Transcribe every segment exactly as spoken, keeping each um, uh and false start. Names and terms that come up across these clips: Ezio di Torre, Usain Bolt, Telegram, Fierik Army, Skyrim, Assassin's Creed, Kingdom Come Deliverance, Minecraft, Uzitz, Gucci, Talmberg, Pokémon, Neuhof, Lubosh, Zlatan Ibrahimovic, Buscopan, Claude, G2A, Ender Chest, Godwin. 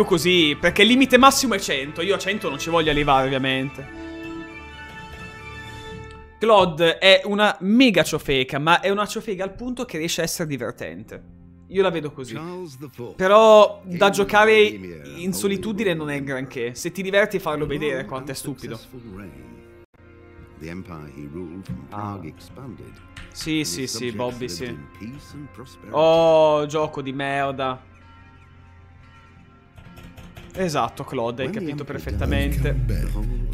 Più così, perché il limite massimo è cento. Io a cento non ci voglio arrivare, ovviamente. Claude è una mega ciofeca, ma è una ciofeca al punto che riesce a essere divertente. Io la vedo così. Però da giocare in solitudine non è granché. Se ti diverti, farlo vedere quanto è stupido. Ah. Sì, sì, sì, Bobby, sì. Oh, gioco di merda. Esatto, Claude, hai capito perfettamente.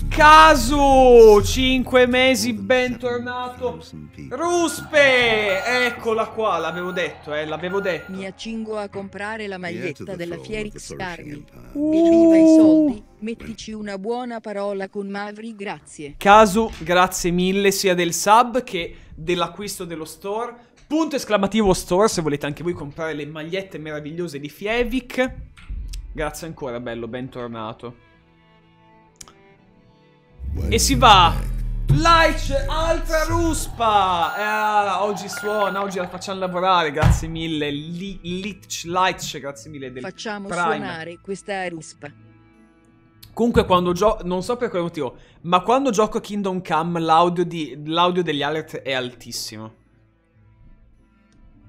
Casu! Cinque mesi, bentornato. Ruspe! Eccola qua, l'avevo detto, eh, l'avevo detto. Mi accingo a comprare la maglietta della Fierik Army. Viva i soldi, mettici una buona parola con Mavri, grazie. Casu, grazie mille sia del sub che dell'acquisto dello store. Punto esclamativo store, se volete anche voi comprare le magliette meravigliose di Fierik. Grazie ancora, bello, bentornato. E si va! Like, altra ruspa! Eh, oggi suona, oggi la facciamo lavorare, grazie mille. Lich, like, grazie mille del Facciamo prime. Suonare questa ruspa. Comunque quando gioco, non so per quale motivo, ma quando gioco a Kingdom Come l'audio degli alert è altissimo.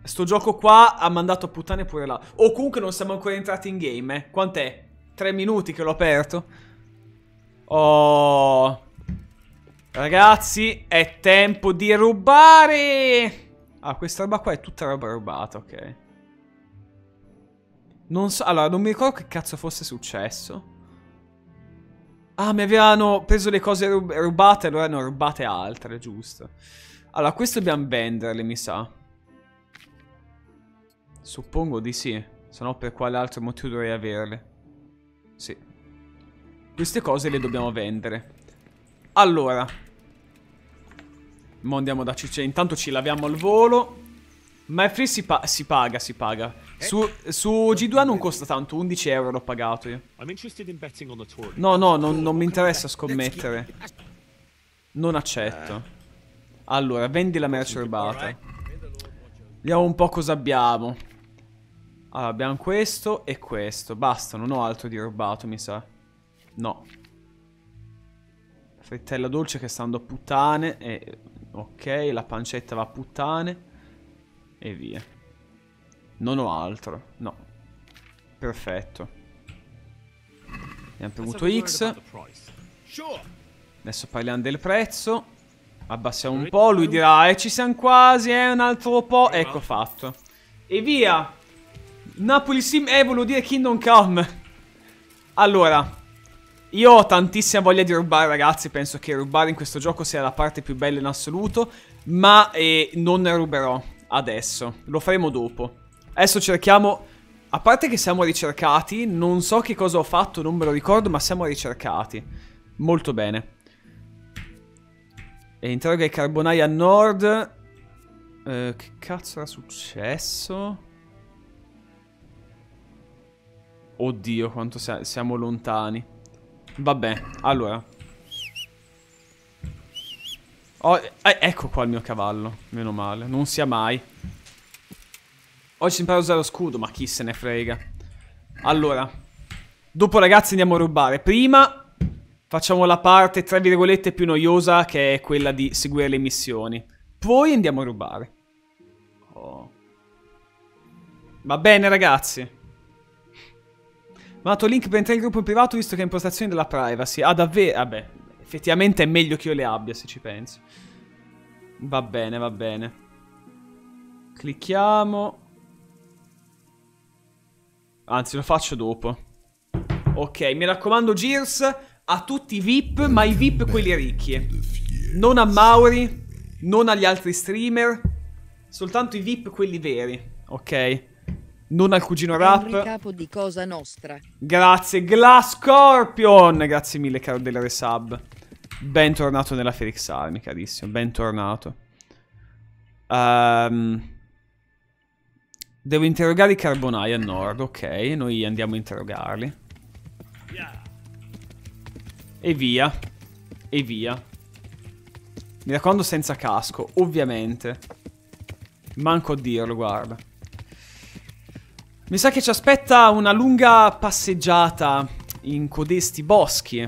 Sto gioco qua ha mandato a puttane pure là. O comunque non siamo ancora entrati in game, eh. Quant'è? Tre minuti che l'ho aperto? Oh. Ragazzi, è tempo di rubare! Ah, questa roba qua è tutta roba rubata, ok. Non so, allora, non mi ricordo che cazzo fosse successo. Ah, mi avevano preso le cose rub rubate, allora ne ho rubate altre, giusto. Allora, queste dobbiamo venderle, mi sa. Suppongo di sì, se no per quale altro motivo dovrei averle? Sì. Queste cose le dobbiamo vendere. Allora. Mo andiamo da Ciccia, intanto ci laviamo al volo. Ma è free, si, pa si paga, si paga. Su, su G due A non costa tanto, undici euro l'ho pagato io. No, no, non, non mi interessa scommettere. Non accetto. Allora, vendi la merce rubata. Vediamo un po' cosa abbiamo. Allora, abbiamo questo e questo. Basta, non ho altro di rubato, mi sa. No. Frittella dolce che sta andando a puttane. E... ok, la pancetta va a puttane. E via. Non ho altro. No. Perfetto. Abbiamo premuto X. Adesso parliamo del prezzo. Abbassiamo un po', lui dirà, eh, ci siamo quasi, eh, un altro po', ecco fatto. E via! Napoli Sim, eh, volevo dire Kingdom Come. Allora, io ho tantissima voglia di rubare, ragazzi, penso che rubare in questo gioco sia la parte più bella in assoluto, ma eh, non ne ruberò adesso, lo faremo dopo. Adesso cerchiamo, a parte che siamo ricercati, non so che cosa ho fatto, non me lo ricordo, ma siamo ricercati. Molto bene. E interroga i carbonai a nord. Eh, che cazzo era successo? Oddio, quanto siamo lontani. Vabbè, allora. Oh, eh, ecco qua il mio cavallo. Meno male, non sia mai. Oggi imparo a usare lo scudo, ma chi se ne frega. Allora. Dopo, ragazzi, andiamo a rubare. Prima... facciamo la parte, tra virgolette, più noiosa, che è quella di seguire le missioni. Poi andiamo a rubare. Oh. Va bene, ragazzi. Mandato link per entrare in gruppo in privato, visto che è impostazione della privacy. Ah, davvero? Vabbè, effettivamente è meglio che io le abbia, se ci penso. Va bene, va bene. Clicchiamo. Anzi, lo faccio dopo. Ok, mi raccomando, Gears... a tutti i V I P, ma i V I P quelli ricchi. Non a Mauri, non agli altri streamer. Soltanto i V I P quelli veri, ok? Non al cugino rap. Capo di Cosa Nostra. Grazie, Glascorpion! Grazie mille, caro del resub. Bentornato nella Fierik Army, carissimo. Bentornato. Um, devo interrogare i carbonai a nord, ok? Noi andiamo a interrogarli. Yeah. E via. E via. Mi raccomando senza casco, ovviamente. Manco a dirlo, guarda. Mi sa che ci aspetta una lunga passeggiata in codesti boschi.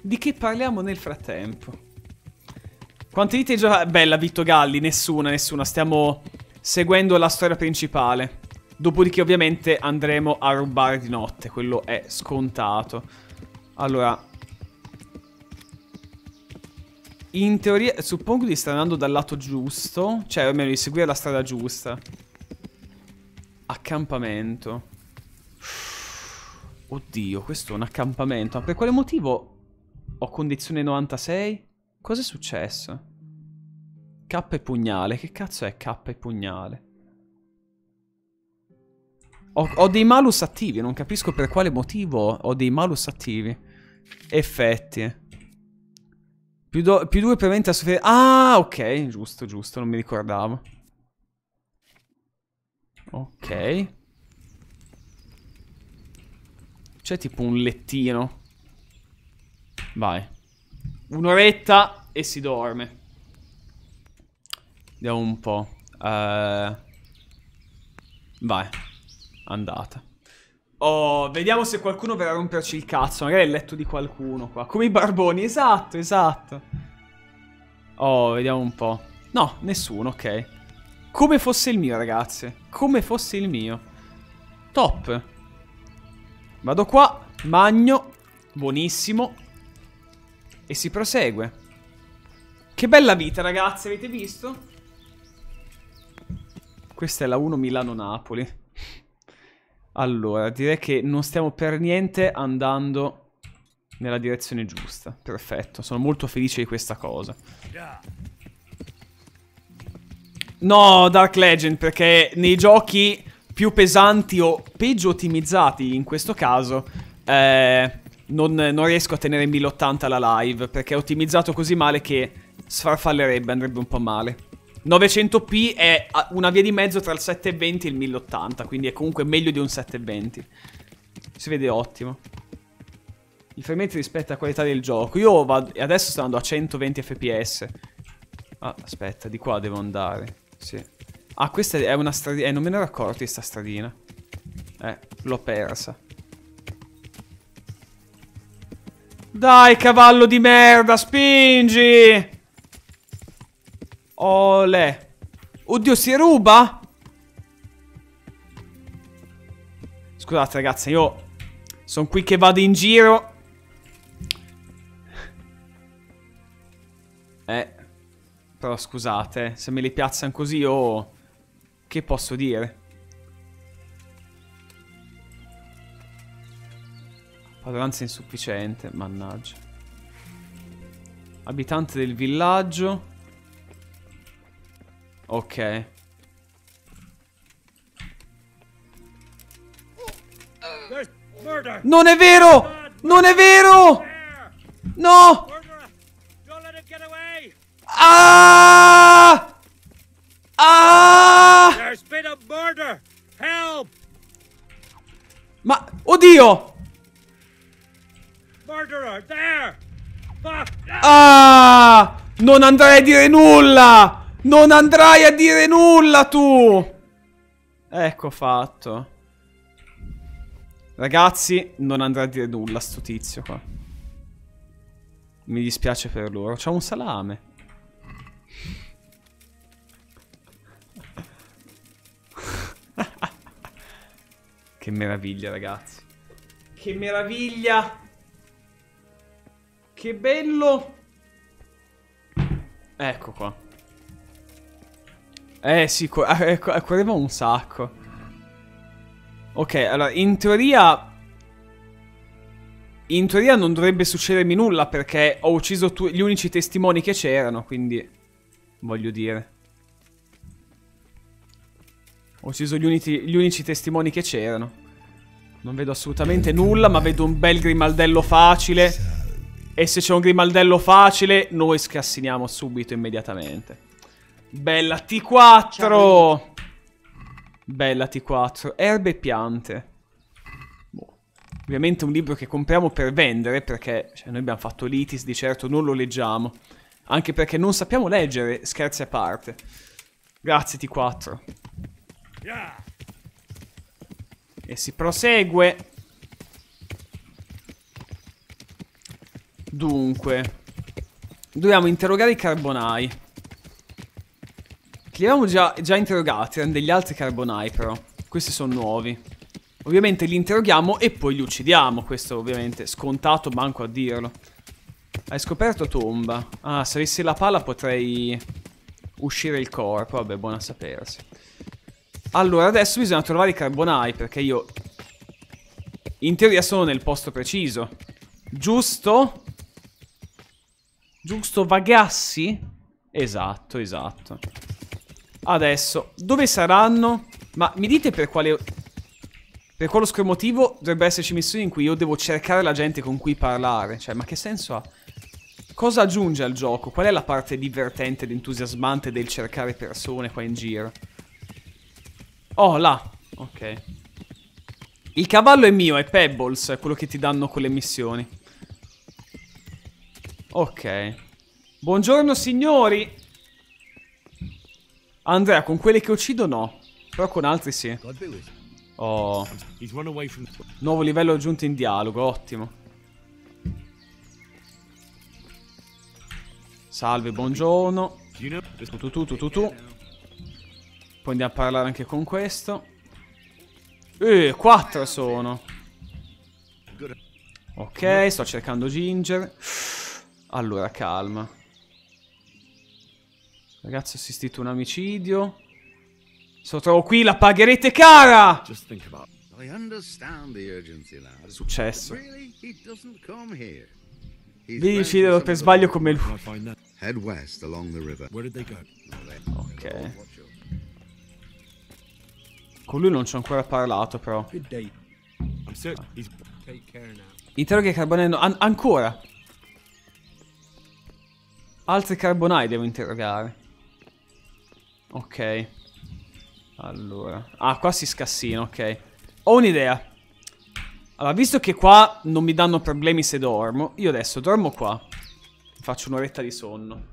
Di che parliamo nel frattempo? Quanti dite già... Bella, Vitto Galli, nessuna, nessuna. Stiamo seguendo la storia principale. Dopodiché ovviamente andremo a rubare di notte. Quello è scontato. Allora... in teoria, suppongo di stare andando dal lato giusto. Cioè, almeno di seguire la strada giusta. Accampamento. Oddio, questo è un accampamento. Ma per quale motivo ho condizione novantasei? Cos'è successo? K e pugnale. Che cazzo è K e pugnale? Ho, ho dei malus attivi. Non capisco per quale motivo ho dei malus attivi. Effetti. Più, do, più due prevente a soffrire... Ah, ok, giusto, giusto, non mi ricordavo. Ok. C'è tipo un lettino. Vai. Un'oretta e si dorme. Vediamo un po'. Uh... Vai. Andata. Oh, vediamo se qualcuno verrà a romperci il cazzo. Magari è il letto di qualcuno qua. Come i barboni, esatto, esatto. Oh, vediamo un po'. No, nessuno, ok. Come fosse il mio, ragazzi. Come fosse il mio. Top. Vado qua, magno. Buonissimo. E si prosegue. Che bella vita, ragazzi, avete visto? Questa è la uno Milano-Napoli. Allora, direi che non stiamo per niente andando nella direzione giusta. Perfetto, sono molto felice di questa cosa. No, Dark Legend, perché nei giochi più pesanti o peggio ottimizzati, in questo caso, eh, non, non riesco a tenere in mille ottanta la live, perché è ottimizzato così male che sfarfallerebbe, andrebbe un po' male. novecento p è una via di mezzo tra il settecentoventi e il mille ottanta, quindi è comunque meglio di un settecentoventi. Si vede ottimo. I frammenti rispetto alla qualità del gioco. Io vado, adesso sto andando a centoventi fps. Ah, aspetta, di qua devo andare. Sì. Ah, questa è una stradina. Eh, non me ne ero accorto di sta stradina. Eh, l'ho persa. Dai, cavallo di merda, spingi! Olè. Oddio, si ruba? Scusate ragazzi, io sono qui che vado in giro. Eh, però scusate, se me li piazzano così io... Oh, che posso dire? Padronanza insufficiente, mannaggia. Abitante del villaggio. Ok. Non è vero! Non è vero! No! Ah! Ah! Ma... Oddio! Ah! Non andrei a dire nulla! Non andrai a dire nulla tu! Ecco fatto. Ragazzi, non andrà a dire nulla sto tizio qua. Mi dispiace per loro. C'ha un salame. Che meraviglia, ragazzi. Che meraviglia. Che bello. Ecco qua. Eh sì, correva un sacco. Ok, allora, in teoria... In teoria non dovrebbe succedermi nulla, perché ho ucciso gli unici testimoni che c'erano, quindi... Voglio dire... Ho ucciso gli, uniti, gli unici testimoni che c'erano. Non vedo assolutamente nulla, ma vedo un bel grimaldello facile. E se c'è un grimaldello facile, noi scassiniamo subito, immediatamente. Bella T quattro. Bella T quattro. Erbe e piante. Boh. Ovviamente un libro che compriamo per vendere, perché cioè, noi abbiamo fatto l'ITIS, di certo non lo leggiamo. Anche perché non sappiamo leggere, scherzi a parte. Grazie T quattro. E si prosegue. Dunque, dobbiamo interrogare i carbonai. Che li avevamo già, già interrogati, erano degli altri carbonai però. Questi sono nuovi. Ovviamente li interroghiamo e poi li uccidiamo. Questo ovviamente scontato, manco a dirlo. Hai scoperto tomba. Ah, se avessi la pala potrei uscire il corpo. Vabbè, buona a sapersi. Allora, adesso bisogna trovare i carbonai, perché io in teoria sono nel posto preciso. Giusto? Giusto, Vagassi? Esatto, esatto. Adesso, dove saranno? Ma mi dite per quale... Per qualosque motivo dovrebbe esserci missioni in cui io devo cercare la gente con cui parlare. Cioè, ma che senso ha? Cosa aggiunge al gioco? Qual è la parte divertente ed entusiasmante del cercare persone qua in giro? Oh, là. Ok. Il cavallo è mio, è Pebbles, è quello che ti danno con le missioni. Ok. Buongiorno, signori. Andrea, con quelle che uccido no. Però con altri sì. Oh. Nuovo livello aggiunto in dialogo, ottimo. Salve, buongiorno. Tu tu tu tu tu tu. Poi andiamo a parlare anche con questo. Eh, quattro sono. Ok, sto cercando Ginger. Allora, calma. Ragazzi, ho assistito a un omicidio. Se lo trovo qui la pagherete cara! Successo. Vedi ucciderlo per sbaglio come lui. Ok. Con lui non ci ho ancora parlato però. Ah. Interroga i carbonai. An ancora? Altri carbonai devo interrogare. Ok. Allora, ah, qua si scassina, ok. Ho un'idea. Allora, visto che qua non mi danno problemi se dormo, io adesso dormo qua. Faccio un'oretta di sonno.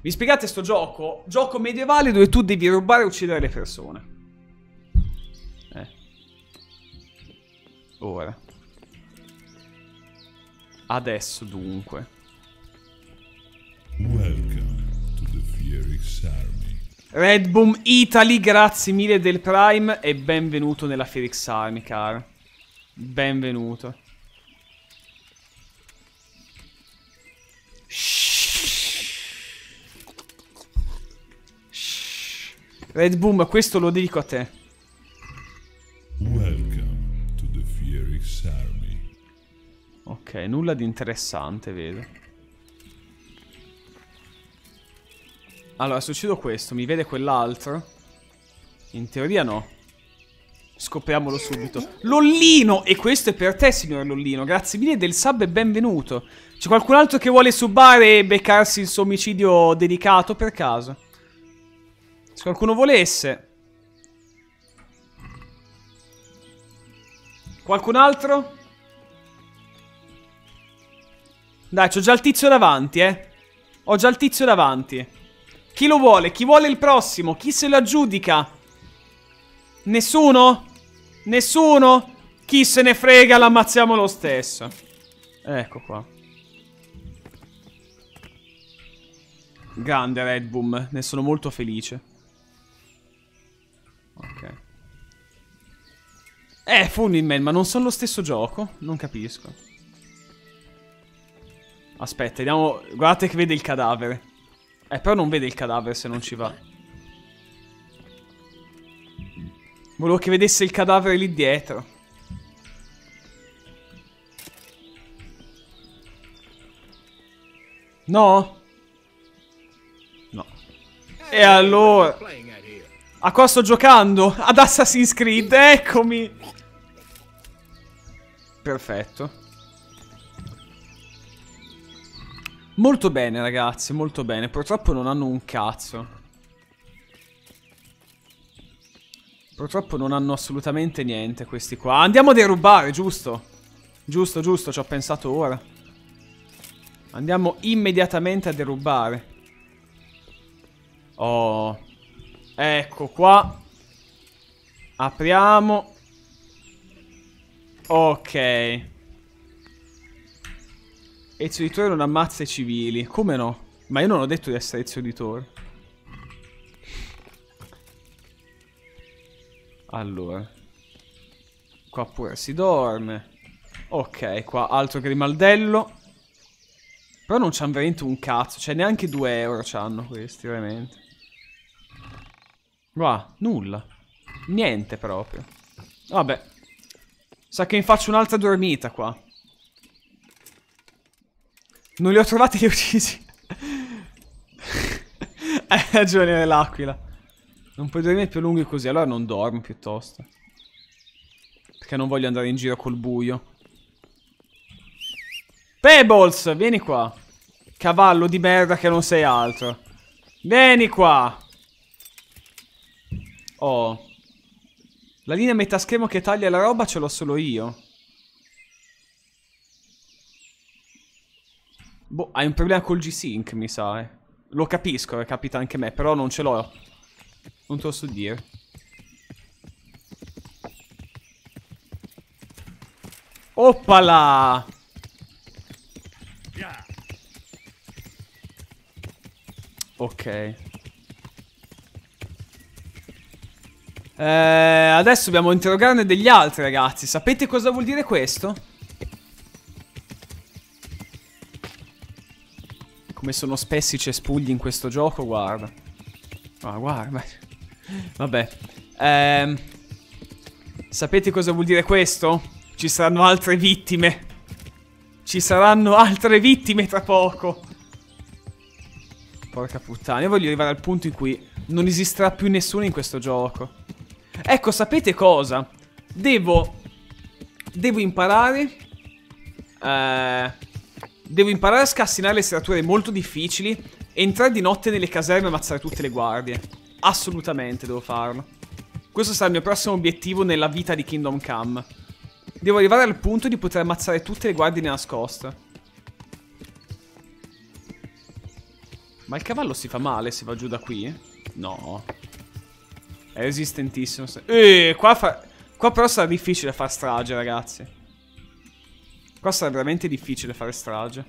Vi spiegate sto gioco? Gioco medievale dove tu devi rubare e uccidere le persone. Eh. Ora. Adesso, dunque. Welcome to the Fierik Army. Redboom Italy, grazie mille del Prime e benvenuto nella Fierik Army, caro. Benvenuto. Redboom, questo lo dedico a te. Welcome to the Fierik Army. Ok, nulla di interessante, vedo. Allora, se uccido questo, mi vede quell'altro? In teoria no. Scopriamolo subito. Lollino! E questo è per te, signor Lollino. Grazie mille del sub e benvenuto. C'è qualcun altro che vuole subbare e beccarsi il suo omicidio dedicato, per caso? Se qualcuno volesse. Qualcun altro? Dai, c'ho già il tizio davanti, eh. Ho già il tizio davanti. Chi lo vuole? Chi vuole il prossimo? Chi se lo aggiudica? Nessuno? Nessuno? Chi se ne frega, l'ammazziamo lo stesso. Ecco qua. Grande Redboom, ne sono molto felice. Ok. Eh, Funny Man, ma non sono lo stesso gioco? Non capisco. Aspetta, vediamo. Guardate che vede il cadavere. Eh, però non vede il cadavere se non ci va. Volevo che vedesse il cadavere lì dietro. No? No. E allora? A cosa sto giocando? Ad Assassin's Creed, eccomi! Perfetto. Molto bene ragazzi, molto bene. Purtroppo non hanno un cazzo. Purtroppo non hanno assolutamente niente questi qua. Andiamo a derubare, giusto? Giusto, giusto, ci ho pensato ora. Andiamo immediatamente a derubare. Oh. Ecco qua. Apriamo. Ok. Ezio di Torre non ammazza i civili. Come no? Ma io non ho detto di essere Ezio di Torre. Allora. Qua pure si dorme. Ok, qua altro grimaldello. Però non c'hanno veramente un cazzo. Cioè neanche due euro c'hanno questi, veramente. Qua, nulla. Niente proprio. Vabbè. Sa che mi faccio un'altra dormita qua. Non li ho trovati, li ho uccisi. Hai ragione dell'aquila. Non puoi dormire più lunghi così. Allora non dormo piuttosto. Perché non voglio andare in giro col buio. Pebbles, vieni qua. Cavallo di merda che non sei altro. Vieni qua. Oh. La linea metà schermo che taglia la roba ce l'ho solo io. Boh, hai un problema col G-Sync, mi sa, eh. Lo capisco, eh, capita anche a me, però non ce l'ho. Non te lo so dire. Oppala! Ok. Eh, adesso dobbiamo interrogarne degli altri, ragazzi. Sapete cosa vuol dire questo? Come sono spessi i cespugli in questo gioco, guarda. Ah, guarda. Vabbè. Eh, sapete cosa vuol dire questo? Ci saranno altre vittime. Ci saranno altre vittime tra poco. Porca puttana, io voglio arrivare al punto in cui non esisterà più nessuno in questo gioco. Ecco, sapete cosa? Devo... Devo imparare... Eh, devo imparare a scassinare le serrature molto difficili, entrare di notte nelle caserme e ammazzare tutte le guardie. Assolutamente devo farlo. Questo sarà il mio prossimo obiettivo nella vita di Kingdom Come. Devo arrivare al punto di poter ammazzare tutte le guardie nascoste. Ma il cavallo si fa male se va giù da qui? No. È resistentissimo. Eh, qua, fa... qua però sarà difficile far strage, ragazzi. Qua sarà veramente difficile fare strage.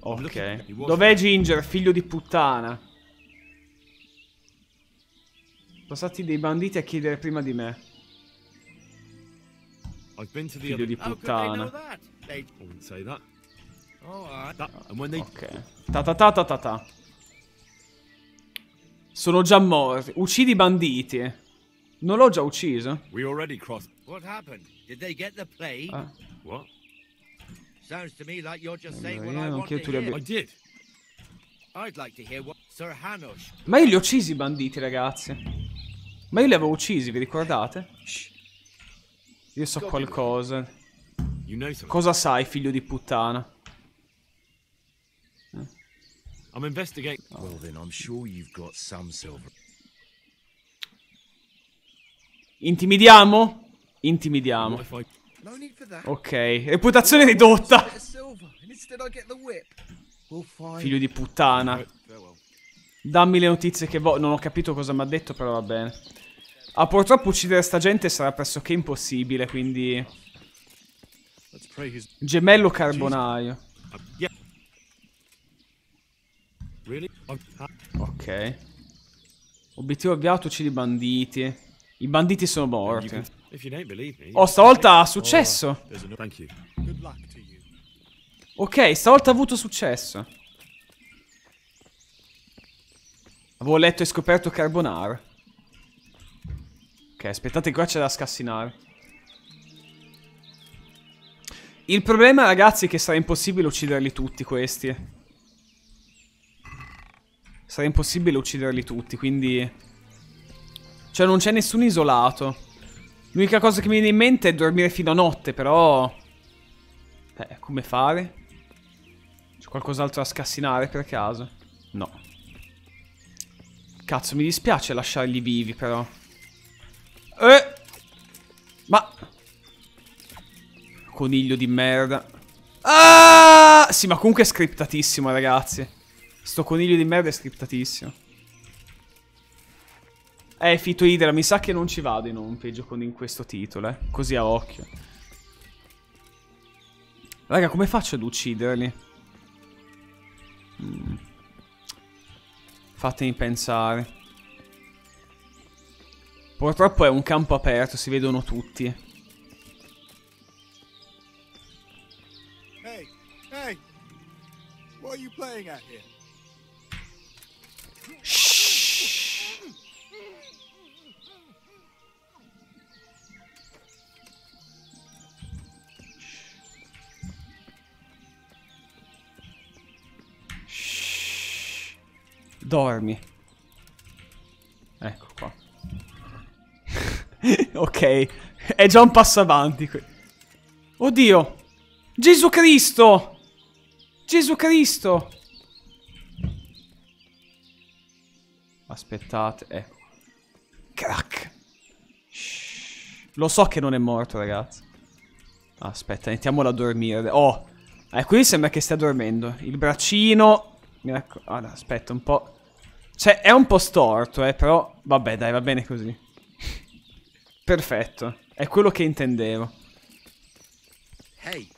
Ok. Dov'è Ginger, figlio di puttana? Passati dei banditi a chiedere prima di me. Figlio di puttana. Ok. Ta ta ta ta ta ta. Sono già morti. Uccidi i banditi. Non l'ho già ucciso? Ah. Ma io li ho uccisi i banditi, ragazzi. Ma io li avevo uccisi, vi ricordate? Io so qualcosa. Cosa sai, figlio di puttana? Eh. Oh. Intimidiamo? Intimidiamo. Ok, reputazione ridotta. Figlio di puttana. Dammi le notizie che voglio. Non ho capito cosa mi ha detto, però va bene. Ah, purtroppo uccidere sta gente sarà pressoché impossibile, quindi... Gemello carbonaio. Ok. Obiettivo avviato, uccidi i banditi. I banditi sono morti. Oh, stavolta ha successo. Ok, stavolta ha avuto successo. Avevo letto e scoperto carbonara. Ok, aspettate, qua c'è da scassinare. Il problema, ragazzi, è che sarà impossibile ucciderli tutti questi. Sarà impossibile ucciderli tutti, quindi... Cioè, non c'è nessuno isolato. L'unica cosa che mi viene in mente è dormire fino a notte, però... Eh, come fare? C'è qualcos'altro da scassinare, per caso? No. Cazzo, mi dispiace lasciarli vivi, però. Eh! Ma... Coniglio di merda. Ah! Sì, ma comunque è scriptatissimo, ragazzi. Sto coniglio di merda è scriptatissimo. Eh, Fito Idra, mi sa che non ci vado in homepage con in questo titolo, eh. Così a occhio. Raga, come faccio ad ucciderli? Mm. Fatemi pensare. Purtroppo è un campo aperto, si vedono tutti. Hey, hey. What are you playing at here? Shh. Shh. Dormi. Ecco qua. Ok, è già un passo avanti qui. Oddio. Gesù Cristo. Gesù Cristo. Aspettate, ecco. Crack. Shhh. Lo so che non è morto, ragazzi. Aspetta, mettiamolo a dormire. Oh, eh, qui sembra che stia dormendo. Il braccino. Mi raccomando. Allora, aspetta un po'. Cioè, è un po' storto, eh, però. Vabbè, dai, va bene così. Perfetto. È quello che intendevo. Hey.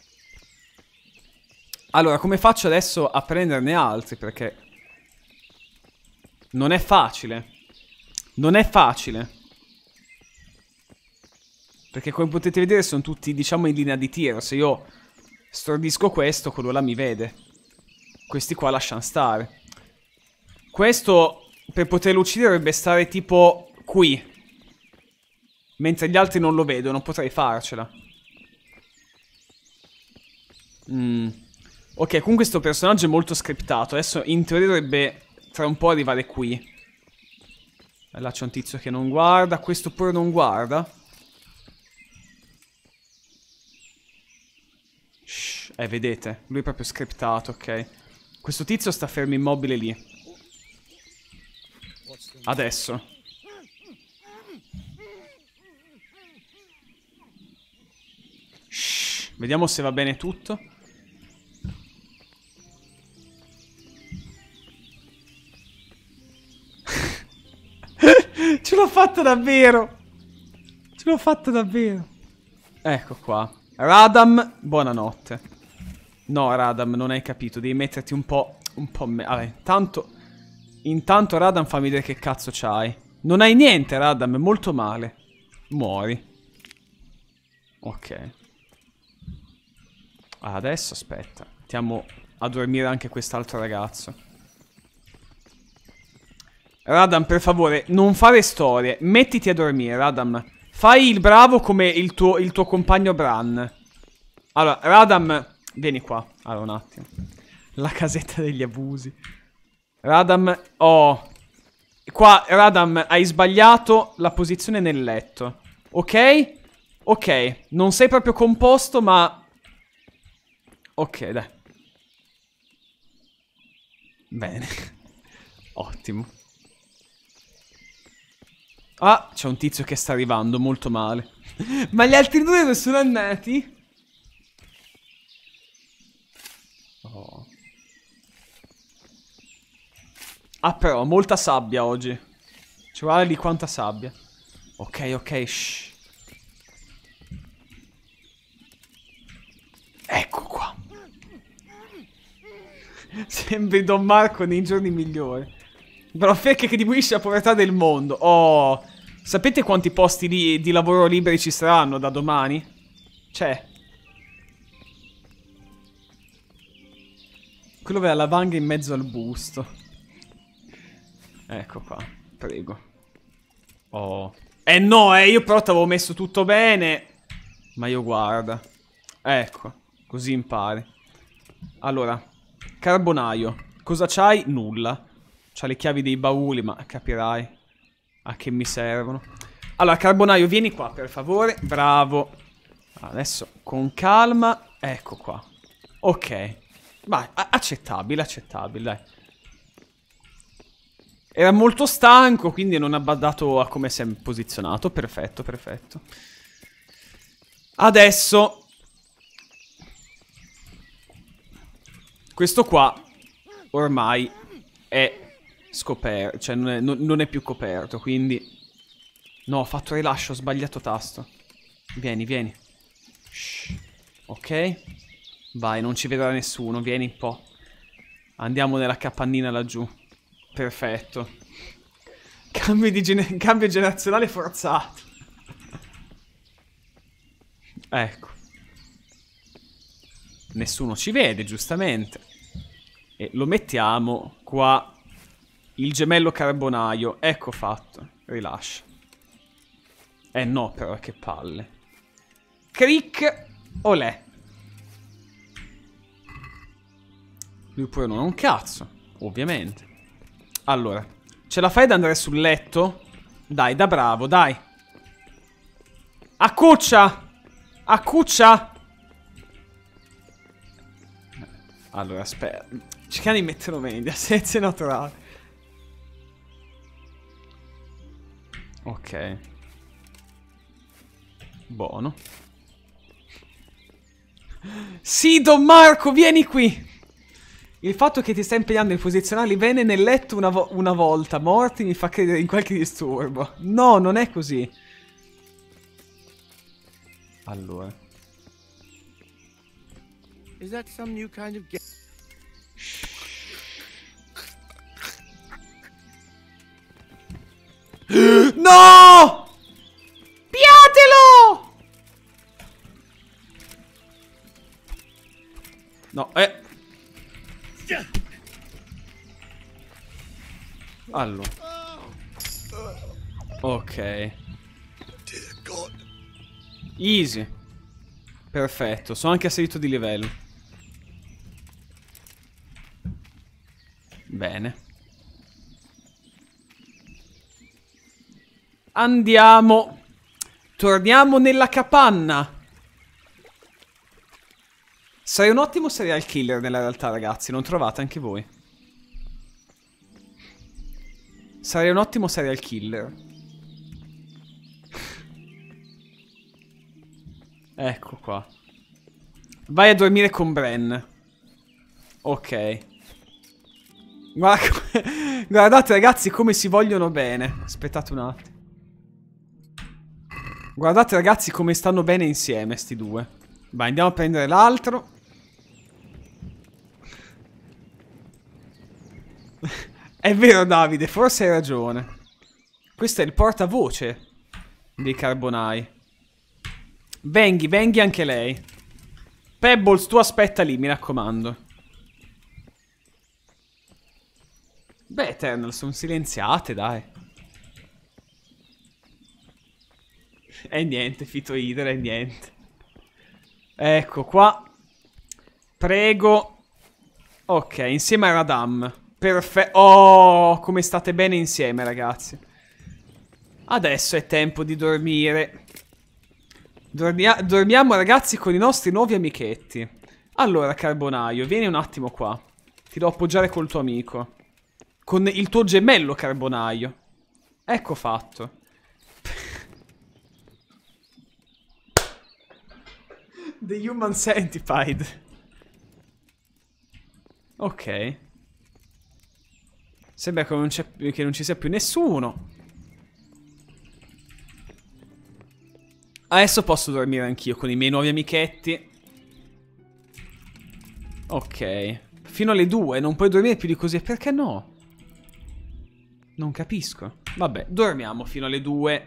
Allora, come faccio adesso a prenderne altri? Perché... non è facile. Non è facile. Perché come potete vedere sono tutti, diciamo, in linea di tiro. Se io stordisco questo, quello là mi vede. Questi qua lasciano stare. Questo, per poterlo uccidere, dovrebbe stare tipo qui. Mentre gli altri non lo vedono, potrei farcela. Mm. Ok, comunque questo personaggio è molto scriptato. Adesso in teoria dovrebbe... tra un po' arrivare qui. Là c'è un tizio che non guarda. Questo pure non guarda. Shhh. Eh, vedete? Lui è proprio scriptato, ok. Questo tizio sta fermo immobile lì. Adesso. Shhh. Vediamo se va bene tutto. Ce l'ho fatta davvero! Ce l'ho fatta davvero! Ecco qua. Radam, buonanotte. No, Radam, non hai capito. Devi metterti un po'... un po' me... Vabbè, intanto... Intanto, Radam, fammi vedere che cazzo c'hai. Non hai niente, Radam, è molto male. Muori. Ok. Adesso, aspetta. Mettiamo a dormire anche quest'altro ragazzo. Radam, per favore, non fare storie. Mettiti a dormire, Radam. Fai il bravo come il tuo, il tuo compagno Bran. Allora, Radam, vieni qua. Allora, un attimo. La casetta degli abusi. Radam, oh. Qua, Radam, hai sbagliato la posizione nel letto. Ok? Ok. Non sei proprio composto, ma... ok, dai. Bene. Ottimo. Ah, c'è un tizio che sta arrivando, molto male. Ma gli altri due dove sono andati? Oh. Ah, però, molta sabbia oggi. Ci vuole di quanta sabbia. Ok, ok, shh. Ecco qua. Sembri Don Marco nei giorni migliori. Brofecche che diminuisce la povertà del mondo. Oh. Sapete quanti posti di, di lavoro liberi ci saranno da domani? C'è. Quello aveva la vanga in mezzo al busto. Ecco qua. Prego. Oh. Eh no, eh. Io però t'avevo messo tutto bene. Ma io guarda. Ecco. Così impari. Allora. Carbonaio. Cosa c'hai? Nulla. C'ha le chiavi dei bauli, ma capirai a che mi servono. Allora, Carbonaio, vieni qua, per favore. Bravo. Adesso, con calma. Ecco qua. Ok. Vai, accettabile, accettabile, dai. Era molto stanco, quindi non ha badato a come si è posizionato. Perfetto, perfetto. Adesso. Questo qua, ormai... è scoperto, cioè non è, non, non è più coperto, quindi... No, ho fatto rilascio, ho sbagliato tasto. Vieni, vieni. Shh. Ok. Vai, non ci vedrà nessuno, vieni un po'. Andiamo nella capannina laggiù. Perfetto. Cambio, di gener cambio generazionale forzato. Ecco. Nessuno ci vede, giustamente. E lo mettiamo qua. Il gemello carbonaio. Ecco fatto. Rilascia. Eh no, però, che palle. Cric, olè. Lui pure non ha un cazzo, ovviamente. Allora, ce la fai ad andare sul letto? Dai, da bravo, dai. Accuccia! Accuccia! Allora, aspetta. Cerchiamo di metterlo meglio, a senso naturale. Ok. Buono. Sì, Don Marco, vieni qui. Il fatto che ti stai impegnando in posizionarli bene nel letto una, vo una volta morti mi fa credere in qualche disturbo. No, non è così. Allora. Is that some new kind of... No! Piatelo! No, eh. Allora. Ok. Easy. Perfetto, sono anche assalito di livello. Bene. Andiamo. Torniamo nella capanna. Sarei un ottimo serial killer nella realtà, ragazzi. Non trovate anche voi? Sarei un ottimo serial killer. Ecco qua. Vai a dormire con Bren. Ok. Guarda come... Guardate, ragazzi, come si vogliono bene. Aspettate un attimo. Guardate, ragazzi, come stanno bene insieme sti due. Vai, andiamo a prendere l'altro. È vero, Davide, forse hai ragione. Questo è il portavoce dei carbonai. Venghi, venghi anche lei. Pebbles, tu aspetta lì, mi raccomando. Beh, Eternal, sono silenziate, dai. E niente, Fito Idra, e niente. Ecco qua. Prego. Ok, insieme a Radam. Perfetto. Oh, come state bene insieme, ragazzi. Adesso è tempo di dormire. Dormia dormiamo, ragazzi, con i nostri nuovi amichetti. Allora, carbonaio, vieni un attimo qua. Ti devo appoggiare col tuo amico. Con il tuo gemello carbonaio. Ecco fatto. The Human Centipede. Ok. Sembra che non, che non ci sia più nessuno. Adesso posso dormire anch'io con i miei nuovi amichetti. Ok. Fino alle due, non puoi dormire più di così. Perché no? Non capisco. Vabbè, dormiamo fino alle due.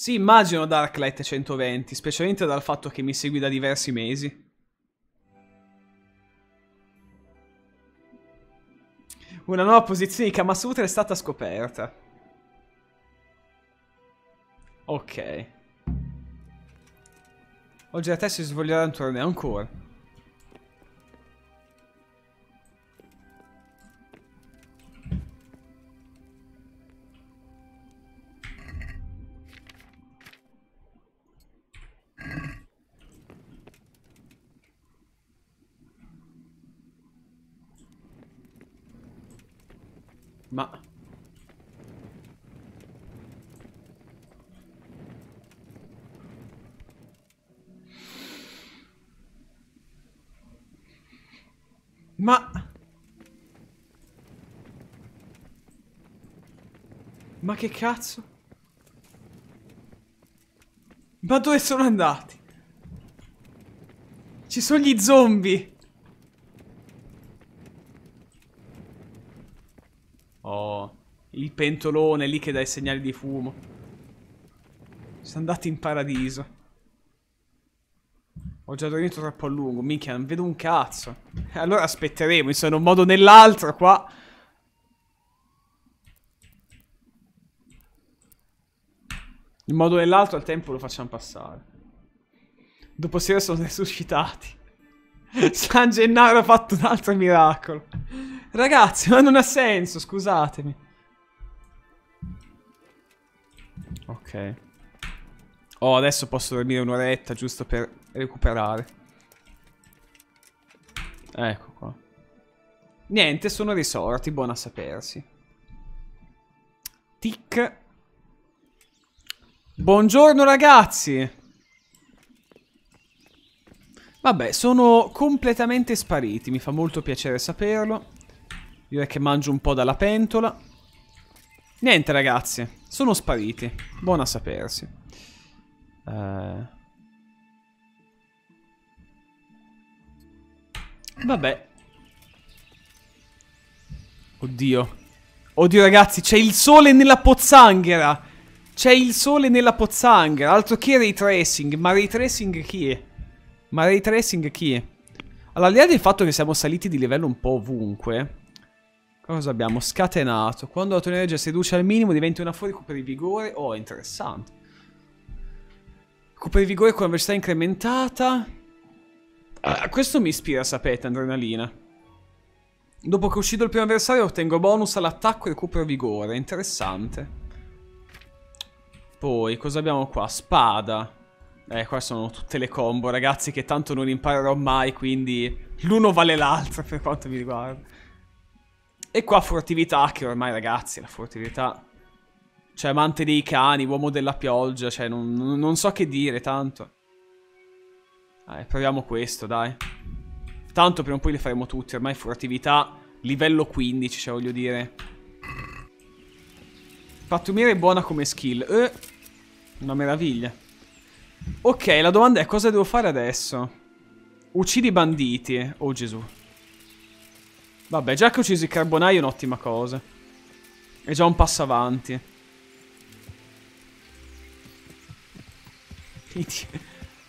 Sì, immagino Darklight centoventi, specialmente dal fatto che mi segui da diversi mesi. Una nuova posizione di Kamasutra è stata scoperta. Ok. Oggi da te si svolgerà un torneo ancora. Ma... Ma... Ma che cazzo? Ma dove sono andati? Ci sono gli zombie! Oh, il pentolone lì che dà i segnali di fumo. Sono andati in paradiso. Ho già dormito troppo a lungo, minchia, non vedo un cazzo. Allora aspetteremo, insomma, in un modo o nell'altro qua. In modo o nell'altro al tempo lo facciamo passare. Doposera sono resuscitati. San Gennaro ha fatto un altro miracolo. Ragazzi, ma non ha senso, scusatemi. Ok. Oh, adesso posso dormire un'oretta giusto per recuperare. Ecco qua. Niente, sono risorti, buona a sapersi. Tic. Buongiorno ragazzi. Vabbè, sono completamente spariti, mi fa molto piacere saperlo. Direi che mangio un po' dalla pentola. Niente ragazzi, sono spariti, buona a sapersi. Eh... Vabbè. Oddio. Oddio ragazzi, c'è il sole nella pozzanghera. C'è il sole nella pozzanghera. Altro che ray tracing. Ma ray tracing chi è? Ma ray tracing chi è? Allora, al di là del fatto che siamo saliti di livello un po' ovunque, cosa abbiamo? Scatenato. Quando la tua energia si riduce al minimo diventi una fuori recuperi vigore. Oh, interessante. Recuperi vigore con la velocità incrementata. Ah, questo mi ispira, sapete, adrenalina. Dopo che uccido il primo avversario ottengo bonus all'attacco e recupero vigore. Interessante. Poi, cosa abbiamo qua? Spada. Eh, qua sono tutte le combo, ragazzi, che tanto non imparerò mai, quindi... L'uno vale l'altro, per quanto mi riguarda. E qua furtività, che ormai, ragazzi, la furtività... Cioè, amante dei cani, uomo della pioggia, cioè, non, non so che dire, tanto... Eh, proviamo questo, dai. Tanto prima o poi le faremo tutte. Ormai furtività livello quindici, cioè voglio dire. Pattumiere è buona come skill. Eh, una meraviglia. Ok, la domanda è cosa devo fare adesso? Uccidi i banditi. Oh Gesù. Vabbè, già che ho ucciso i carbonai è un'ottima cosa. È già un passo avanti.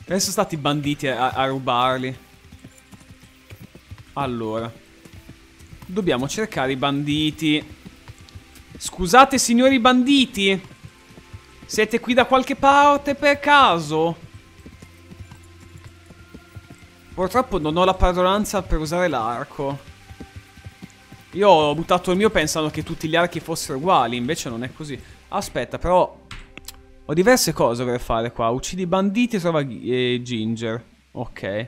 Adesso sono stati banditi a, a rubarli. Allora, dobbiamo cercare i banditi. Scusate signori banditi, siete qui da qualche parte per caso? Purtroppo non ho la padronanza per usare l'arco. Io ho buttato il mio pensando che tutti gli archi fossero uguali, invece non è così. Aspetta però... Ho diverse cose da fare qua. Uccidi i banditi e trova eh, Ginger. Ok.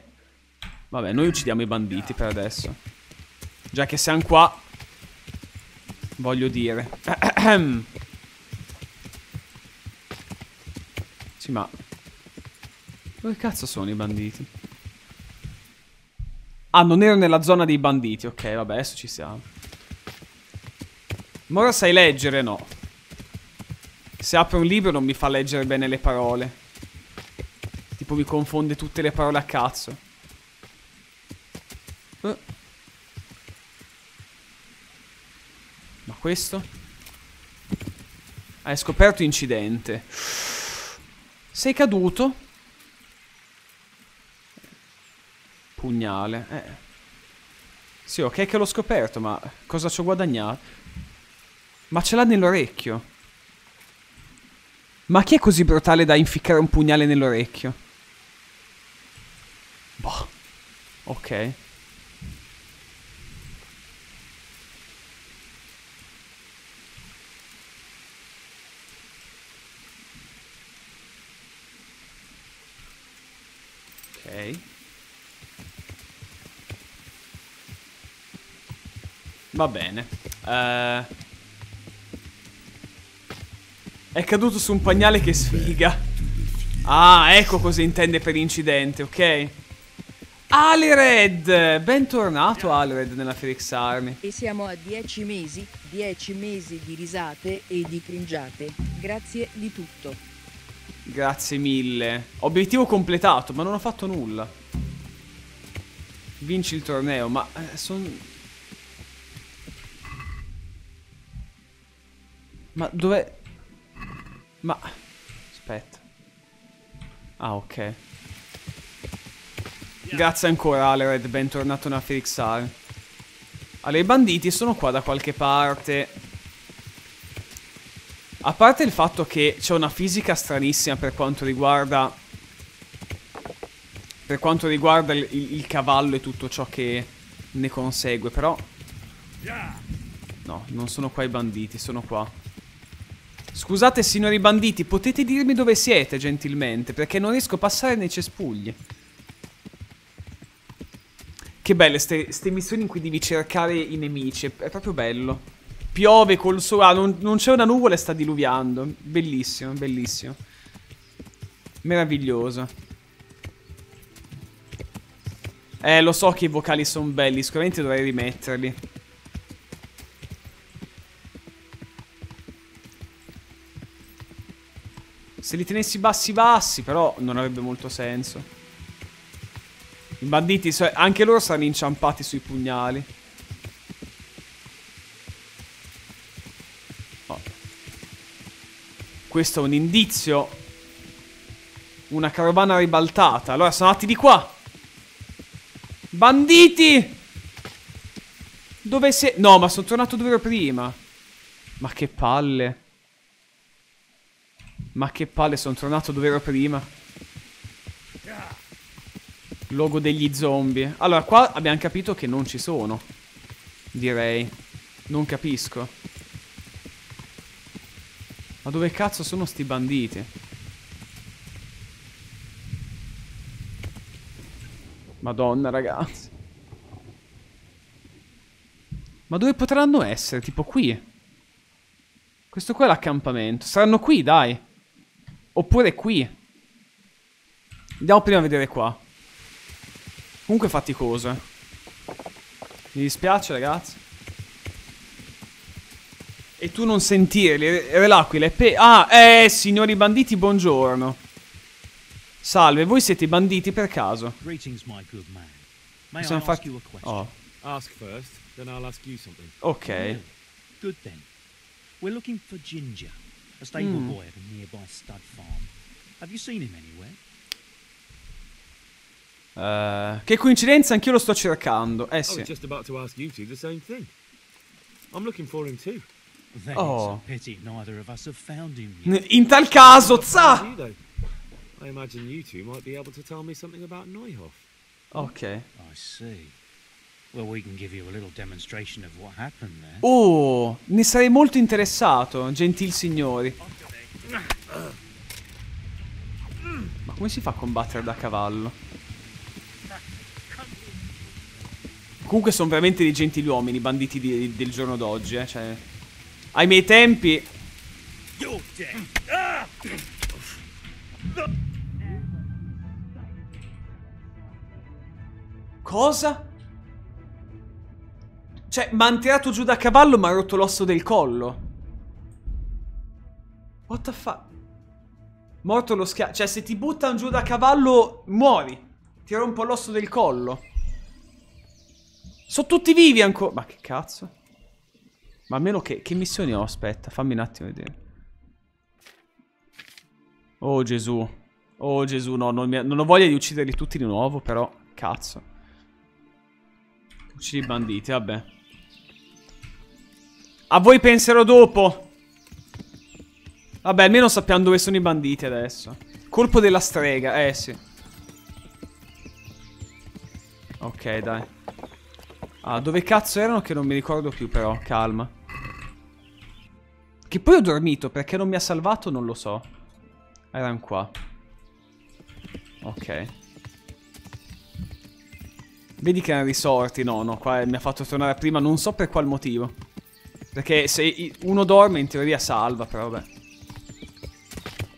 Vabbè, noi uccidiamo i banditi per adesso. Già che siamo qua. Voglio dire. Sì, ma... Dove cazzo sono i banditi? Ah, non ero nella zona dei banditi. Ok, vabbè, adesso ci siamo. Ma ora sai leggere, no? Se apro un libro non mi fa leggere bene le parole. Tipo mi confonde tutte le parole a cazzo. Eh. Ma questo? Hai scoperto incidente. Sei caduto? Pugnale. Eh. Sì, ok che l'ho scoperto, ma cosa ci ho guadagnato? Ma ce l'ha nell'orecchio. Ma chi è così brutale da inficcare un pugnale nell'orecchio? Boh. Ok. Ok. Va bene. Ehm... Uh... È caduto su un pugnale, che sfiga. Ah, ecco cosa intende per incidente, ok. Alred! Bentornato Alred nella Fierik Army. E siamo a dieci mesi, dieci mesi di risate e di cringiate. Grazie di tutto. Grazie mille. Obiettivo completato, ma non ho fatto nulla. Vinci il torneo, ma eh, sono... Ma dov'è? Ma... Aspetta. Ah, ok. Grazie ancora Alred, bentornato nella Fierik Army. Allora, i banditi sono qua da qualche parte. A parte il fatto che c'è una fisica stranissima per quanto riguarda... Per quanto riguarda il, il cavallo e tutto ciò che ne consegue, però... No, non sono qua i banditi, sono qua. Scusate signori banditi, potete dirmi dove siete gentilmente, perché non riesco a passare nei cespugli. Che belle queste missioni in cui devi cercare i nemici, è proprio bello. Piove col sole, ah, non, non c'è una nuvola e sta diluviando, bellissimo, bellissimo. Meraviglioso. Eh, lo so che i vocali sono belli, sicuramente dovrei rimetterli. Se li tenessi bassi bassi, però non avrebbe molto senso. I banditi, anche loro saranno inciampati sui pugnali. Oh. Questo è un indizio. Una carovana ribaltata. Allora, sono andati di qua. Banditi! Dove sei? No, ma sono tornato dove ero prima. Ma che palle. Ma che palle, sono tornato dove ero prima. Logo degli zombie. Allora, qua abbiamo capito che non ci sono. Direi. Non capisco. Ma dove cazzo sono sti banditi? Madonna, ragazzi. Ma dove potranno essere? Tipo qui. Questo qua è l'accampamento. Saranno qui, dai. Oppure qui. Andiamo prima a vedere qua. Comunque è faticoso, eh. Mi dispiace ragazzi. E tu non sentirli. Relaquile pe... Ah eh signori banditi, buongiorno. Salve, voi siete i banditi per caso? Possiamo farti... Oh. Ok. We're looking for Ginger. A stable mm. boy at a nearby stud farm. Have you seen him anywhere? Uh, che coincidenza, anch'io lo sto cercando. Eh sì. I was just about to ask you two the same thing. I'm looking for him too. That's oh. a pity neither of us have found him yet. In tal caso, za! I imagine you two might be able to tell me something about Neuhof. Okay. I see. Well, we can give you a little demonstration of what happened there. Oh, ne sarei molto interessato, gentil signori. Ma come si fa a combattere da cavallo? Comunque sono veramente dei gentiluomini, i banditi di, del giorno d'oggi, eh, cioè, ai miei tempi. Cosa? Cioè, mi hanno tirato giù da cavallo, ma ha rotto l'osso del collo. What the fuck? Morto lo schiaffo. Cioè, se ti buttano giù da cavallo, muori. Ti rompo l'osso del collo. Sono tutti vivi ancora. Ma che cazzo? Ma almeno che... Che missioni ho? Aspetta, fammi un attimo vedere. Oh, Gesù. Oh, Gesù, no. Non, mi... non ho voglia di ucciderli tutti di nuovo, però... Cazzo. Uccidi i banditi, vabbè. A voi penserò dopo. Vabbè, almeno sappiamo dove sono i banditi adesso. Colpo della strega, eh sì. Ok, dai. Ah, dove cazzo erano che non mi ricordo più però, calma. Che poi ho dormito, perché non mi ha salvato non lo so. Erano qua. Ok. Vedi che erano risorti, no, no, qua mi ha fatto tornare prima, non so per qual motivo. Perché se uno dorme in teoria salva, però vabbè.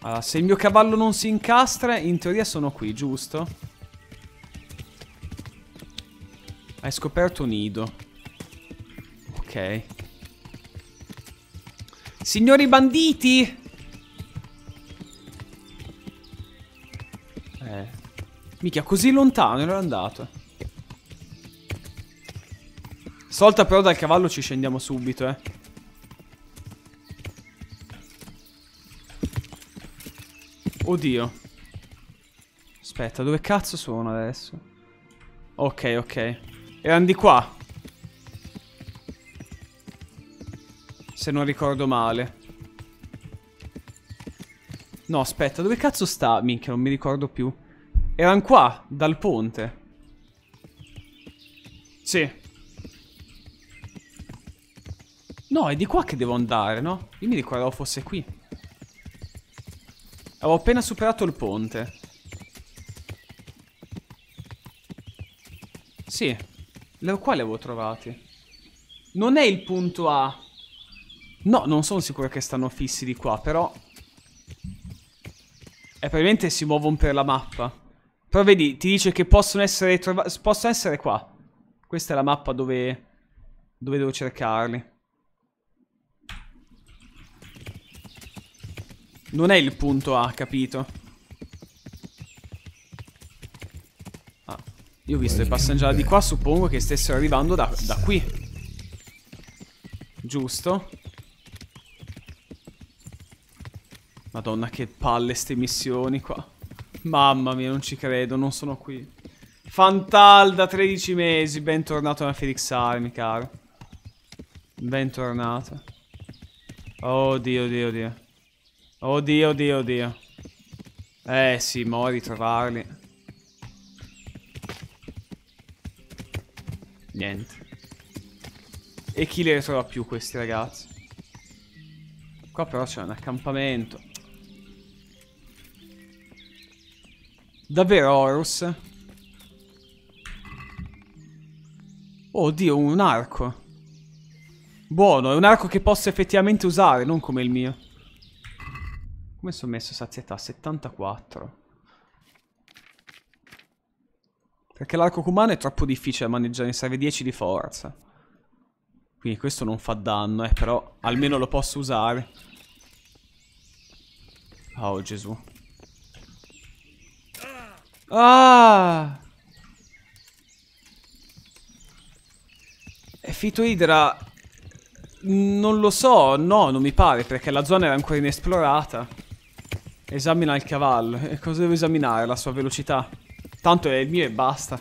Allora, se il mio cavallo non si incastra, in teoria sono qui, giusto? Hai scoperto un nido. Ok. Signori banditi! Eh. Mica così lontano ero andato. Solta però dal cavallo ci scendiamo subito, eh. Oddio. Aspetta, dove cazzo sono adesso? Ok, ok. Erano di qua. Se non ricordo male. No, aspetta, dove cazzo sta? Minchia, non mi ricordo più. Erano qua, dal ponte. Sì. No, è di qua che devo andare, no? Io mi ricordavo fosse qui. Avevo appena superato il ponte. Sì, qua li avevo trovati. Non è il punto A. No, non sono sicuro che stanno fissi di qua, però... E probabilmente si muovono per la mappa. Però vedi, ti dice che possono essere trovati... Possono essere qua. Questa è la mappa dove... Dove devo cercarli. Non è il punto A, capito? Ah, io ho visto i passeggiati di qua, suppongo che stessero arrivando da, da qui. Giusto? Madonna, che palle ste missioni qua. Mamma mia, non ci credo, non sono qui. Fantalda, tredici mesi, bentornato alla Fierik Army, caro. Bentornato. Oddio, oddio, oddio. Oddio, oddio, oddio. Eh sì, mo' ritrovarli. Niente. E chi li ritrova più questi ragazzi? Qua però c'è un accampamento. Davvero, Horus? Oddio, un arco. Buono, è un arco che posso effettivamente usare, non come il mio. Come sono messo sazietà? settantaquattro. Perché l'arco cumano è troppo difficile da maneggiare, ne serve dieci di forza. Quindi questo non fa danno, eh, però almeno lo posso usare. Oh Gesù. Ah! E Fitoidra... Non lo so, no, non mi pare, perché la zona era ancora inesplorata. Esamina il cavallo. E cosa devo esaminare? La sua velocità. Tanto è il mio e basta.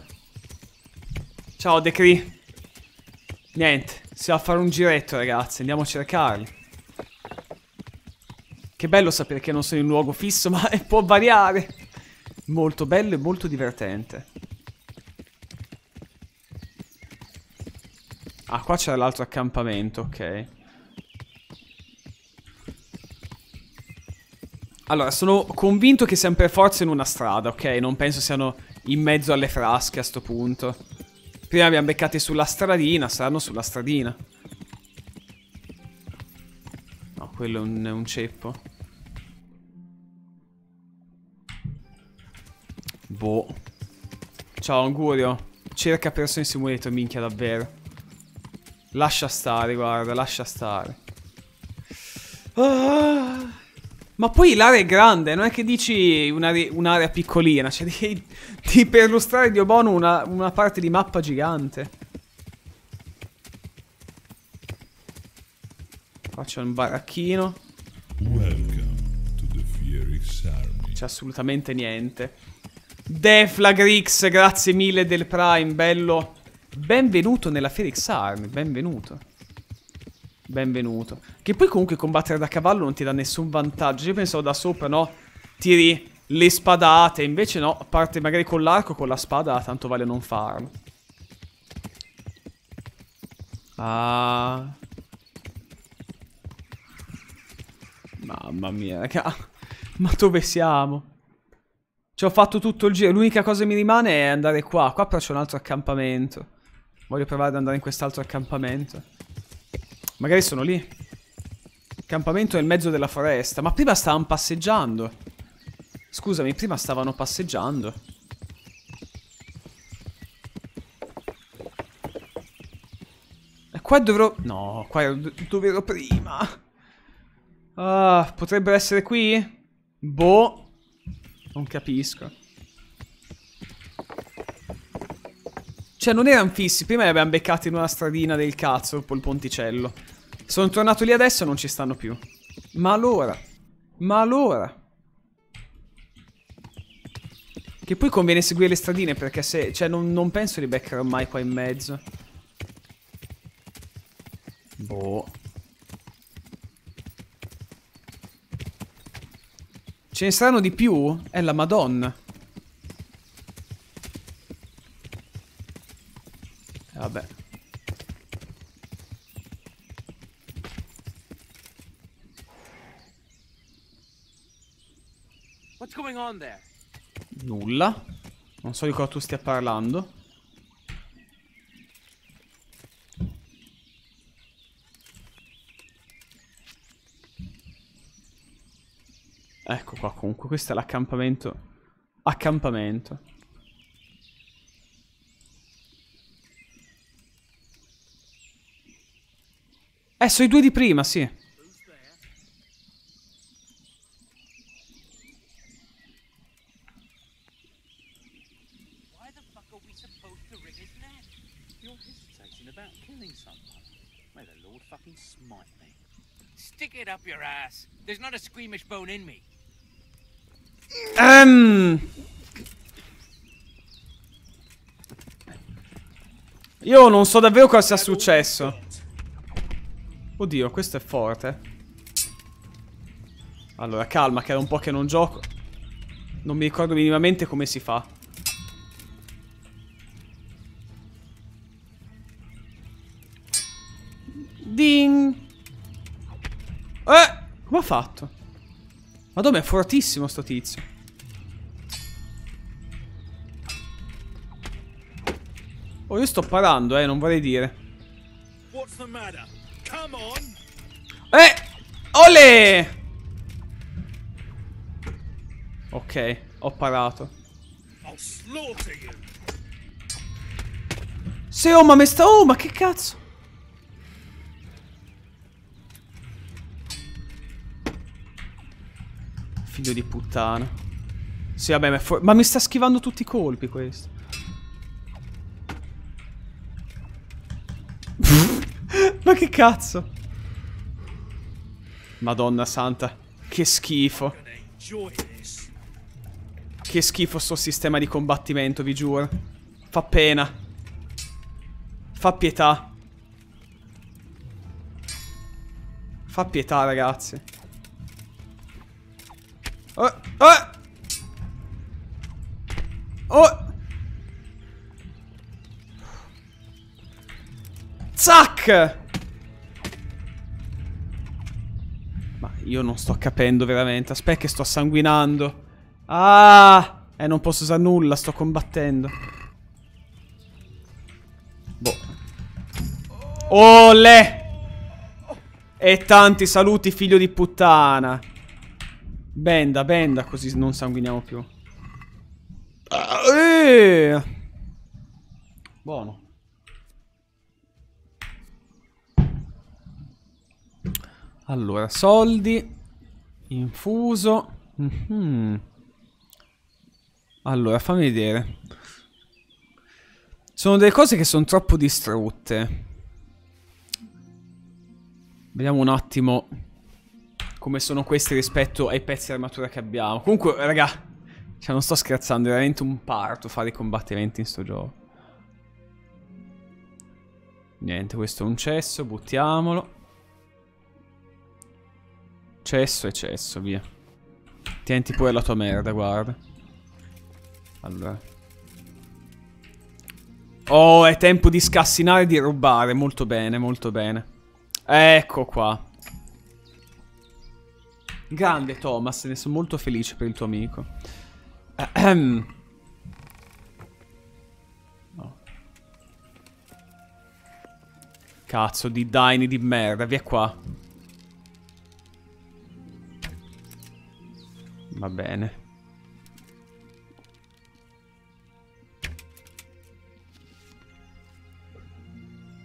Ciao Decree. Niente. Si va a fare un giretto, ragazzi. Andiamo a cercarli. Che bello sapere che non sono in un luogo fisso, ma può variare. Molto bello e molto divertente. Ah, qua c'era l'altro accampamento, ok. Allora, sono convinto che siamo per forza in una strada, ok? Non penso siano in mezzo alle frasche a sto punto. Prima abbiamo beccati sulla stradina, saranno sulla stradina. No, quello è un, è un ceppo. Boh. Ciao, Angurio. Cerca persone in simulator, minchia, davvero. Lascia stare, guarda, lascia stare. Ah... Ma poi l'area è grande, non è che dici un'area piccolina, cioè di, di perlustrare Dio Bono una, una parte di mappa gigante. Qua c'è un baracchino. C'è assolutamente niente. Deflagrix, grazie mille del Prime, bello. Benvenuto nella Fierik Army, benvenuto. Benvenuto. Che poi comunque combattere da cavallo non ti dà nessun vantaggio. Io pensavo da sopra, no? Tiri le spadate. Invece no, a parte magari con l'arco, con la spada, tanto vale non farlo. Ah. Mamma mia, raga. Ma dove siamo? Ci ho fatto tutto il giro. L'unica cosa che mi rimane è andare qua. Qua però c'è un altro accampamento. Voglio provare ad andare in quest'altro accampamento. Magari sono lì. Campamento nel mezzo della foresta. Ma prima stavano passeggiando. Scusami, prima stavano passeggiando. qua dovrò... No, qua ero dove ero prima. Ah, potrebbero essere qui? Boh. Non capisco. Cioè, non erano fissi. Prima li abbiamo beccati in una stradina del cazzo, col ponticello. Sono tornato lì adesso e non ci stanno più. Ma allora? Ma allora? Che poi conviene seguire le stradine, perché se... Cioè, non, non penso li beccherò mai qua in mezzo. Boh. Ce ne saranno di più? È la Madonna. Vabbè. What's going on there? Nulla. Non so di cosa tu stia parlando. Ecco qua, comunque, questo è l'accampamento. Accampamento. Eh, sono i due di prima, sì. Stick it up your ass. There's not a squeamish bone in me. Um. Io non so davvero cosa sia successo. Oddio, questo è forte. Allora, calma, che era un po' che non gioco. Non mi ricordo minimamente come si fa. Ding. Eh, come ha fatto? Madonna, è fortissimo sto tizio. Oh, io sto parando, eh, non vorrei dire. Eh! Olè! Ok, ho parato. Se oh, ma mi sta... Oh, ma che cazzo? Figlio di puttana. Sì, vabbè, ma, ma mi sta schivando tutti i colpi questo. Ma che cazzo? Madonna santa. Che schifo. Che schifo sto sistema di combattimento, vi giuro. Fa pena. Fa pietà. Fa pietà, ragazzi. Oh, oh. Oh. Zac. Ma io non sto capendo veramente. Aspetta che sto sanguinando. Ah. Eh, non posso usare nulla. Sto combattendo. Boh. Olè. E tanti saluti, figlio di puttana. Benda, benda, così non sanguiniamo più. Eeeh. Buono. Allora, soldi. Infuso. Mm-hmm. Allora, fammi vedere. Sono delle cose che sono troppo distrutte. Vediamo un attimo come sono questi rispetto ai pezzi di armatura che abbiamo. Comunque, raga, cioè non sto scherzando, è veramente un parto fare i combattimenti in sto gioco. Niente, questo è un cesso, buttiamolo. Cesso e cesso, via. Tienti pure la tua merda, guarda. Allora. Oh, è tempo di scassinare e di rubare. Molto bene, molto bene. Ecco qua. Grande Thomas, ne sono molto felice per il tuo amico. Ahem. No. Cazzo di daini di merda, via qua. Va bene.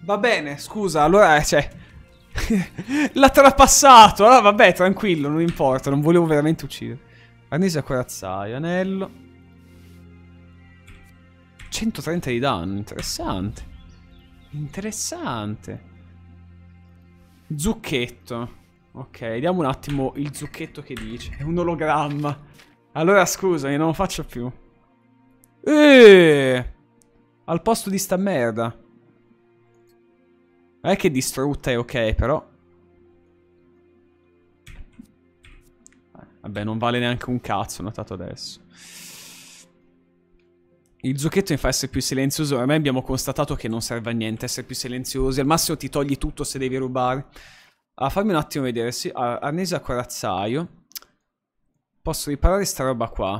Va bene, scusa, allora, cioè... L'ha trapassato, allora vabbè, tranquillo, non importa, non volevo veramente uccidere. Arnese a corazzaio, anello. centotrenta di danno, interessante. Interessante. Zucchetto. Ok, vediamo un attimo il zucchetto che dice. È un ologramma. Allora, scusami, non lo faccio più. Eeeh! Al posto di sta merda. Non è che distrutta è ok, però. Vabbè, non vale neanche un cazzo, ho notato adesso. Il zucchetto mi fa essere più silenzioso. Ormai abbiamo constatato che non serve a niente essere più silenziosi. Al massimo ti togli tutto se devi rubare. Ah, fammi un attimo vedere. Sì, arnese a corazzaio. Posso riparare sta roba qua.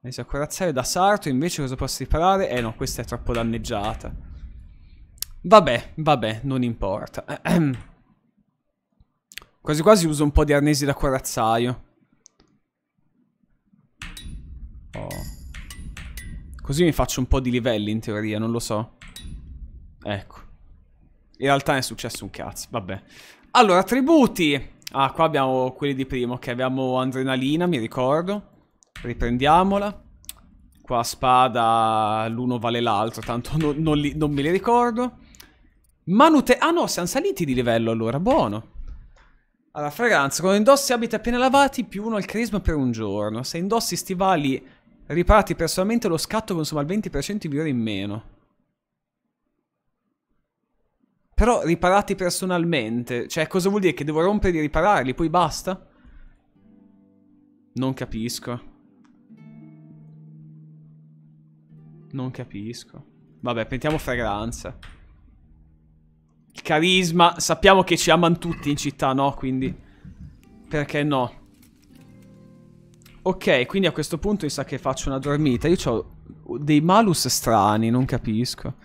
Arnese a corazzaio da sarto. Invece cosa posso riparare? Eh no, questa è troppo danneggiata. Vabbè, vabbè, non importa. Quasi quasi uso un po' di arnesi da corazzaio. Oh. Così mi faccio un po' di livelli in teoria, non lo so. Ecco. In realtà è successo un cazzo, vabbè. Allora, attributi. Ah, qua abbiamo quelli di prima. Ok, abbiamo adrenalina, mi ricordo. Riprendiamola. Qua spada, l'uno vale l'altro, tanto non, non, li, non me li ricordo. Manute... Ah no, siamo saliti di livello allora, buono. Allora, fragranza. Quando indossi abiti appena lavati, più uno al carisma per un giorno. Se indossi stivali... Riparati personalmente, lo scatto consuma il venti per cento di vigore in meno. Però riparati personalmente. Cioè, cosa vuol dire? Che devo rompere e ripararli, poi basta? Non capisco. Non capisco. Vabbè, prendiamo fragranza. Il carisma. Sappiamo che ci amano tutti in città, no? Quindi, perché no? Ok, quindi a questo punto mi sa che faccio una dormita. Io ho dei malus strani, non capisco.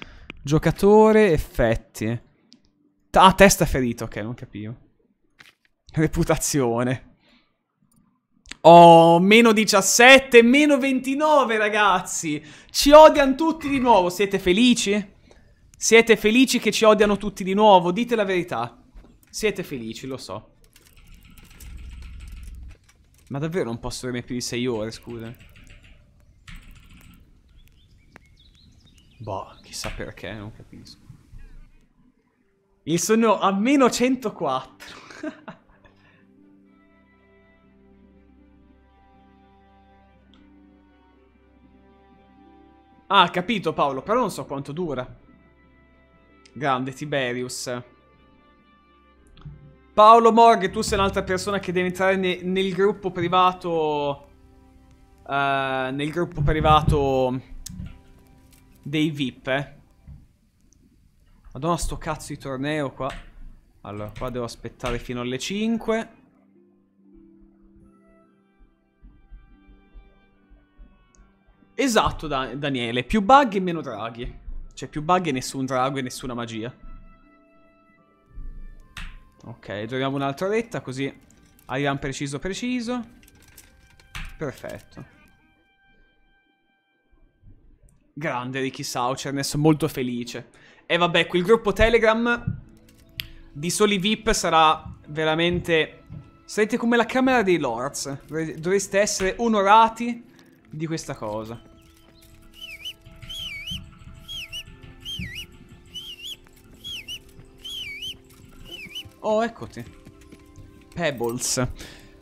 Giocatore, effetti. Ah, testa ferita, ok, non capivo. Reputazione. Oh, meno diciassette, meno ventinove, ragazzi. Ci odiano tutti di nuovo. Siete felici? Siete felici che ci odiano tutti di nuovo? Dite la verità. Siete felici, lo so. Ma davvero non posso dormire più di sei ore, scusa. Boh, chissà perché, non capisco. Il sonno a meno centoquattro. Ah, capito Paolo, però non so quanto dura. Grande Tiberius. Paolo Morg, tu sei un'altra persona che deve entrare ne nel gruppo privato. Uh, nel gruppo privato dei V I P. Eh. Madonna, sto cazzo di torneo qua. Allora, qua devo aspettare fino alle cinque. Esatto, Dan Daniele. Più bug e meno draghi. Cioè, più bug e nessun drago e nessuna magia. Ok, giochiamo un'altra oretta così arriviamo preciso preciso. Perfetto. Grande Ricky Saucer, ne sono molto felice. E vabbè, qui il gruppo Telegram di soli V I P sarà veramente... Sarete come la Camera dei Lords. Dovreste essere onorati di questa cosa. Oh, eccoti. Pebbles.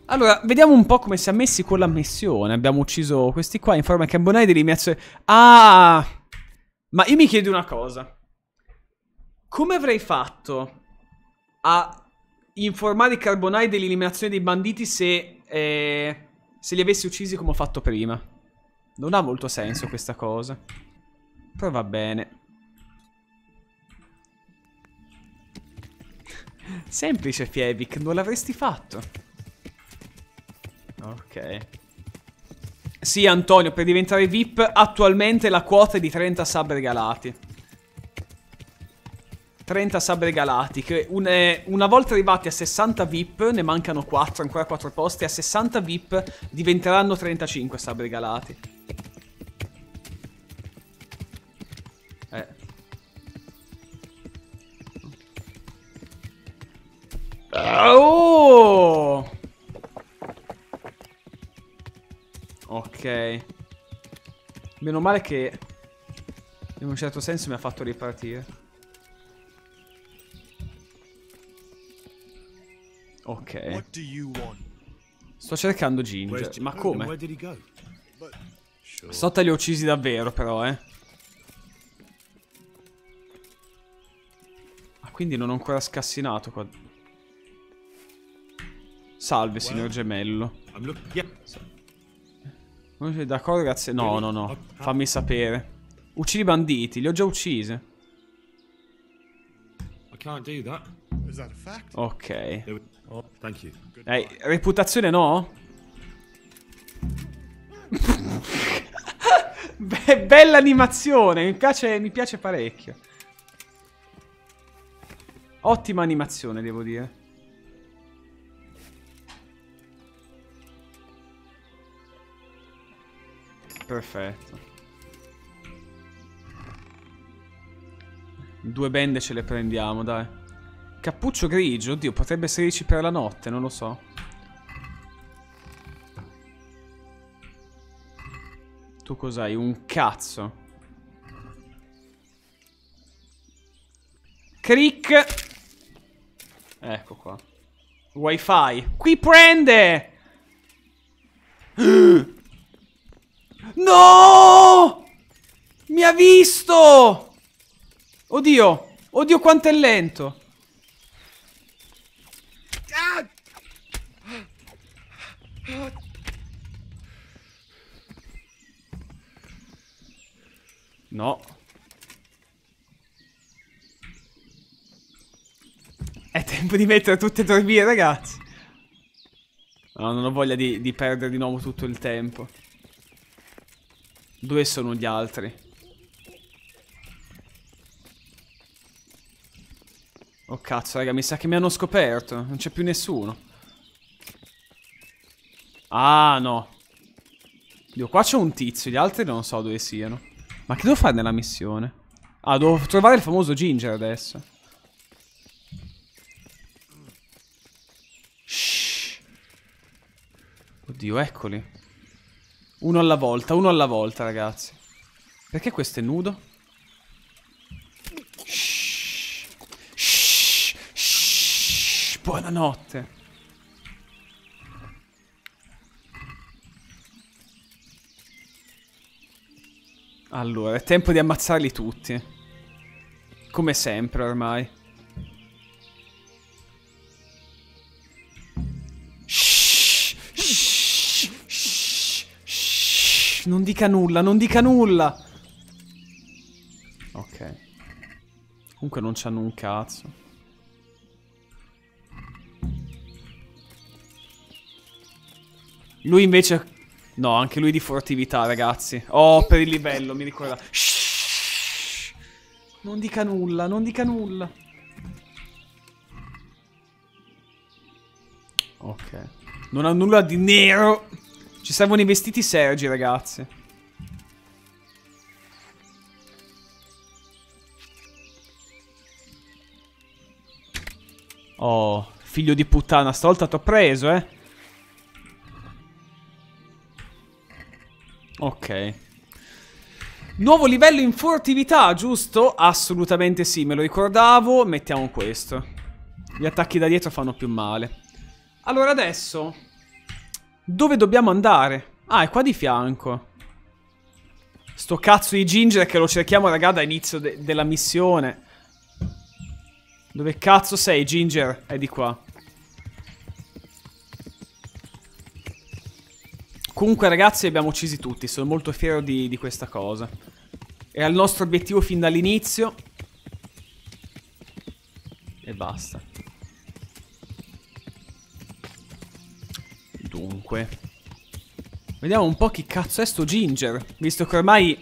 Allora, vediamo un po' come si è messi con la missione. Abbiamo ucciso questi qua in forma cambonai di eliminazione. Ah! Ma io mi chiedo una cosa. Come avrei fatto a informare i carbonai dell'eliminazione dei banditi se, eh, se li avessi uccisi come ho fatto prima? Non ha molto senso questa cosa. Però va bene. Semplice, Fierik, non l'avresti fatto. Ok. Sì, Antonio, per diventare V I P attualmente la quota è di trenta sub regalati. trenta sub regalati. Che un, eh, una volta arrivati a sessanta V I P, ne mancano quattro, ancora quattro posti, a sessanta V I P diventeranno trentacinque sub regalati. Eh. Oh! Ok. Meno male che in un certo senso mi ha fatto ripartire. Ok. Sto cercando Ginger. Ma come? Sotta li ho uccisi davvero però, eh. Ah, quindi non ho ancora scassinato qua. Salve, signor gemello. Non sei d'accordo, grazie. No, no, no. Fammi sapere. Uccidi i banditi, li ho già uccisi. Ok. Eh, reputazione no? Be bella animazione, mi piace, mi piace parecchio. Ottima animazione, devo dire. Perfetto. Due bende ce le prendiamo, dai. Cappuccio grigio, oddio, potrebbe esserci per la notte, non lo so. Tu cos'hai? Un cazzo. Cric. Ecco qua. Wi-Fi. Qui prende! No! Mi ha visto! Oddio, oddio quanto è lento. No. È tempo di mettere tutti a dormire, ragazzi. No, non ho voglia di, di perdere di nuovo tutto il tempo. Dove sono gli altri? Oh cazzo, raga, mi sa che mi hanno scoperto. Non c'è più nessuno. Ah, no. Dio, qua c'è un tizio. Gli altri non so dove siano. Ma che devo fare nella missione? Ah, devo trovare il famoso Ginger adesso. Shhh. Oddio, eccoli. Uno alla volta, uno alla volta, ragazzi. Perché questo è nudo? Buonanotte. Allora, è tempo di ammazzarli tutti. Come sempre ormai. Shhh, shhh, shhh, shhh. Non dica nulla, non dica nulla. Ok. Comunque non c'hanno un cazzo. Lui invece... No, anche lui di furtività, ragazzi. Oh, per il livello, mi ricorda. Shhh. Non dica nulla, non dica nulla. Ok. Non ha nulla di nero. Ci servono i vestiti Sergi, ragazzi. Oh, figlio di puttana, stavolta t'ho preso, eh. Ok. Nuovo livello in furtività, giusto? Assolutamente sì, me lo ricordavo. Mettiamo questo. Gli attacchi da dietro fanno più male. Allora adesso, dove dobbiamo andare? Ah, è qua di fianco. Sto cazzo di Ginger che lo cerchiamo, raga, da inizio de della missione. Dove cazzo sei, Ginger? È di qua. Comunque ragazzi, abbiamo uccisi tutti, sono molto fiero di, di questa cosa. Era il nostro obiettivo fin dall'inizio. E basta. Dunque. Vediamo un po' chi cazzo è sto Ginger, visto che ormai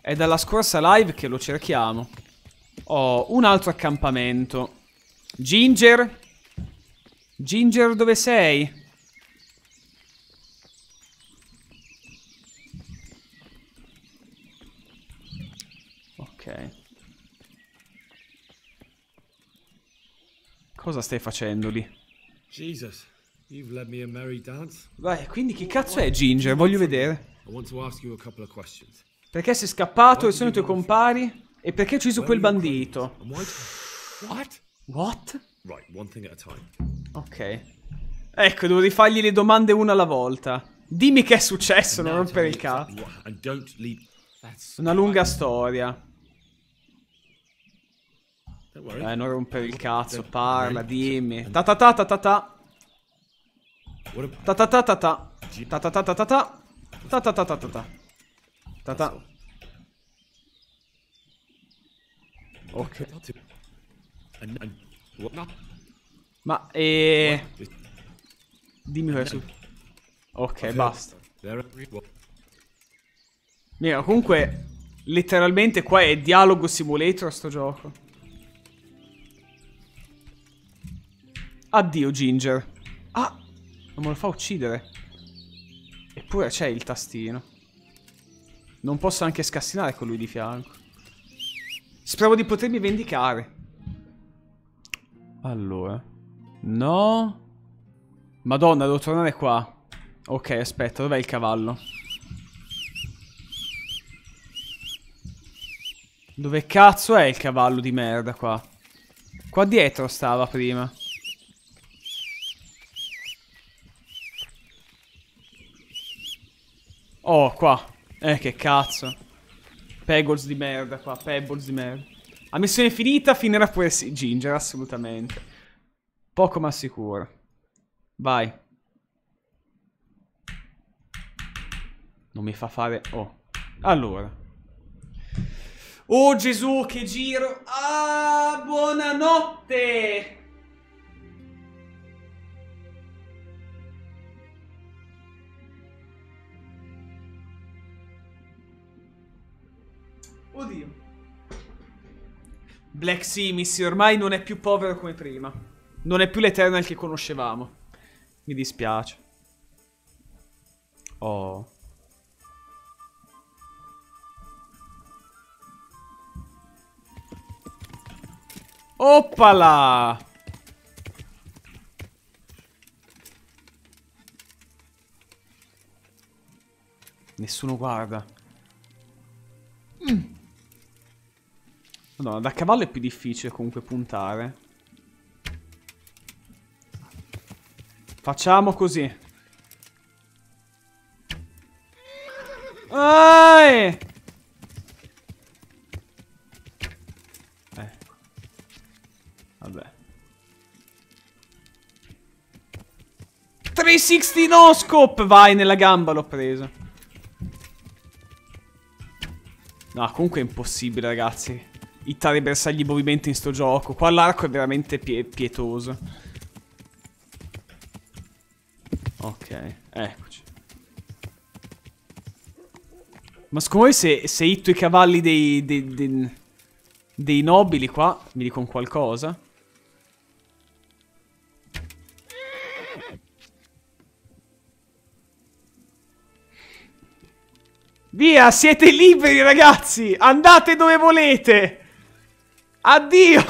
è dalla scorsa live che lo cerchiamo. Oh, un altro accampamento. Ginger? Ginger, dove sei? Cosa stai facendo lì? Jesus. You've led me a merry dance. Vai, quindi chi cazzo è Ginger? Voglio vedere. Perché sei scappato e sono i tuoi compari? E perché hai ucciso quel bandito? What? What? Ok. Ecco, devo rifargli le domande una alla volta. Dimmi che è successo, non rompere il cazzo. Una lunga storia. Eh, non rompere il cazzo, parla, dimmi. Ta ta ta ta ta ta. Ta ta ta ta ta. Ta ta ta ta ta ta. Ta ta ta ta ta ta. Ta ta. Ok. Ma eh... dimmi cosa è su. Ok, basta. Mira, comunque letteralmente qua è dialogo simulator sto gioco. Addio Ginger. Ah, non me lo fa uccidere. Eppure c'è il tastino. Non posso anche scassinare con lui di fianco. Spero di potermi vendicare. Allora. No. Madonna, devo tornare qua. Ok, aspetta, dov'è il cavallo? Dove cazzo è il cavallo di merda qua? Qua dietro stava prima. Oh, qua. Eh, che cazzo. Pebbles di merda qua, pebbles di merda. A missione finita, finirà pure sì, Ginger, assolutamente. Poco ma sicuro. Vai. Non mi fa fare... Oh. Allora. Oh, Gesù, che giro. Ah, buonanotte! Oddio. Black Simis ormai non è più povero come prima. Non è più l'Eternal che conoscevamo. Mi dispiace. Oh. Oppala! Nessuno guarda. Mm. Madonna, da cavallo è più difficile comunque puntare. Facciamo così. Ehi! Eh. Vabbè. trecentosessanta no scope! Vai, nella gamba l'ho preso. No, comunque è impossibile, ragazzi. Ittare i bersagli in movimento in sto gioco. Qua l'arco è veramente pie pietoso. Ok, eccoci. Ma secondo voi se, se hitto i cavalli dei, dei, dei, dei nobili qua, mi dicono qualcosa? Via, siete liberi ragazzi! Andate dove volete! Addio!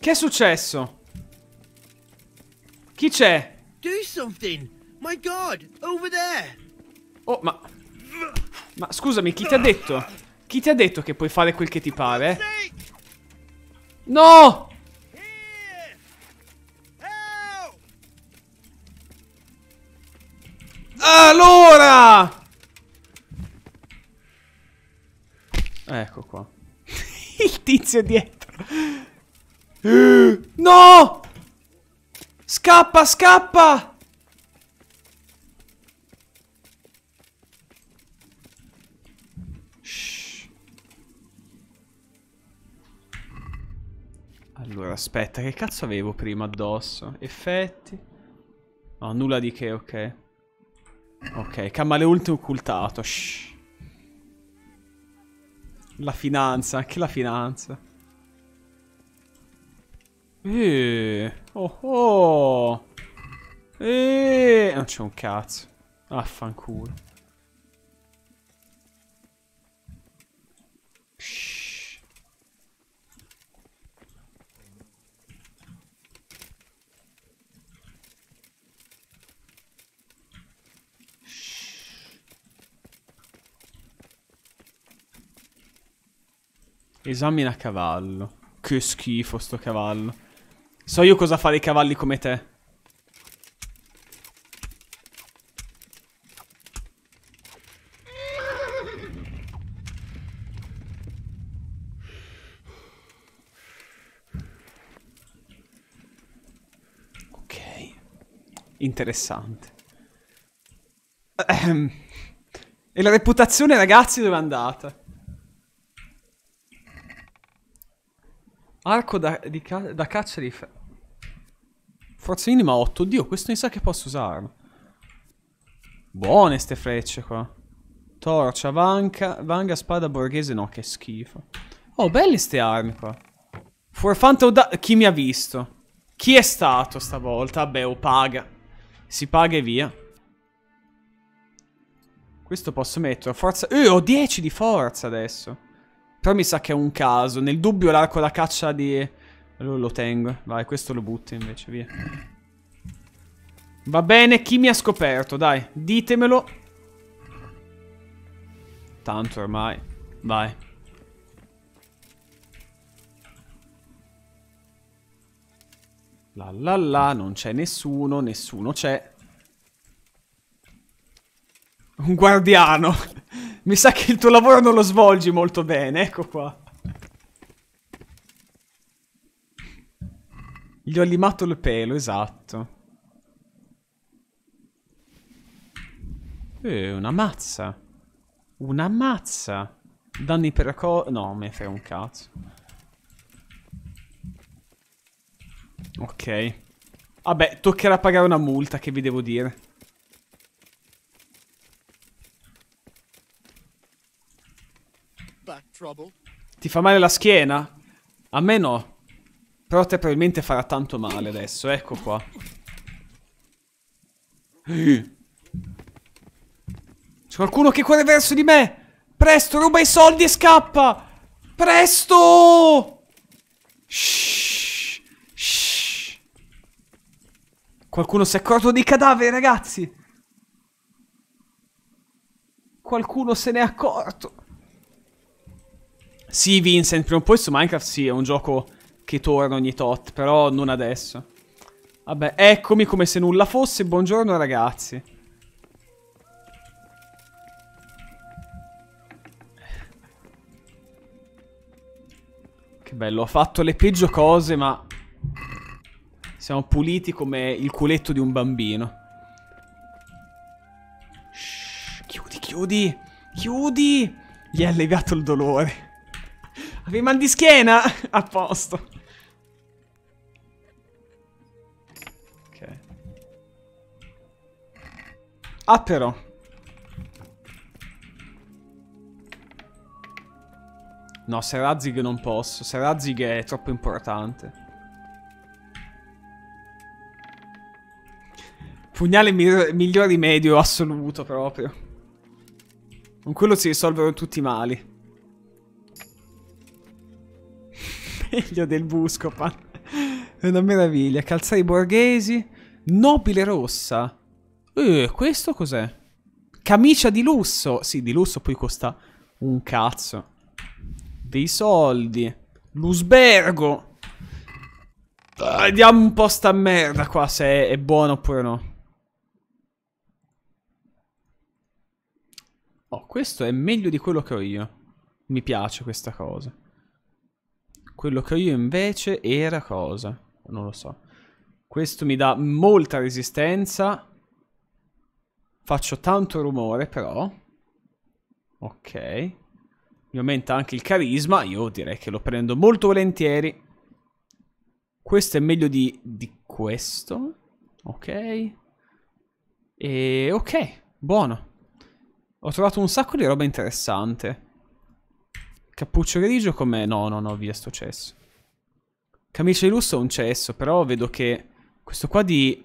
Che è successo? Chi c'è? Oh, ma... Ma scusami, chi ti ha detto? Chi ti ha detto che puoi fare quel che ti pare? No! Allora! Ecco qua. Il tizio dietro. No! Scappa, scappa! Shh. Allora, aspetta, che cazzo avevo prima addosso? Effetti. No, nulla di che, ok. Ok, camaleonte occultato. Shh. La finanza, anche la finanza. Eeeh. Oh oh. Eeeh. Non c'è un cazzo. Affanculo. Esamina cavallo. Che schifo sto cavallo. So io cosa fare i cavalli come te. Ok. Interessante. E la reputazione, ragazzi, dove è andata? Arco da, di ca da caccia di ferro. Forza minima otto. Oddio, questo mi sa che posso usarlo. Buone ste frecce qua. Torcia, vanca, vanga, spada borghese. No, che schifo. Oh, belle ste armi qua. For Phantom da... Chi mi ha visto? Chi è stato stavolta? Beh, o paga. Si paga e via. Questo posso mettere. Forza... Eh, ho dieci di forza adesso. Però mi sa che è un caso. Nel dubbio l'arco da caccia di... Allora lo tengo. Vai, questo lo butto invece, via. Va bene, chi mi ha scoperto? Dai, ditemelo. Tanto ormai. Vai. La la la, non c'è nessuno, nessuno c'è. Un guardiano. Mi sa che il tuo lavoro non lo svolgi molto bene, ecco qua. Gli ho limato il pelo, esatto. Eh, una mazza. Una mazza. Danni per co... No, me frega un cazzo. Ok. Vabbè, toccherà pagare una multa, che vi devo dire. Ti fa male la schiena? A me no. Però te probabilmente farà tanto male adesso. Ecco qua. C'è qualcuno che corre verso di me. Presto, ruba i soldi e scappa. Presto. Shh. Shh. Qualcuno si è accorto dei cadaveri, ragazzi. Qualcuno se n'è accorto. Sì, Vincent, prima o poi su Minecraft sì, è un gioco che torna ogni tot, però non adesso. Vabbè, eccomi come se nulla fosse, buongiorno ragazzi. Che bello, ho fatto le peggio cose, ma siamo puliti come il culetto di un bambino. Shhh, chiudi, chiudi, chiudi! Gli è alleviato il dolore. Avevi mal di schiena? A posto. Ok. Ah però. No, Serazig non posso. Serazig è troppo importante. Pugnale miglior rimedio assoluto proprio. Con quello si risolvono tutti i mali. Meglio del Buscopan. È una meraviglia. Calzari borghesi. Nobile rossa. Eh, questo cos'è? Camicia di lusso. Sì, di lusso poi costa un cazzo. Dei soldi. L'usbergo. Vediamo un po' sta merda qua se è, è buono oppure no. Oh, questo è meglio di quello che ho io. Mi piace questa cosa. Quello che ho io invece era cosa? Non lo so. Questo mi dà molta resistenza. Faccio tanto rumore però. Ok. Mi aumenta anche il carisma. Io direi che lo prendo molto volentieri. Questo è meglio di, di questo. Ok. E ok. Buono. Ho trovato un sacco di roba interessante. Cappuccio grigio com'è? No, no, no, via sto cesso. Camicia di lusso è un cesso, però vedo che questo qua di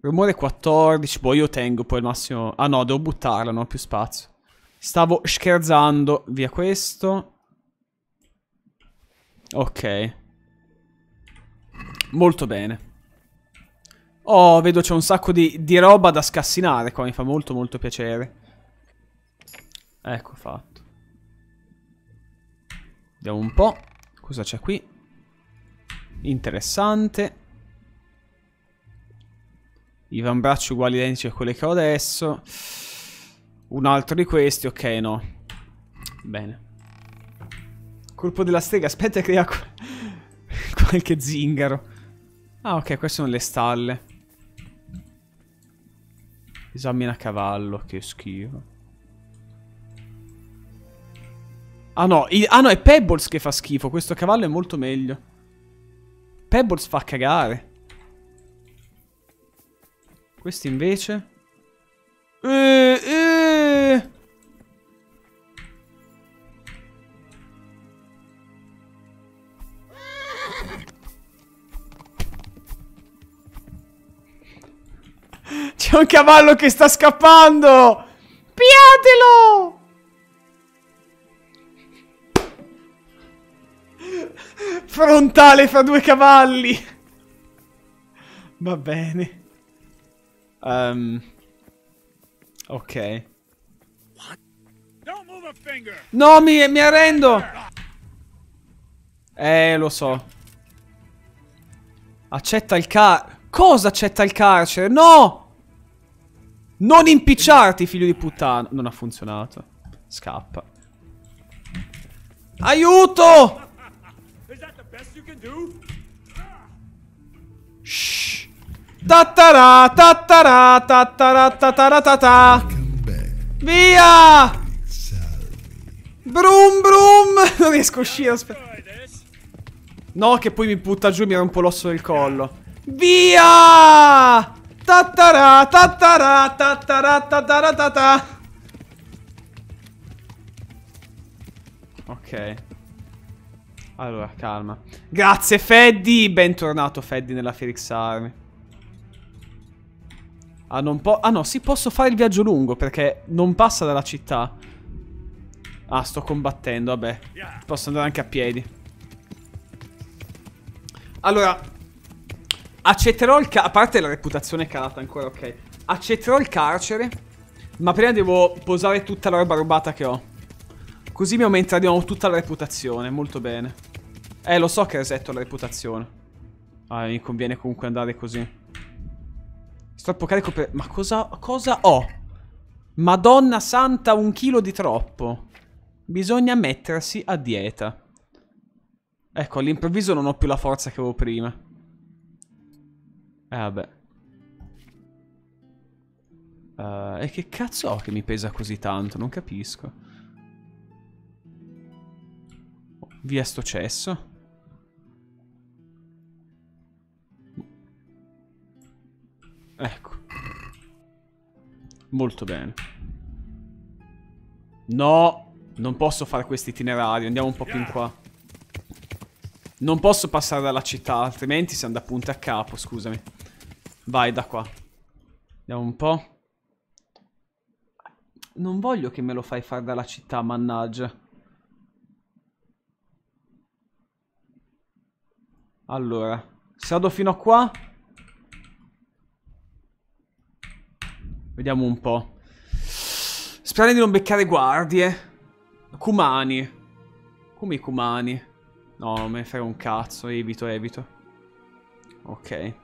rumore quattordici, boh, io tengo poi al massimo... Ah no, devo buttarla, non ho più spazio. Stavo scherzando, via questo. Ok. Molto bene. Oh, vedo c'è un sacco di, di roba da scassinare qua, mi fa molto molto piacere. Ecco fatto. Vediamo un po'. Cosa c'è qui? Interessante. I avambracci uguali identici a quelli che ho adesso. Un altro di questi, ok, no. Bene. Colpo della strega, aspetta che crea qualche zingaro. Ah, ok, queste sono le stalle. Esamina a cavallo, che schifo. Ah no, il... ah no, è Pebbles che fa schifo, questo cavallo è molto meglio. Pebbles fa cagare. Questi invece... Eh, eh. C'è un cavallo che sta scappando! Piatelo! Frontale fra due cavalli! Va bene. Um, ok. No, mi, mi arrendo! Eh, lo so. Accetta il car... Cosa accetta il carcere? No! Non impicciarti, figlio di puttana. Non ha funzionato. Scappa. Aiuto! Shhh. Tattara, tattara, tattara, tattara, tattara. Via! Brum, brum. Non riesco a uscire, aspetta. No, che poi mi butta giù e mi rompo l'osso del collo. Via! Tattara, tattara, tattara, tattara, tattara. Ok. Allora, calma. Grazie, Feddy. Bentornato, Feddy, nella Fierik Army. Ah, non po... Ah, no, sì, posso fare il viaggio lungo, perché non passa dalla città. Ah, sto combattendo, vabbè. Posso andare anche a piedi. Allora... accetterò il carcere, a parte la reputazione è calata ancora, ok. Accetterò il carcere, ma prima devo posare tutta la roba rubata che ho. Così mi aumenta di nuovo tutta la reputazione, molto bene. Eh, lo so che resetto la reputazione. Ah, mi conviene comunque andare così. Sto troppo carico per... Ma cosa, cosa ho? Madonna santa, un chilo di troppo. Bisogna mettersi a dieta. Ecco, all'improvviso non ho più la forza che avevo prima. Eh vabbè. Uh, e che cazzo ho che mi pesa così tanto? Non capisco. Via sto cesso. Ecco. Molto bene. No! Non posso fare questo itinerario. Andiamo un po' più in qua. Non posso passare dalla città, altrimenti si anda punta a capo, scusami. Vai da qua. Vediamo un po'. Non voglio che me lo fai fare dalla città, mannaggia. Allora, se vado fino a qua. Vediamo un po'. Sperare di non beccare guardie. Cumani. Come i cumani? No, non me ne frega un cazzo, evito, evito. Ok.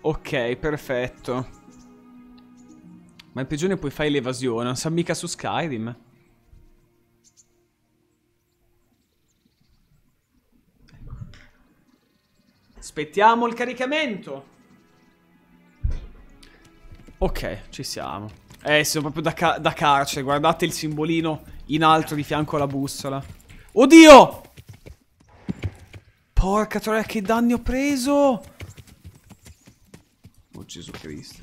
Ok, perfetto. Ma in prigione poi fai l'evasione, non sa mica su Skyrim. Aspettiamo il caricamento. Ok, ci siamo. Eh, sono proprio da, ca da carcere, guardate il simbolino in alto di fianco alla bussola. Oddio! Porca troia, che danni ho preso! Oh Gesù Cristo.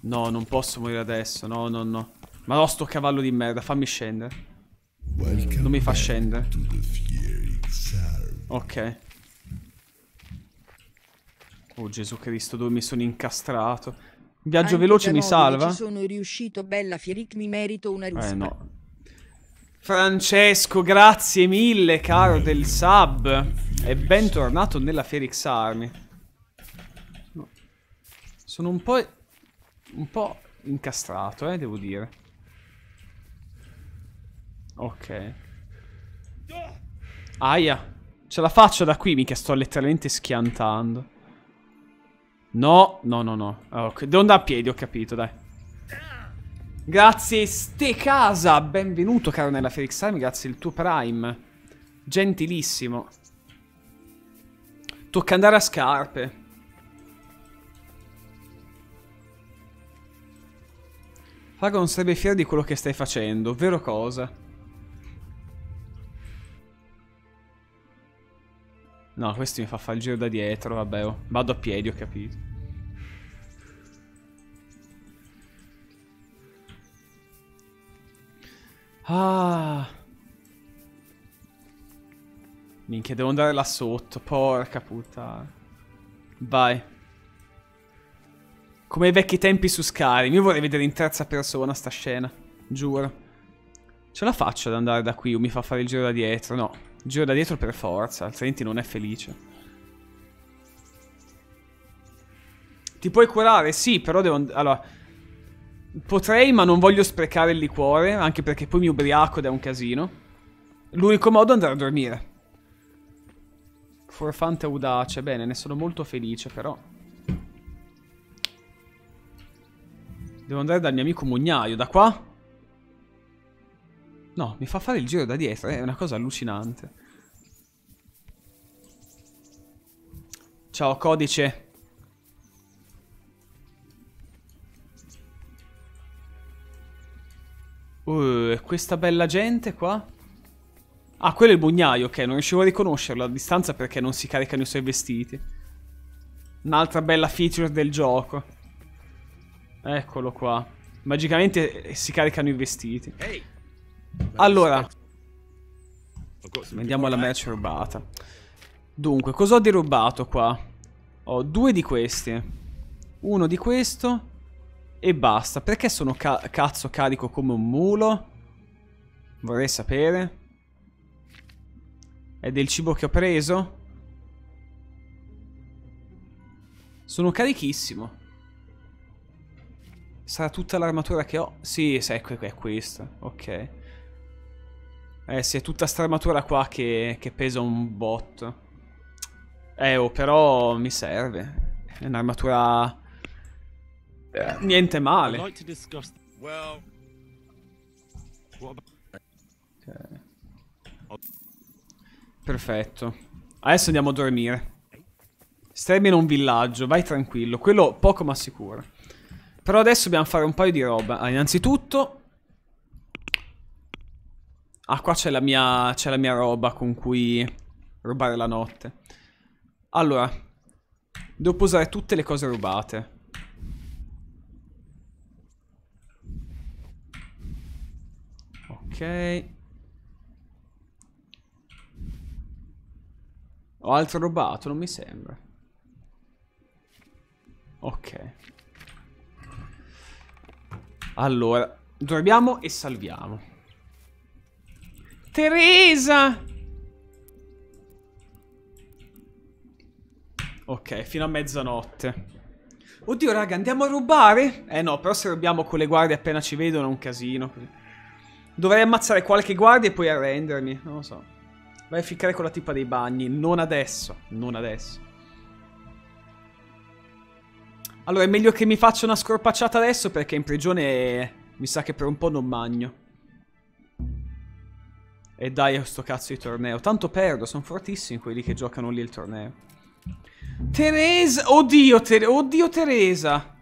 No, non posso morire adesso. No, no, no. Ma no, sto cavallo di merda, fammi scendere. Non mi fa scendere. Ok. Oh Gesù Cristo, dove mi sono incastrato. Viaggio anche veloce mi salva? Ci sono riuscito, bella Fierik, mi merito una ruspa. Eh no. Francesco, grazie mille, caro del sub. E bentornato nella Fierik Army. No. Sono un po'... un po' incastrato, eh, devo dire. Ok. Aia. Ce la faccio da qui, mica sto letteralmente schiantando. No, no, no, no. Ok, devo andare a piedi, ho capito, dai. Grazie, ste casa. Benvenuto, caro, nella Fierik Army. Grazie il tuo Prime. Gentilissimo. Tocca andare a scarpe. Fago non sarebbe fiero di quello che stai facendo, vero cosa? No, questo mi fa fare il giro da dietro, vabbè, oh. Vado a piedi, ho capito. Ah. Minchia, devo andare là sotto, porca puttana. Vai. Come ai vecchi tempi su Skyrim. Io vorrei vedere in terza persona sta scena. Giuro. Ce la faccio ad andare da qui o mi fa fare il giro da dietro? No. Il giro da dietro per forza, altrimenti non è felice. Ti puoi curare? Sì, però devo... Allora... Potrei, ma non voglio sprecare il liquore, anche perché poi mi ubriaco ed è un casino. L'unico modo è andare a dormire. Forfante audace. Bene, ne sono molto felice, però... Devo andare dal mio amico mugnaio, da qua? No, mi fa fare il giro da dietro, è una cosa allucinante. Ciao, codice. Uh, questa bella gente qua? Ah, quello è il mugnaio, ok, non riuscivo a riconoscerlo a distanza perché non si caricano i suoi vestiti. Un'altra bella feature del gioco. Eccolo qua. Magicamente si caricano i vestiti. Allora, andiamo alla merce rubata. Dunque, cosa ho derubato qua? Ho due di questi, uno di questo e basta. Perché sono ca cazzo carico come un mulo? Vorrei sapere. È del cibo che ho preso? Sono carichissimo. Sarà tutta l'armatura che ho? Sì, sì, è questa. Ok. Eh sì, è tutta sta armatura qua che, che pesa un botto. Eh, oh, però mi serve. È un'armatura... Eh, niente male. Okay. Perfetto. Adesso andiamo a dormire. Staremo in un villaggio, vai tranquillo. Quello poco ma sicuro. Però adesso dobbiamo fare un paio di roba. Ah, innanzitutto... Ah, qua c'è la mia... c'è la mia roba con cui rubare la notte. Allora, devo usare tutte le cose rubate. Ok. Ho altro rubato, non mi sembra. Ok. Allora, dormiamo e salviamo. Teresa! Ok, fino a mezzanotte. Oddio, raga, andiamo a rubare? Eh no, però se rubiamo con le guardie appena ci vedono è un casino. Dovrei ammazzare qualche guardia e poi arrendermi, non lo so. Vai a ficcare con la tipa dei bagni, non adesso, non adesso. Allora è meglio che mi faccia una scorpacciata adesso perché in prigione mi sa che per un po' non magno. E dai a sto cazzo di torneo. Tanto perdo, sono fortissimi quelli che giocano lì il torneo. Teresa! Oddio, Ter- Oddio Teresa!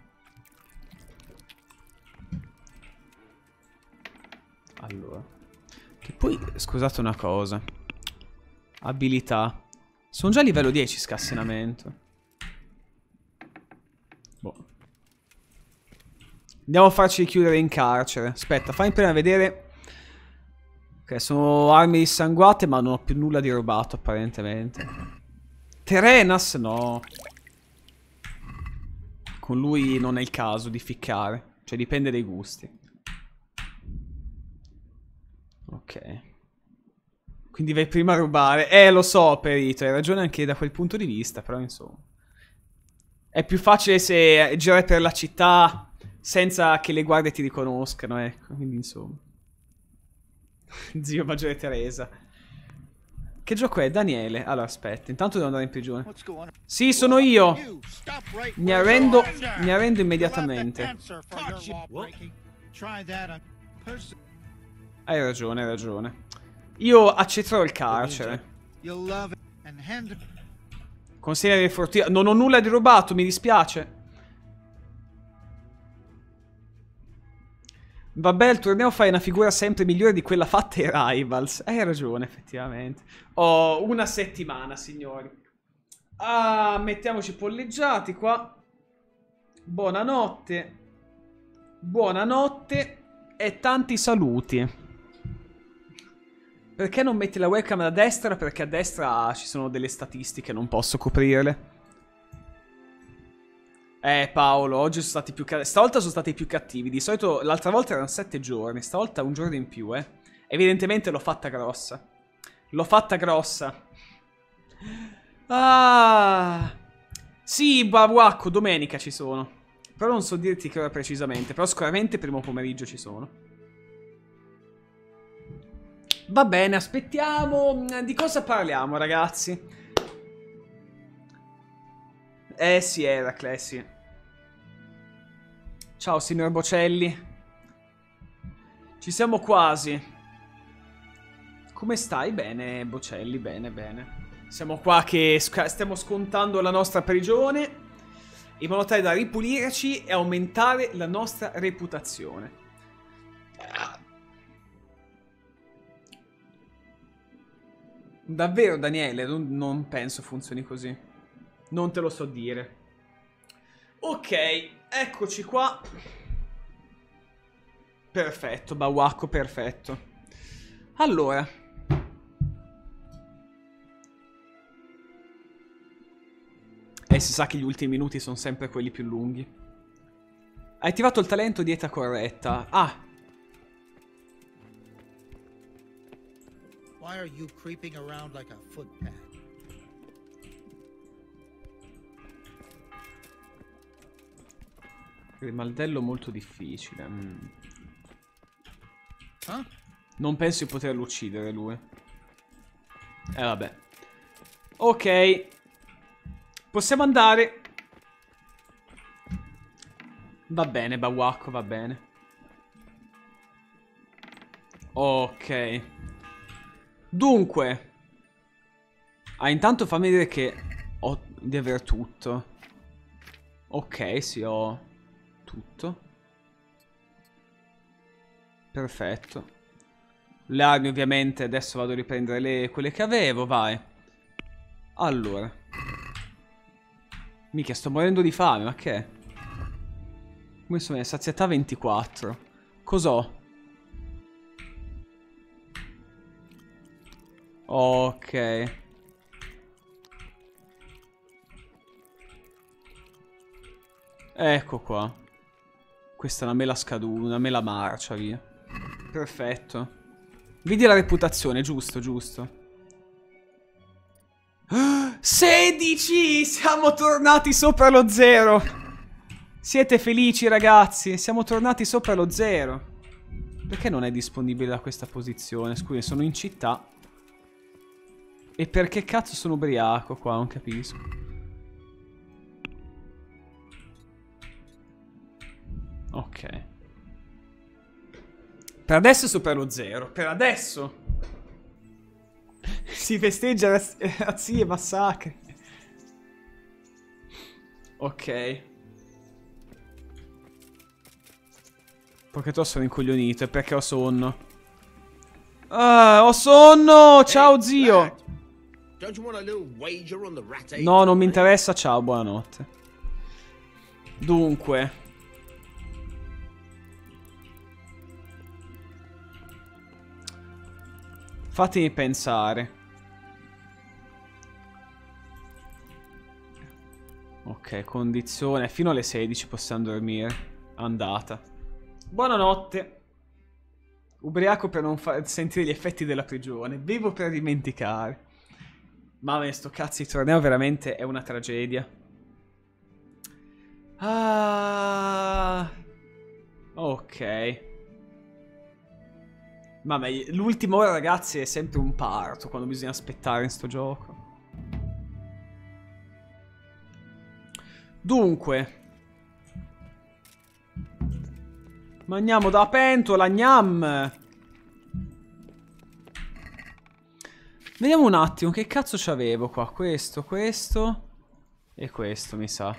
Allora. Che poi, scusate una cosa. Abilità. Sono già a livello dieci scassinamento. Andiamo a farci chiudere in carcere. Aspetta, fammi prima vedere. Ok, sono armi dissanguate, ma non ho più nulla di rubato apparentemente. Terenas? No. Con lui non è il caso di ficcare. Cioè dipende dai gusti. Ok. Quindi vai prima a rubare. Eh, lo so, Perito, hai ragione anche da quel punto di vista, però insomma. È più facile se girare per la città senza che le guardie ti riconoscano, ecco, quindi insomma. Zio Maggiore Teresa. Che gioco è? Daniele. Allora aspetta, intanto devo andare in prigione. Sì, sono io. Mi arrendo, mi arrendo immediatamente. Hai ragione, hai ragione. Io accetterò il carcere. Consegna di fortuna. Non ho nulla di rubato, mi dispiace. Vabbè, il torneo fai una figura sempre migliore di quella fatta ai Rivals. Hai ragione, effettivamente. Ho oh, una settimana, signori. Ah, mettiamoci polleggiati qua. Buonanotte. Buonanotte. E tanti saluti. Perché non metti la webcam a destra? Perché a destra ci sono delle statistiche, non posso coprirle. Eh Paolo, oggi sono stati più cattivi. Stavolta sono stati più cattivi. Di solito l'altra volta erano sette giorni. Stavolta un giorno in più, eh. Evidentemente l'ho fatta grossa. L'ho fatta grossa. Ah. Sì, Babuacco, domenica ci sono. Però non so dirti che ora precisamente. Però sicuramente primo pomeriggio ci sono. Va bene, aspettiamo. Di cosa parliamo, ragazzi? Eh sì, Eracle, sì. Ciao signor Bocelli. Ci siamo quasi. Come stai? Bene, Bocelli, bene, bene. Siamo qua che stiamo scontando la nostra prigione in modo tale da ripulirci e aumentare la nostra reputazione. Davvero, Daniele, non, non penso funzioni così. Non te lo so dire. Ok, eccoci qua. Perfetto, Bawacco, perfetto. Allora. E si sa che gli ultimi minuti sono sempre quelli più lunghi. Hai attivato il talento dieta corretta. Ah. Why are you creeping around like a footpad? Grimaldello molto difficile. Mm. Ah? Non penso di poterlo uccidere lui. Eh vabbè. Ok. Possiamo andare. Va bene, Bawacco, va bene. Ok. Dunque. Ah, intanto fammi dire che ho di aver tutto. Ok, sì, ho... tutto. Perfetto. Le armi ovviamente. Adesso vado a riprendere le, quelle che avevo. Vai. Allora. Mica sto morendo di fame. Ma che è? Come sono? Sazietà ventiquattro. Cos'ho? Ok. Ecco qua. Questa è una mela scaduta, una mela marcia, via. Perfetto. Vedi la reputazione, giusto, giusto. sedici! Siamo tornati sopra lo zero! Siete felici, ragazzi? Siamo tornati sopra lo zero. Perché non è disponibile da questa posizione? Scusi, sono in città. E perché cazzo sono ubriaco qua? Non capisco. Ok. Per adesso è sopra lo zero. Per adesso. Si festeggia razz razzie e massacri. Ok. Perché tu sono incoglionito. E perché ho sonno. Ah, ho sonno. Ciao zio. No, non mi interessa. Ciao, buonanotte. Dunque. Fatemi pensare. Ok, condizione. Fino alle sedici possiamo dormire. Andata. Buonanotte. Ubriaco per non far sentire gli effetti della prigione. Bevo per dimenticare. Mamma mia, sto cazzo di torneo veramente è una tragedia. Ah... Ok. Vabbè, l'ultima ora, ragazzi, è sempre un parto quando bisogna aspettare in sto gioco. Dunque, mangiamo da pentola, gnam. Vediamo un attimo, che cazzo c'avevo qua? Questo, questo e questo, mi sa.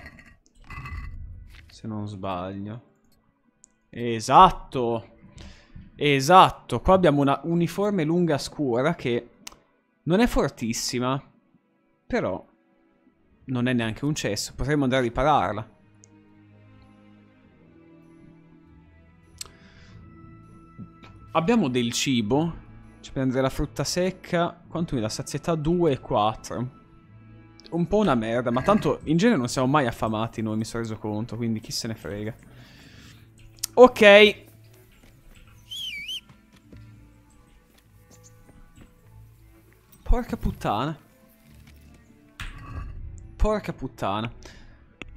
Se non sbaglio. Esatto. Esatto, qua abbiamo una uniforme lunga scura che non è fortissima, però non è neanche un cesso, potremmo andare a ripararla. Abbiamo del cibo, ci prendere la frutta secca, quanto mi dà sazietà? due e quattro. Un po' una merda, ma tanto in genere non siamo mai affamati noi, mi sono reso conto, quindi chi se ne frega. Ok. Porca puttana. Porca puttana.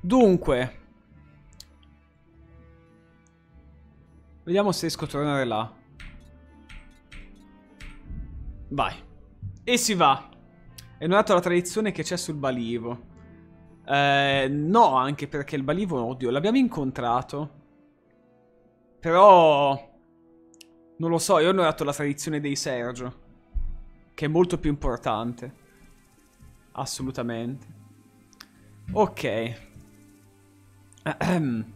Dunque, vediamo se riesco a tornare là. Vai. E si va. È nata la tradizione che c'è sul balivo. eh, No, anche perché il balivo, oddio, l'abbiamo incontrato. Però non lo so, io ho notato la tradizione dei Sergio, che è molto più importante. Assolutamente. Ok. Ahem.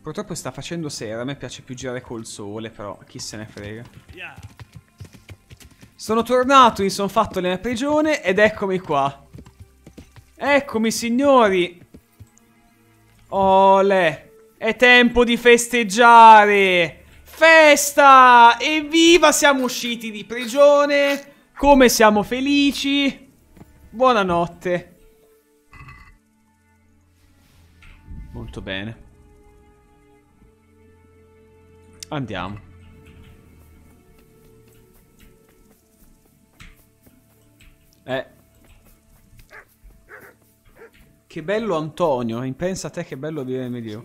Purtroppo sta facendo sera, a me piace più girare col sole, però chi se ne frega. Sono tornato, mi sono fatto la mia prigione ed eccomi qua. Eccomi, signori. Olè, è tempo di festeggiare. Festa! Evviva, siamo usciti di prigione. Come siamo felici. Buonanotte. Molto bene. Andiamo. Eh. Che bello Antonio. Pensa a te che bello vivere nel Medioevo.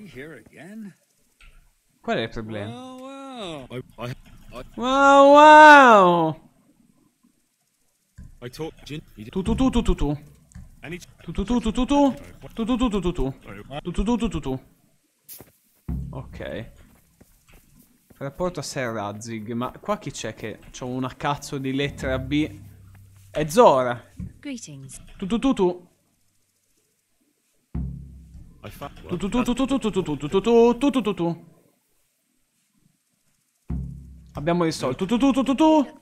Qual è il problema? Wow wow. Tu tu tu tu tu tu. Tu tu tu tu tu tu. Tu tu tu tu tu tu. Tu tu tu tu tu tu. Ok. Rapporto a Serrazig, ma qua chi c'è che c'ho una cazzo di lettera B? È Zora. Tu tu tu tu. Tu tu tu tu tu tu tu tu tu tu tu tu. Abbiamo risolto. Tu tu tu tu tu.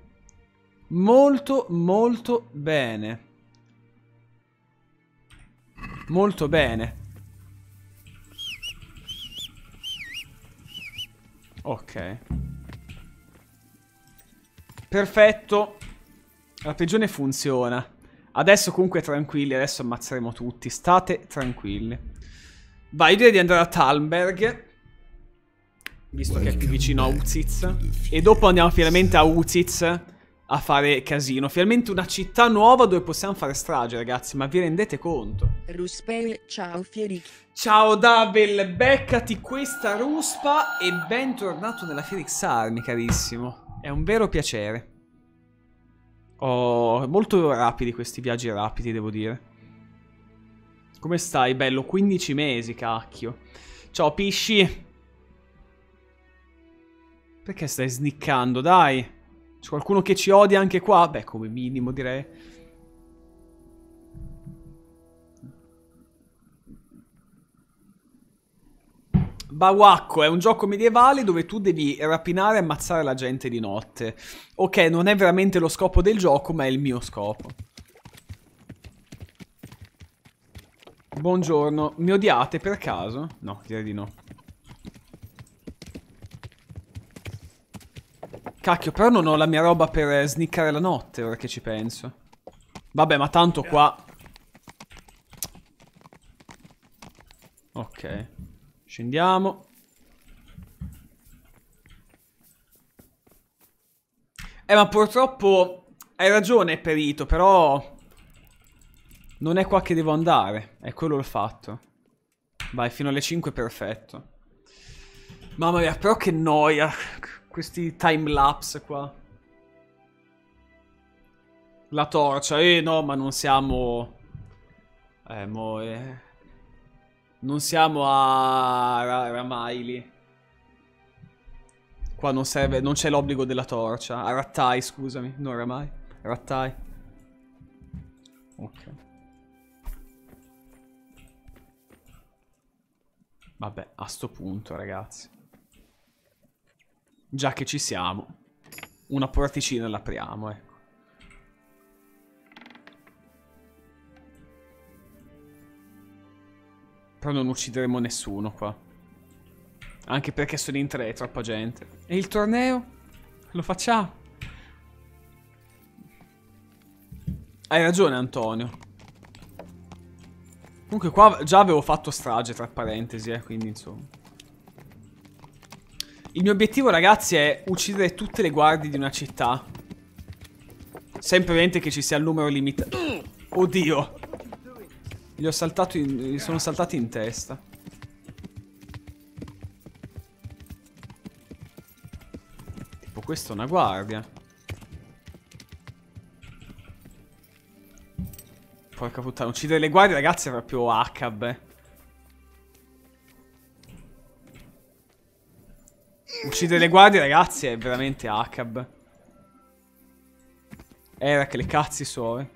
Molto, molto bene. Molto bene. Ok. Perfetto. La prigione funziona. Adesso comunque tranquilli, adesso ammazzeremo tutti. State tranquilli. Vai, io direi di andare a Talmberg, visto che è più vicino a Uzitz. E dopo andiamo finalmente a Uzitz a fare casino. Finalmente una città nuova dove possiamo fare strage, ragazzi. Ma vi rendete conto? Ruspe, ciao Fierik. Ciao Dabel, beccati questa ruspa e bentornato nella Fierik Army, carissimo. È un vero piacere. Oh, molto rapidi questi viaggi rapidi, devo dire. Come stai, bello? quindici mesi, cacchio. Ciao Pisci. Perché stai sniccando, dai? C'è qualcuno che ci odia anche qua? Beh, come minimo, direi. Bawacco è un gioco medievale dove tu devi rapinare e ammazzare la gente di notte. Ok, non è veramente lo scopo del gioco, ma è il mio scopo. Buongiorno, mi odiate per caso? No, direi di no. Cacchio, però non ho la mia roba per sniccare la notte, ora che ci penso. Vabbè, ma tanto qua... Ok. Scendiamo. Eh, ma purtroppo... Hai ragione, Perito, però... Non è qua che devo andare. È quello il fatto. Vai, fino alle cinque, perfetto. Mamma mia, però che noia... Questi timelapse qua. La torcia. Eh no, ma non siamo... Eh, mo... Eh. Non siamo a... Ra Ramaili. Qua non serve... Non c'è l'obbligo della torcia. A Rattai, scusami. Non Ramai. Rattai. Ok. Vabbè, a sto punto, ragazzi. Già che ci siamo, una porticina l'apriamo, ecco. Però non uccideremo nessuno qua. Anche perché sono in tre, troppa gente. E il torneo? Lo facciamo? Hai ragione, Antonio. Comunque qua già avevo fatto strage, tra parentesi, eh, quindi insomma... Il mio obiettivo, ragazzi, è uccidere tutte le guardie di una città. Sempre ovviamente che ci sia il numero limitato. Oddio. Gli ho saltato in... Gli sono saltati in testa. Tipo, questa è una guardia. Porca puttana, uccidere le guardie, ragazzi, è proprio H B. Uccidere le guardie, ragazzi, è veramente H B. Era che le cazzi suoi.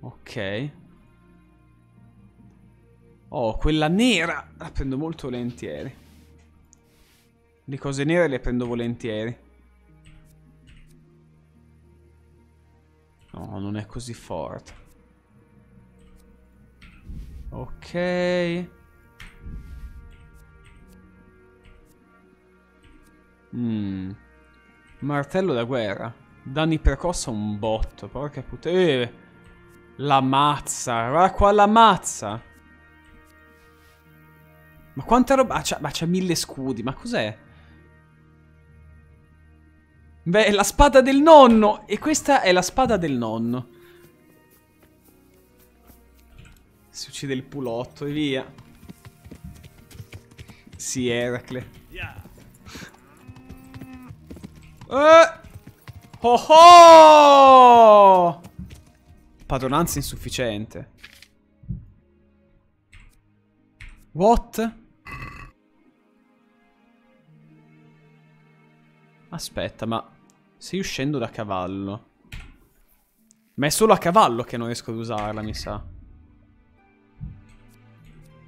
Ok. Oh, quella nera la prendo molto volentieri. Le cose nere le prendo volentieri. No, non è così forte. Ok. Mm. Martello da guerra. Danni percossa un botto. Porca puttana. Eh, la mazza. Guarda qua la mazza. Ma quanta roba. Ah, ma c'ha mille scudi. Ma cos'è? Beh, è la spada del nonno. E questa è la spada del nonno. Si uccide il pulotto e via. Sì, Eracle. Yeah. Eh! Oh oh! Padronanza insufficiente. What? Aspetta, ma se io scendo da cavallo... Ma è solo a cavallo che non riesco ad usarla, mi sa.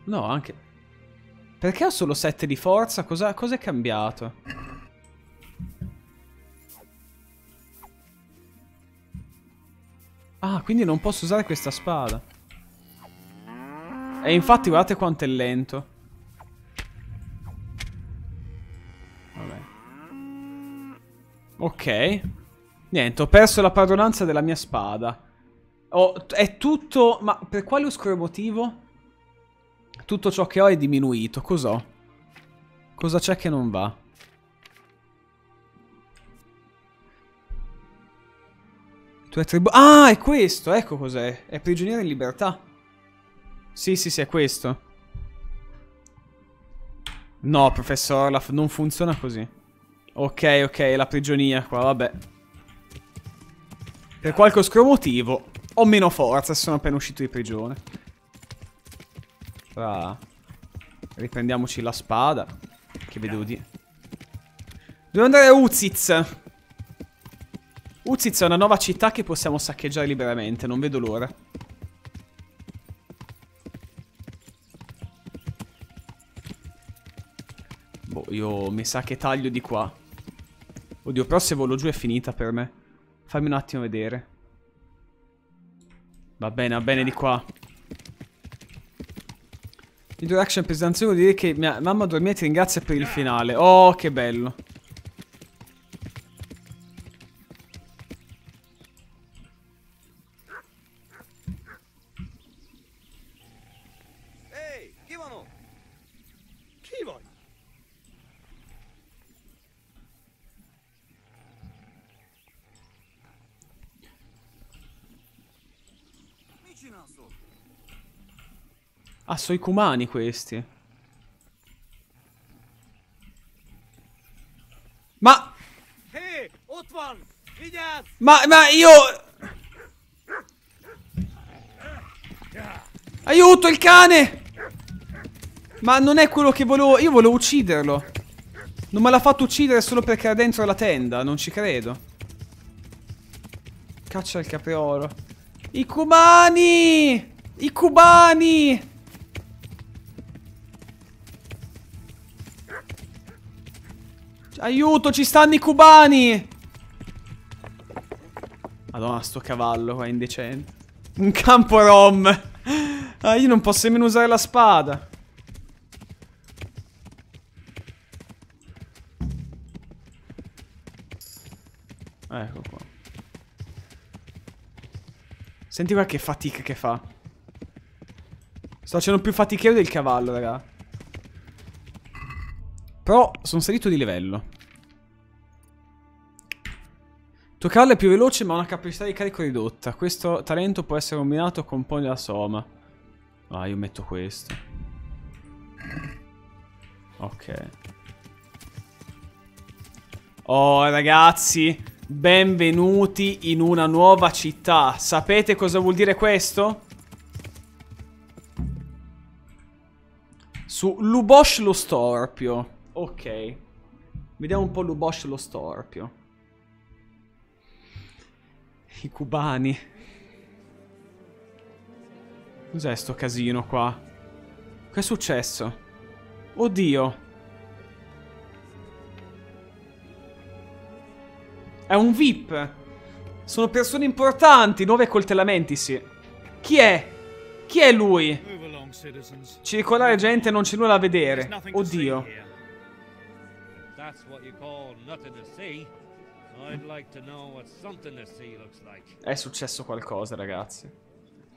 No, anche... Perché ho solo sette di forza? Cosa, cosa è cambiato? Ah, quindi non posso usare questa spada. E infatti guardate quanto è lento. Vabbè. Ok. Niente, ho perso la padronanza della mia spada. Oh, è tutto... Ma per quale oscuro motivo? Tutto ciò che ho è diminuito. Cos'ho? Cosa c'è che non va? Tu hai tribu... Ah, è questo! Ecco cos'è. È prigioniero in libertà. Sì, sì, sì, è questo. No, professor Olaf, non funziona così. Ok, ok, è la prigionia qua, vabbè. Per qualche oscuro motivo ho meno forza, sono appena uscito di prigione. Ah. Riprendiamoci la spada. Che vedevo di... Dobbiamo andare a Uzitz. Uzitz è una nuova città che possiamo saccheggiare liberamente. Non vedo l'ora. Boh, io mi sa che taglio di qua. Oddio, però se volo giù è finita per me. Fammi un attimo vedere. Va bene, va bene di qua. Introduction pesante, devo dire che mia mamma dormia ti ringrazia per il finale. Oh, che bello. Ah, sono i cumani questi. Ma... Ma, ma io... Aiuto il cane! Ma non è quello che volevo... Io volevo ucciderlo. Non me l'ha fatto uccidere solo perché era dentro la tenda. Non ci credo. Caccia il capriolo. I cumani! I cubani! Aiuto, ci stanno i cubani! Madonna, sto cavallo qua è indecente. Un campo rom! Ah, io non posso nemmeno usare la spada. Ecco qua. Senti qua che fatica che fa. Sto facendo più fatichero del cavallo, raga. Però sono salito di livello. Toccarla è più veloce ma ha una capacità di carico ridotta. Questo talento può essere combinato con Pony la Soma. Ah, io metto questo. Ok. Oh ragazzi, benvenuti in una nuova città. Sapete cosa vuol dire questo? Su Lubosh lo storpio. Ok, vediamo un po' Lubosh lo storpio. I cubani. Cos'è sto casino qua? Che è successo? Oddio. È un V I P. Sono persone importanti. Nove coltellamenti, sì. Chi è? Chi è lui? Circolare gente, non c'è nulla da vedere. Oddio. È successo qualcosa, ragazzi.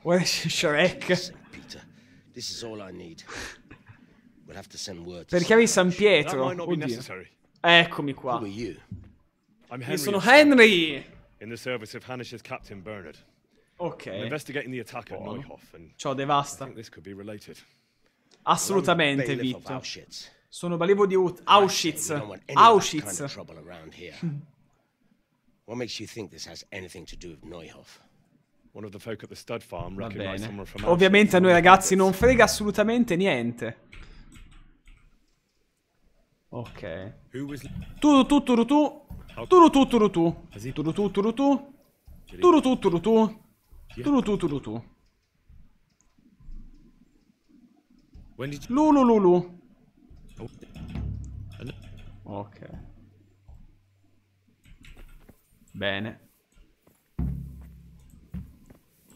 Guarda Shrek. Per chiavi San Pietro. Oddio. Eccomi qua. Io sono Henry. Ok. Buono. Ciao, devasta. Assolutamente, Vito. Sono balevo di Ut Auschwitz. Auschwitz. What makes you think this has anything to do with Neuhof? One of the folk at the stud farm recognized someone from Auschwitz. Ovviamente a noi ragazzi non frega assolutamente niente. Ok. Tu tu tu tu. Tu tu tu tu. Tu tu tu tu. Tu tu tu tu. Tu tu tu tu. Lulu lulu. Ok. Bene.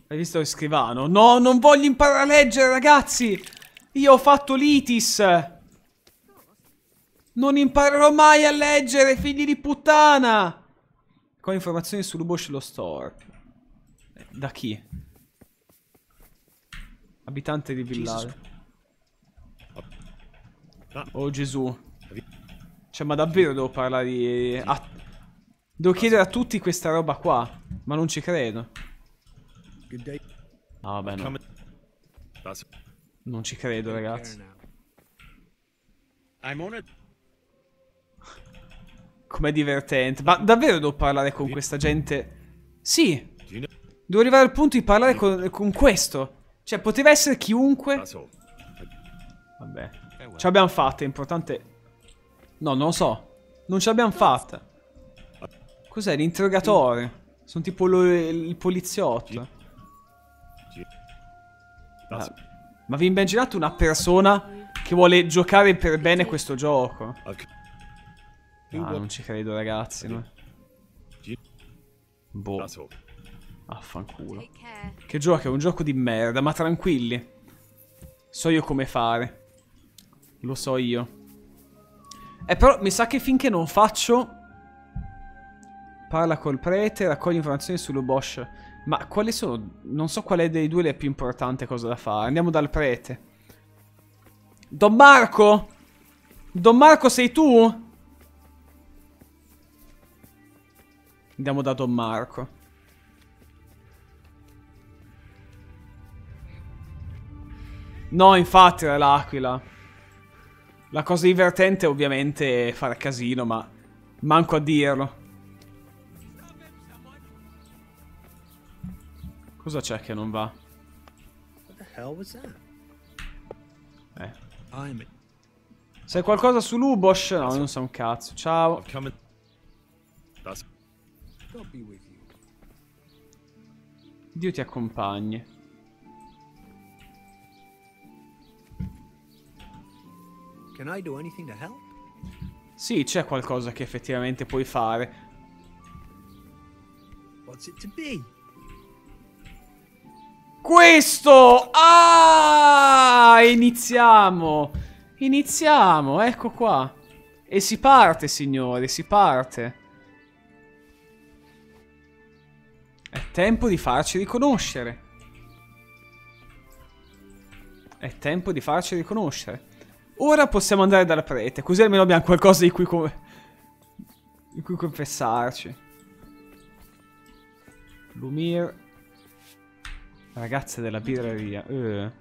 Hai visto il scrivano? No, non voglio imparare a leggere, ragazzi. Io ho fatto l'itis. Non imparerò mai a leggere, figli di puttana. Con informazioni su Lubosh lo store. Da chi? Abitante di villaggio. Oh Gesù. Cioè ma davvero devo parlare di... Ah, devo chiedere a tutti questa roba qua. Ma non ci credo. Ah vabbè no. Non ci credo ragazzi. Com'è divertente. Ma davvero devo parlare con questa gente? Sì. Devo arrivare al punto di parlare con, con questo. Cioè poteva essere chiunque. Vabbè. Ce l'abbiamo fatta, è importante. No, non lo so. Non ce l'abbiamo fatta. Cos'è? L'interrogatore. Sono tipo lo, il poliziotto. Ma, ma vi immaginate una persona che vuole giocare per bene questo gioco? No, non ci credo ragazzi no. Boh. Affanculo. Che gioco, è un gioco di merda, ma tranquilli. So io come fare. Lo so io. Eh, però mi sa che finché non faccio... Parla col prete, raccoglie informazioni sull'Ubosh. Ma quali sono? Non so quale dei due è più importante cosa da fare. Andiamo dal prete. Don Marco? Don Marco sei tu? Andiamo da Don Marco. No, infatti era l'aquila. La cosa divertente è ovviamente fare casino, ma manco a dirlo. Cosa c'è che non va? Eh. Sai qualcosa su Lubosh? No, non so un cazzo. Ciao. Dio ti accompagni. Sì, c'è qualcosa che effettivamente puoi fare. What's it to be? Questo! Ah! Iniziamo! Iniziamo, ecco qua. E si parte, signori, si parte. È tempo di farci riconoscere. È tempo di farci riconoscere. Ora possiamo andare dal prete, così almeno abbiamo qualcosa di cui, co- di cui confessarci. Lumir... Ragazze della birreria. Uh.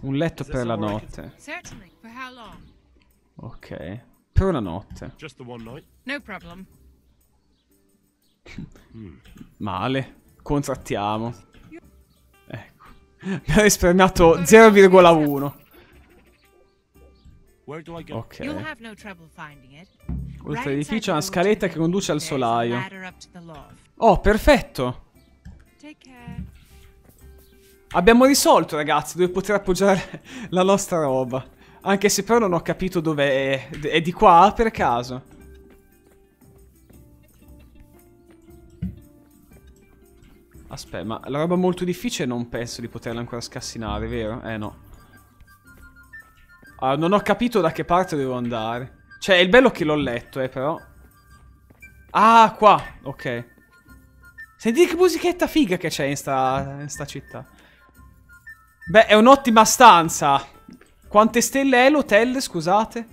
Un letto per la notte. Ok. Per una notte. Male. Contrattiamo. Ecco. Mi ha risparmiato zero virgola uno. Ok. Oltre l'edificio è una scaletta che conduce al solaio. Oh, perfetto! Abbiamo risolto, ragazzi, dove poter appoggiare la nostra roba. Anche se però non ho capito dov'è. È di qua, per caso. Aspetta, ma la roba è molto difficile, non penso di poterla ancora scassinare, vero? Eh no. Allora, non ho capito da che parte devo andare. Cioè, il bello è che l'ho letto, eh, però. Ah, qua. Ok. Sentite che musichetta figa che c'è in sta, in sta città. Beh, è un'ottima stanza. Quante stelle è l'hotel, scusate?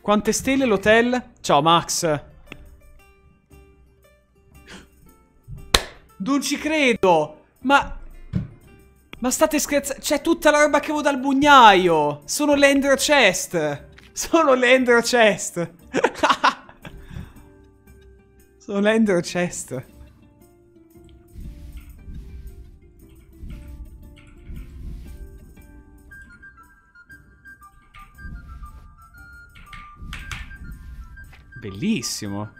Quante stelle l'hotel? Ciao, Max. Non ci credo. Ma... Ma state scherzando? C'è tutta la roba che avevo dal bugnaio! Sono le Ender Chest! Sono le Ender Chest! Sono le Ender Chest! Bellissimo!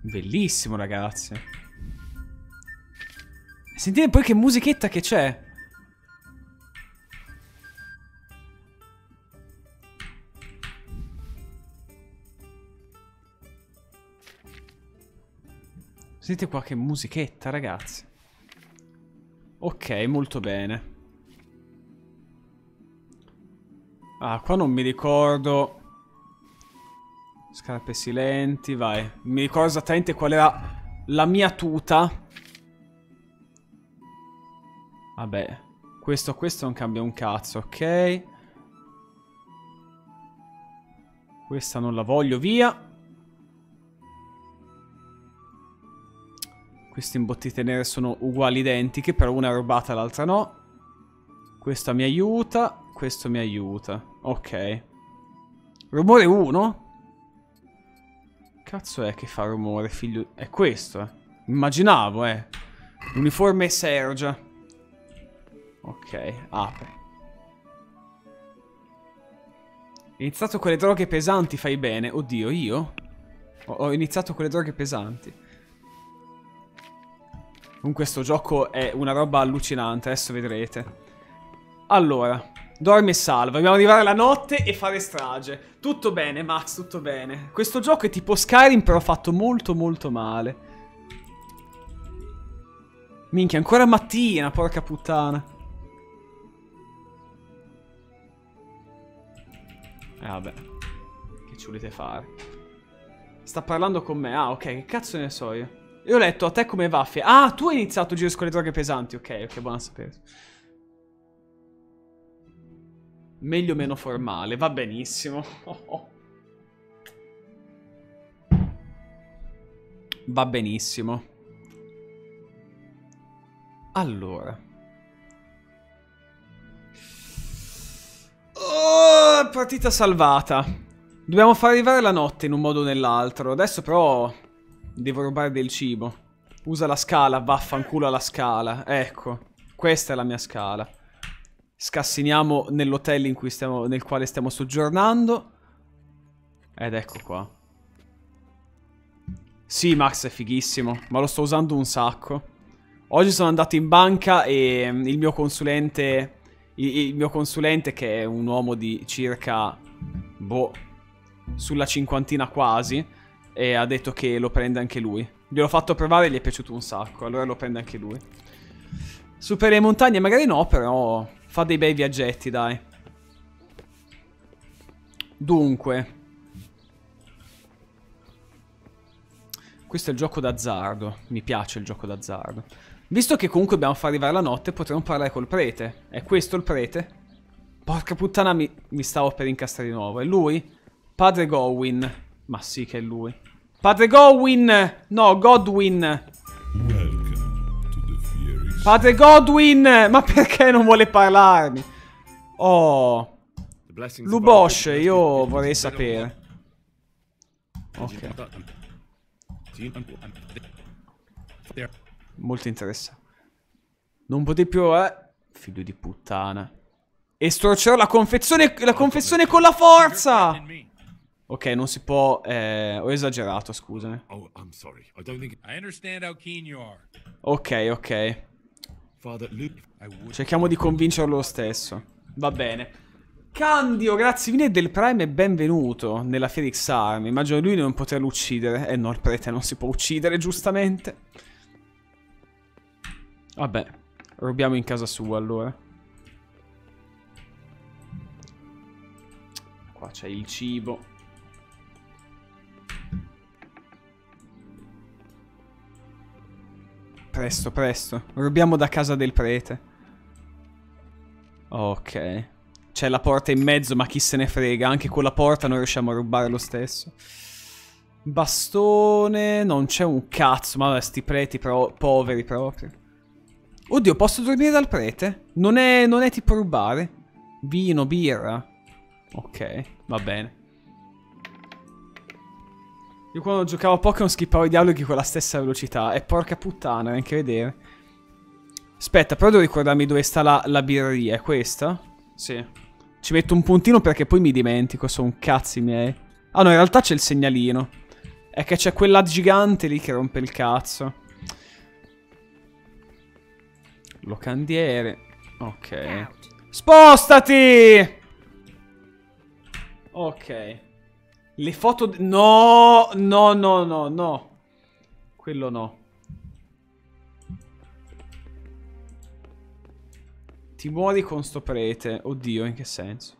Bellissimo, ragazzi! Sentite poi che musichetta che c'è. Sentite qua che musichetta, ragazzi. Ok, molto bene. Ah, qua non mi ricordo. Scarpe silenti, vai. Mi ricordo esattamente qual era la mia tuta. Vabbè, questo a questo non cambia un cazzo, ok? Questa non la voglio, via. Queste imbottite nere sono uguali, identiche, però una è rubata, l'altra no. Questa mi aiuta, questo mi aiuta, ok. Rumore uno? Cazzo è che fa rumore, figlio... È questo, eh. Immaginavo, eh. Uniforme Sergia. Ok, apri. Iniziato con le droghe pesanti, fai bene. Oddio, io? Ho, ho iniziato con le droghe pesanti. Comunque sto gioco è una roba allucinante, adesso vedrete. Allora, Dormi e salva. Dobbiamo arrivare la notte e fare strage. Tutto bene, Max, tutto bene. Questo gioco è tipo Skyrim, però fatto molto molto male. Minchia, ancora mattina, porca puttana. E eh, vabbè. Che ci volete fare? Sta parlando con me. Ah, ok, che cazzo ne so io. Io ho letto a te come va. Ah, tu hai iniziato il giro con le droghe pesanti. Ok, ok, buona sapere. Meglio meno formale, va benissimo. Va benissimo. Allora. Oh, partita salvata. Dobbiamo far arrivare la notte in un modo o nell'altro. Adesso però devo rubare del cibo. Usa la scala, vaffanculo alla scala. Ecco, questa è la mia scala. Scassiniamo nell'hotel in cui stiamo, nel quale stiamo soggiornando. Ed ecco qua. Sì, Max è fighissimo, ma lo sto usando un sacco. Oggi sono andato in banca e il mio consulente, il, il mio consulente che è un uomo di circa, boh, sulla cinquantina quasi, e ha detto che lo prende anche lui. Gliel'ho fatto provare e gli è piaciuto un sacco, allora lo prende anche lui. Supera le montagne magari no, però fa dei bei viaggetti, dai. Dunque. Questo è il gioco d'azzardo. Mi piace il gioco d'azzardo. Visto che comunque dobbiamo far arrivare la notte, potremmo parlare col prete. È questo il prete? Porca puttana, mi, mi stavo per incastrare di nuovo. È lui? Padre Godwin. Ma sì che è lui. Padre Godwin! No, Godwin! Padre Godwin, ma perché non vuole parlarmi? Oh, Lubosch, io vorrei sapere. Ok. Molto interessante. Non potevi più, eh? Figlio di puttana. E storcerò la confezione, la confessione con la forza! Ok, non si può... Eh, ho esagerato, scusami. Ok, ok. Cerchiamo di convincerlo lo stesso. Va bene. Candio, grazie mille del Prime e benvenuto nella Fierik Army. Immagino lui non poterlo uccidere. Eh no, il prete non si può uccidere, giustamente. Vabbè, rubiamo in casa sua allora. Qua c'è il cibo. Presto, presto. Rubiamo da casa del prete. Ok. C'è la porta in mezzo, ma chi se ne frega. Anche con la porta noi riusciamo a rubare lo stesso. Bastone. Non c'è un cazzo. Ma vabbè, sti preti pro poveri proprio. Oddio, posso dormire dal prete? Non è, non è tipo rubare. Vino, birra. Ok, va bene. Io quando giocavo a Pokémon skippavo i dialoghi con la stessa velocità. E porca puttana, neanche vedere. Aspetta, però devo ricordarmi dove sta la, la birreria. È questa? Sì. Ci metto un puntino perché poi mi dimentico. Sono cazzi miei. Ah no, in realtà c'è il segnalino. È che c'è quella gigante lì che rompe il cazzo. Locandiere. Ok. Spostati! Ok. Le foto... No, no, no, no, no. Quello no. Ti muori con sto prete. Oddio, in che senso?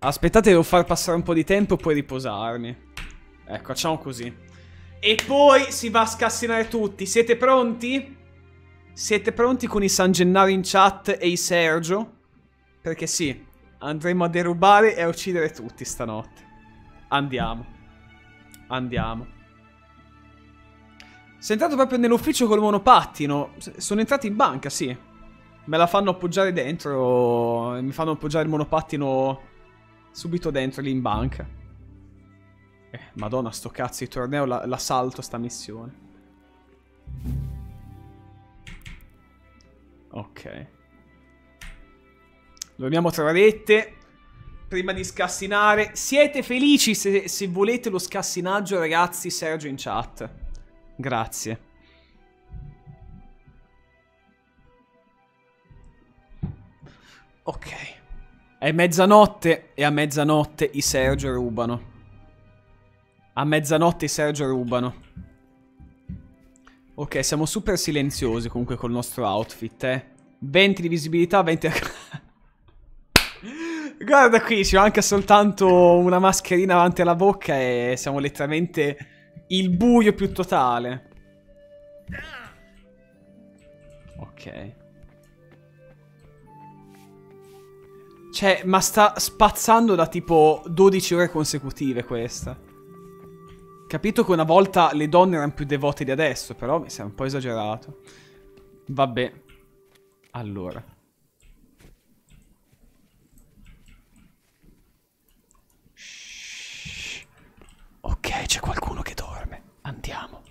Aspettate, devo far passare un po' di tempo e poi riposarmi. Ecco, facciamo così. E poi si va a scassinare tutti. Siete pronti? Siete pronti con i San Gennaro in chat e i Sergio? Perché sì, andremo a derubare e a uccidere tutti stanotte. Andiamo. Andiamo. Sei entrato proprio nell'ufficio col monopattino. Sono entrato in banca, sì. Me la fanno appoggiare dentro. Mi fanno appoggiare il monopattino subito dentro, lì in banca. Eh, madonna, sto cazzo di torneo. La, la salto sta missione. Ok. Dormiamo tre orette. Prima di scassinare, siete felici se, se volete lo scassinaggio, ragazzi? Sergio in chat. Grazie. Ok. È mezzanotte e a mezzanotte i Sergio rubano. A mezzanotte i Sergio rubano. Ok, siamo super silenziosi comunque col nostro outfit, eh. venti di visibilità, venti... Guarda qui, c'ho anche soltanto una mascherina davanti alla bocca e siamo letteralmente il buio più totale. Ok. Cioè, ma sta spazzando da tipo dodici ore consecutive questa. Capito che una volta le donne erano più devote di adesso, però mi sembra un po' esagerato. Vabbè. Allora. Shhh. Ok, c'è qualcuno che dorme. Andiamo.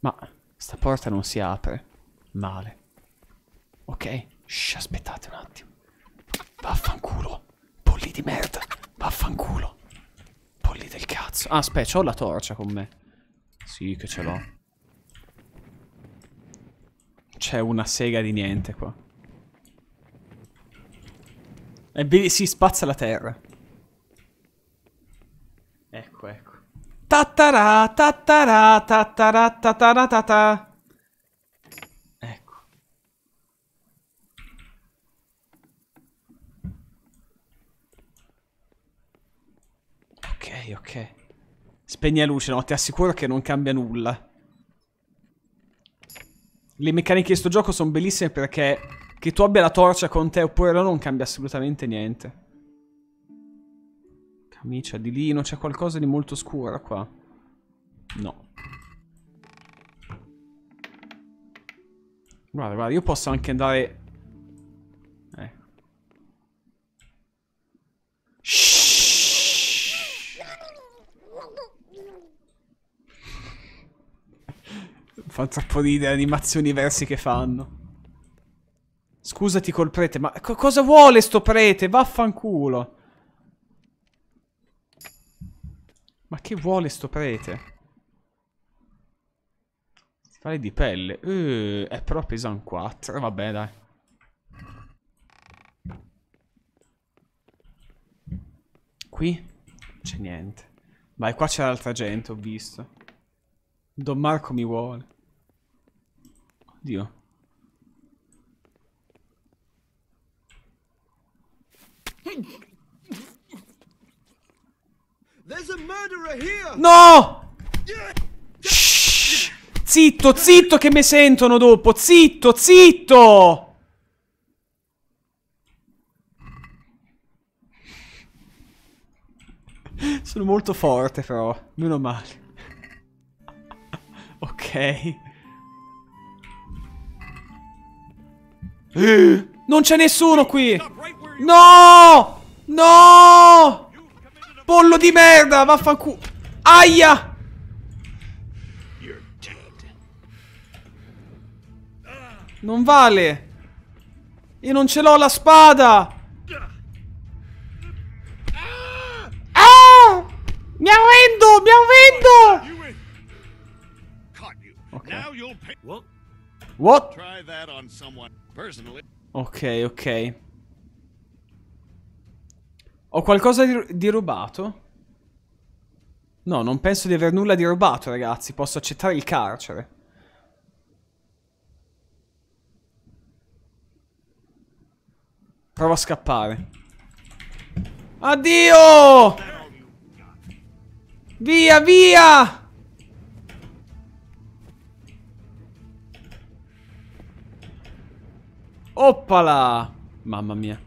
Ma sta porta non si apre. Male. Ok. Shh, aspettate un attimo. Vaffanculo. Polli di merda. Vaffanculo. Polli del cazzo. Ah, aspetta, c'ho la torcia con me. Sì, che ce l'ho. C'è una sega di niente qua. E si spazza la terra. Ecco, ecco. Tattara, tattara, tattara, tattara, tattara. Ok, ok. Spegni la luce, no? Ti assicuro che non cambia nulla. Le meccaniche di sto gioco sono bellissime perché che tu abbia la torcia con te oppure no non cambia assolutamente niente. Camicia di lino, c'è qualcosa di molto scuro qua. No. Guarda, guarda, io posso anche andare... Eh. Shhh. Fa troppo ridere animazioni versi che fanno. Scusati col prete, ma co cosa vuole sto prete? Vaffanculo. Ma che vuole sto prete? Fare di pelle. Uh, è però pesan quattro. Vabbè, dai. Qui? Non c'è niente. Vai, qua c'è l'altra gente, ho visto. Don Marco mi vuole. Oddio. No! Shhh! Zitto, zitto che mi sentono dopo. Zitto, zitto! Sono molto forte però, meno male. Ok. Non c'è nessuno qui! No! No! Pollo di merda, vaffanculo! Aia! Non vale! Io non ce l'ho la spada! Ah! Mi arrendo! Mi arrendo! Okay. What? Ok, ok. Ho qualcosa di, di rubato? No, non penso di aver nulla di rubato, ragazzi. Posso accettare il carcere. Provo a scappare. Addio! Via, via! Oppala! Mamma mia.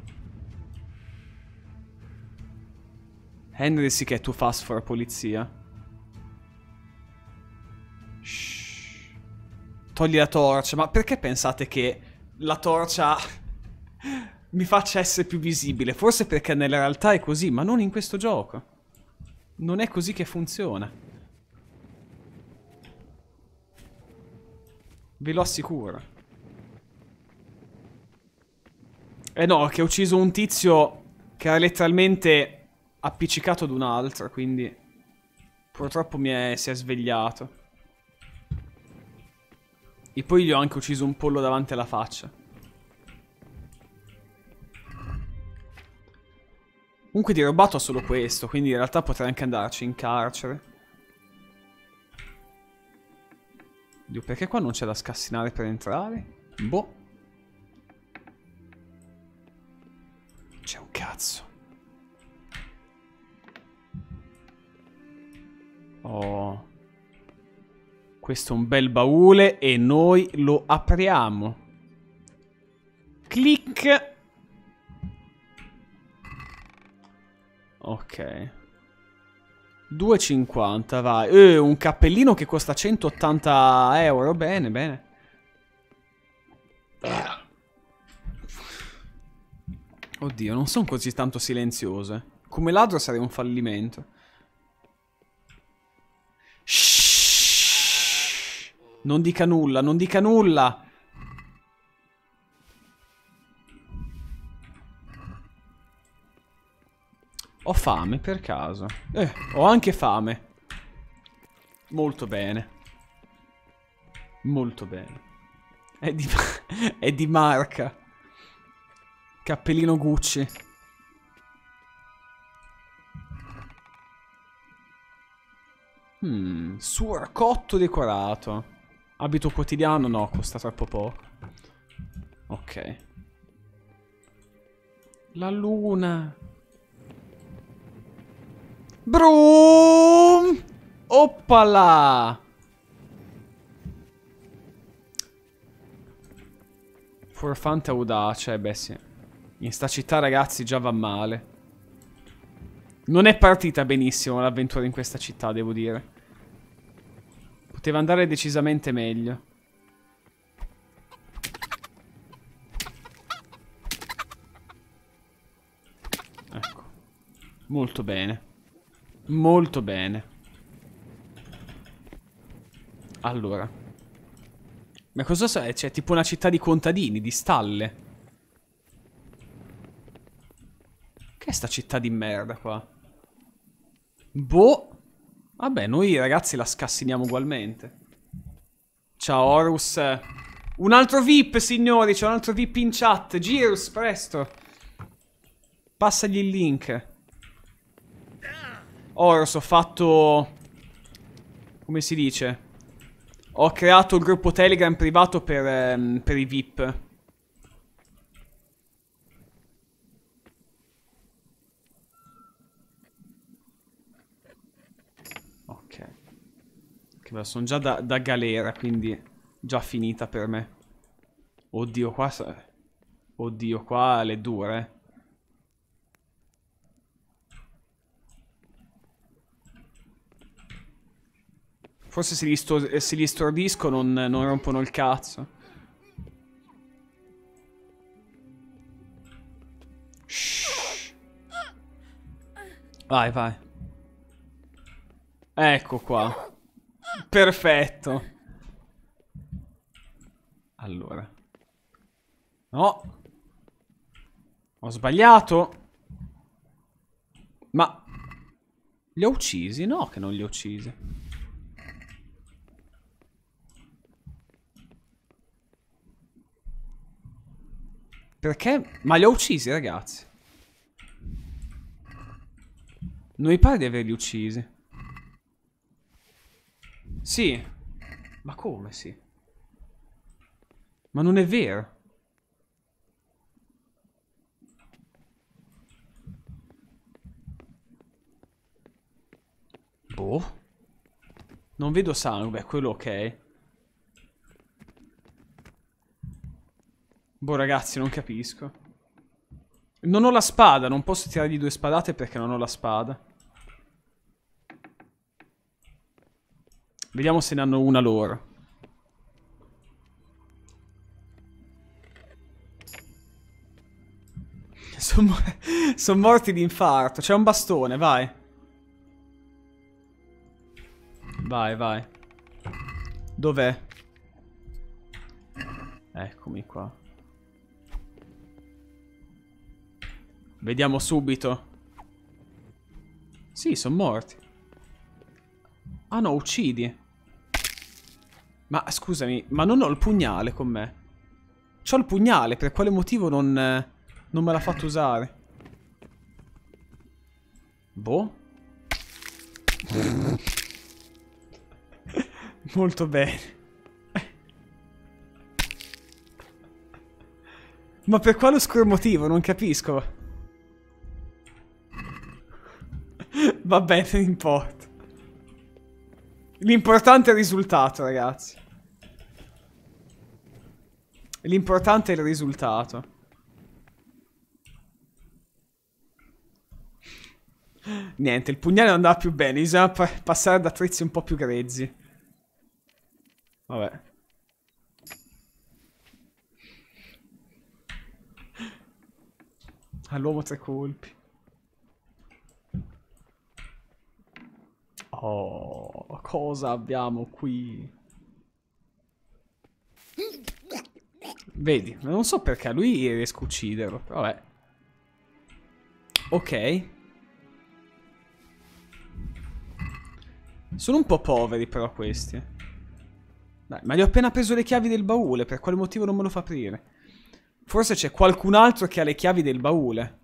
Henry sì che è too fast for polizia. Shhh. Togli la torcia. Ma perché pensate che la torcia mi faccia essere più visibile? Forse perché nella realtà è così, ma non in questo gioco. Non è così che funziona. Ve lo assicuro. Eh no, che ho ucciso un tizio che era letteralmente appiccicato ad un altro, quindi purtroppo mi è, si è svegliato. E poi gli ho anche ucciso un pollo davanti alla faccia. Comunque di rubato ha solo questo, quindi in realtà potrei anche andarci in carcere. Dio, perché qua non c'è da scassinare per entrare? Boh. C'è un cazzo. Oh. Questo è un bel baule e noi lo apriamo. Clic. Ok. due e cinquanta, vai. Eh, un cappellino che costa centottanta euro. Bene, bene. Oddio, non sono così tanto silenziose. Come ladro sarei un fallimento. Shhh. Non dica nulla, non dica nulla. Ho fame, per caso. Eh, ho anche fame. Molto bene. Molto bene. È di, è di marca. Cappellino Gucci. Hmm, surcotto decorato. Abito quotidiano? No, costa troppo poco. Ok. La luna. Brum! Oppala! Forfante audace, eh beh sì. In sta città, ragazzi, già va male. Non è partita benissimo l'avventura in questa città, devo dire. Poteva andare decisamente meglio. Ecco. Molto bene. Molto bene. Allora. Ma cosa so? C'è tipo una città di contadini, di stalle. Che è sta città di merda qua? Boh. Vabbè, noi ragazzi la scassiniamo ugualmente. Ciao Horus. Un altro V I P, signori. C'è un altro V I P in chat. Girus, presto. Passagli il link. Horus, ho fatto... Come si dice? Ho creato il gruppo Telegram privato per, ehm, per i V I P. Ok. Che sono già da, da galera, quindi già finita per me. Oddio, qua... Oddio, qua le dure. Forse se li, sto se li stordisco non, non rompono il cazzo. Shhh. Vai, vai. Ecco qua. Perfetto. Allora. No. Ho sbagliato. Ma... Li ho uccisi? No, che non li ho uccisi. Perché? Ma li ho uccisi, ragazzi. Non mi pare di averli uccisi. Sì. Ma come sì? Ma non è vero. Boh. Non vedo sangue. Beh, quello ok. Boh, ragazzi, non capisco. Non ho la spada, non posso tirargli due spadate perché non ho la spada. Vediamo se ne hanno una loro. Sono, sono morti di infarto. C'è un bastone, vai. Vai, vai. Dov'è? Eccomi qua. Vediamo subito. Sì, sono morti. Ah no, uccidi. Ma scusami, ma non ho il pugnale con me. C'ho il pugnale, per quale motivo non, non me l'ha fatto usare? Boh. Molto bene. Ma per quale oscuro motivo? Non capisco. Vabbè, non importa. L'importante è il risultato, ragazzi. L'importante è il risultato. Niente, il pugnale non andava più bene. Bisogna passare ad attrezzi un po' più grezzi. Vabbè. All'uomo tre colpi. Oh, cosa abbiamo qui? Vedi, non so perché lui riesco a ucciderlo. Vabbè. Ok. Sono un po' poveri però questi. Dai, ma gli ho appena preso le chiavi del baule. Per quale motivo non me lo fa aprire? Forse c'è qualcun altro che ha le chiavi del baule.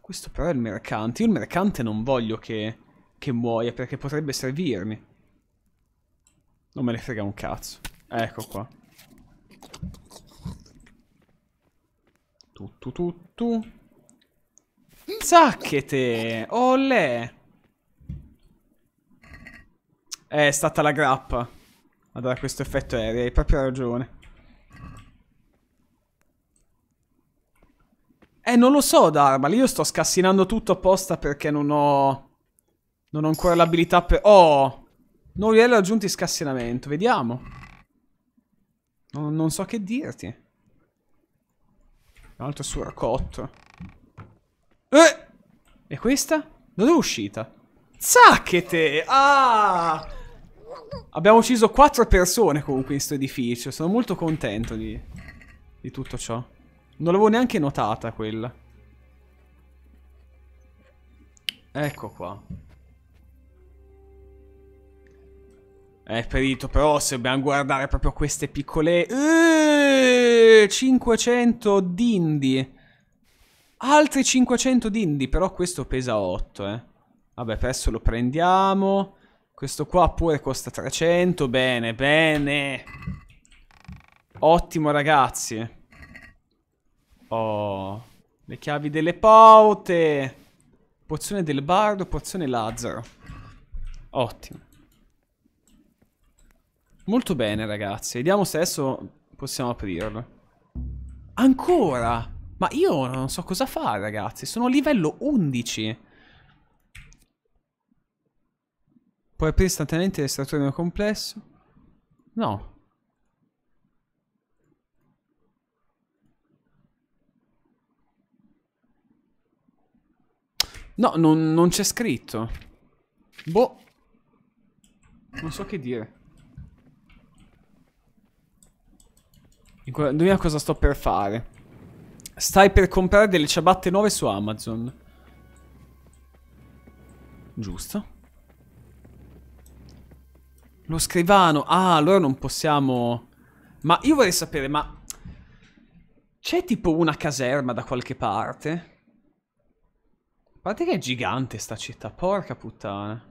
Questo però è il mercante. Io il mercante non voglio che, che muoia, perché potrebbe servirmi. Non me ne frega un cazzo. Ecco qua. Tutto, tutto. Zacchete! Olè! È stata la grappa a dare questo effetto aereo, hai proprio ragione. Eh, non lo so, Darma, io sto scassinando tutto apposta perché non ho... Non ho ancora l'abilità per... Oh! Nuovo livello aggiunti scassinamento, vediamo. Non, non so che dirti. Un altro surcotto. Eh! E questa? Dove è uscita? Zacchete! Ah! Abbiamo ucciso quattro persone comunque in questo edificio. Sono molto contento di, di tutto ciò. Non l'avevo neanche notata quella. Ecco qua. Eh, perito, però se dobbiamo guardare proprio queste piccole... Eeeh, cinquecento dindi. Altri cinquecento dindi, però questo pesa otto, eh. Vabbè, adesso lo prendiamo. Questo qua pure costa trecento. Bene, bene. Ottimo, ragazzi. Oh. Le chiavi delle paute. Pozione del bardo, pozione Lazzaro. Ottimo. Molto bene, ragazzi. Vediamo se adesso possiamo aprirlo. Ancora? Ma io non so cosa fare, ragazzi. Sono a livello undici. Puoi aprire istantaneamente l'estrattore del complesso? No. No, non, non c'è scritto. Boh. Non so che dire. Indovina cosa sto per fare. Stai per comprare delle ciabatte nuove su Amazon. Giusto. Lo scrivano. Ah, allora non possiamo... Ma io vorrei sapere, ma... C'è tipo una caserma da qualche parte? A parte che è gigante sta città, porca puttana.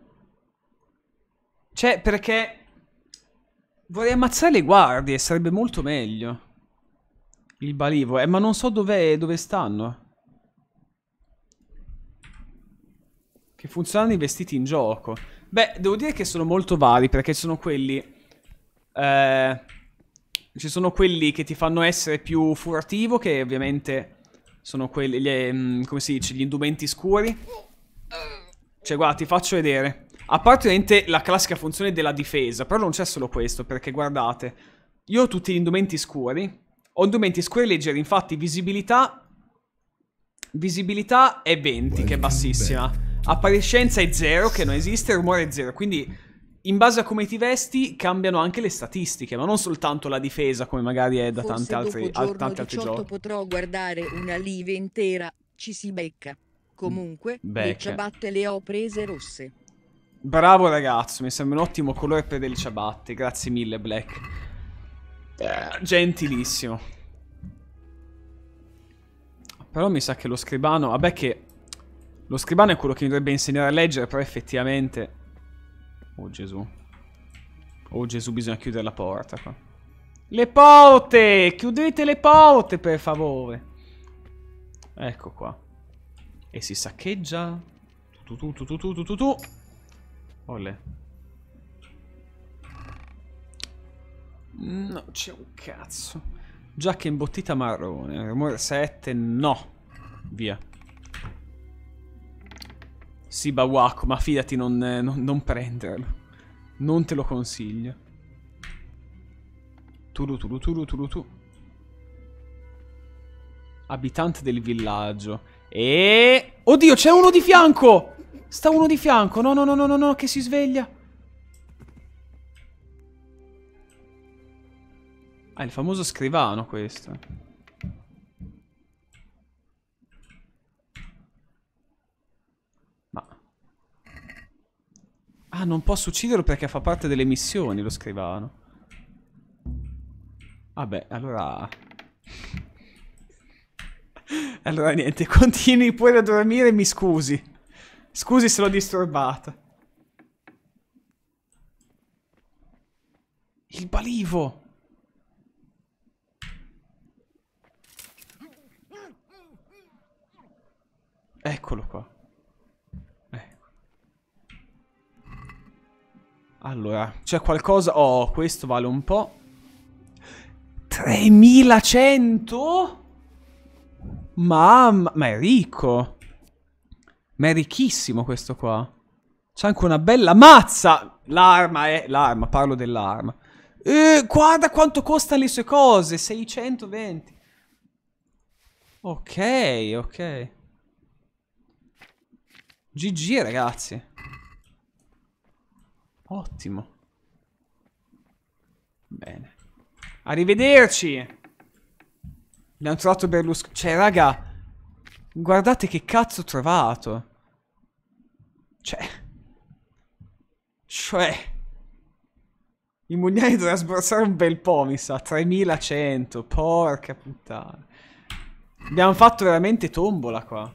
Cioè, perché... Vorrei ammazzare le guardie, sarebbe molto meglio. Il balivo. Eh, ma non so dov'è, dove stanno. Che funzionano i vestiti in gioco. Beh, devo dire che sono molto vari, perché ci sono quelli... Eh, ci sono quelli che ti fanno essere più furtivo, che ovviamente sono quelli... Gli, come si dice? Gli indumenti scuri. Cioè, guarda, ti faccio vedere. A parte ovviamente la classica funzione della difesa, però non c'è solo questo, perché guardate, io ho tutti gli indumenti scuri. Ho indumenti scuri leggeri, infatti visibilità... Visibilità è venti, che è bassissima. Appariscenza è zero, che non esiste, rumore è zero, quindi in base a come ti vesti cambiano anche le statistiche, ma non soltanto la difesa come magari è da tanti altri, al, tanti altri giochi. Potrò guardare una live intera, ci si becca. Comunque, becca. Le ciabatte le ho prese rosse. Bravo ragazzo, mi sembra un ottimo colore per delle ciabatte, grazie mille Black. Eh, gentilissimo. Però mi sa che lo scribano... Vabbè che... Lo scribano è quello che mi dovrebbe insegnare a leggere, però effettivamente... Oh Gesù. Oh Gesù, bisogna chiudere la porta qua. Le porte! Chiudete le porte, per favore! Ecco qua. E si saccheggia. Tu tu tu tu tu tu tu tu. Olè. No, c'è un cazzo. Giacca imbottita marrone. Rumore sette, no. Via. Sì, Bawako, ma fidati, non, non, non prenderlo. Non te lo consiglio. Turu turu turu turu tu. Abitante del villaggio. E... Oddio, c'è uno di fianco! Sta uno di fianco. No, no, no, no, no, no, che si sveglia. Ah, il famoso scrivano questo. Ah, non posso ucciderlo perché fa parte delle missioni, lo scrivano. Vabbè, allora... Allora niente, continui pure a dormire e mi scusi. Scusi se l'ho disturbata. Il balivo! Eccolo qua. Allora, c'è qualcosa... Oh, questo vale un po'. tremilacento? Mamma... Ma è ricco. Ma è ricchissimo questo qua. C'è anche una bella mazza! L'arma è... L'arma, parlo dell'arma. Eh, guarda quanto costano le sue cose. seicentoventi. Ok, ok. G G, ragazzi. Ottimo. Bene. Arrivederci. Abbiamo trovato Berlusconi. Cioè, raga, guardate che cazzo ho trovato. Cioè. Cioè. I Mugnani dovrà sborsare un bel po', mi sa. tremilacento. Porca puttana. Abbiamo fatto veramente tombola qua.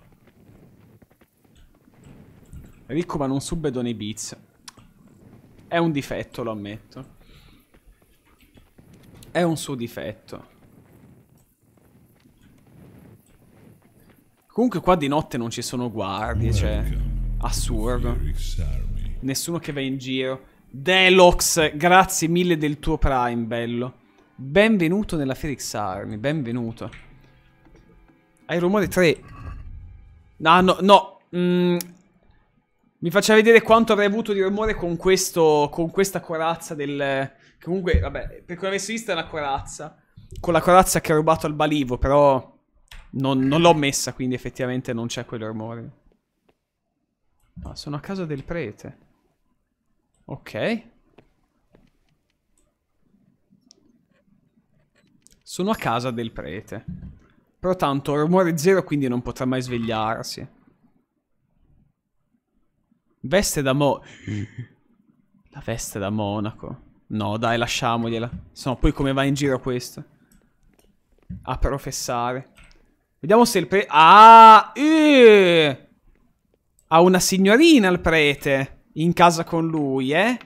Ricco ma non subbedo nei bits. È un difetto, lo ammetto. È un suo difetto. Comunque qua di notte non ci sono guardie, cioè... Assurdo. Nessuno che va in giro. Delox, grazie mille del tuo Prime, bello. Benvenuto nella Fierik Army, benvenuto. Hai rumore tre. No, no, no. Mm. Mi faccia vedere quanto avrei avuto di rumore con questo, con questa corazza del... Comunque, vabbè, per chi l'avesse vista è una corazza. Con la corazza che ho rubato al balivo, però... Non, non l'ho messa, quindi effettivamente non c'è quel rumore. No, sono a casa del prete. Ok. Sono a casa del prete. Però tanto, rumore zero, quindi non potrà mai svegliarsi. Veste da mo... La veste da monaco. No, dai, lasciamogliela. Sennò poi come va in giro questo? A professare. Vediamo se il prete... Ah! Eh! Ha una signorina il prete. In casa con lui, eh?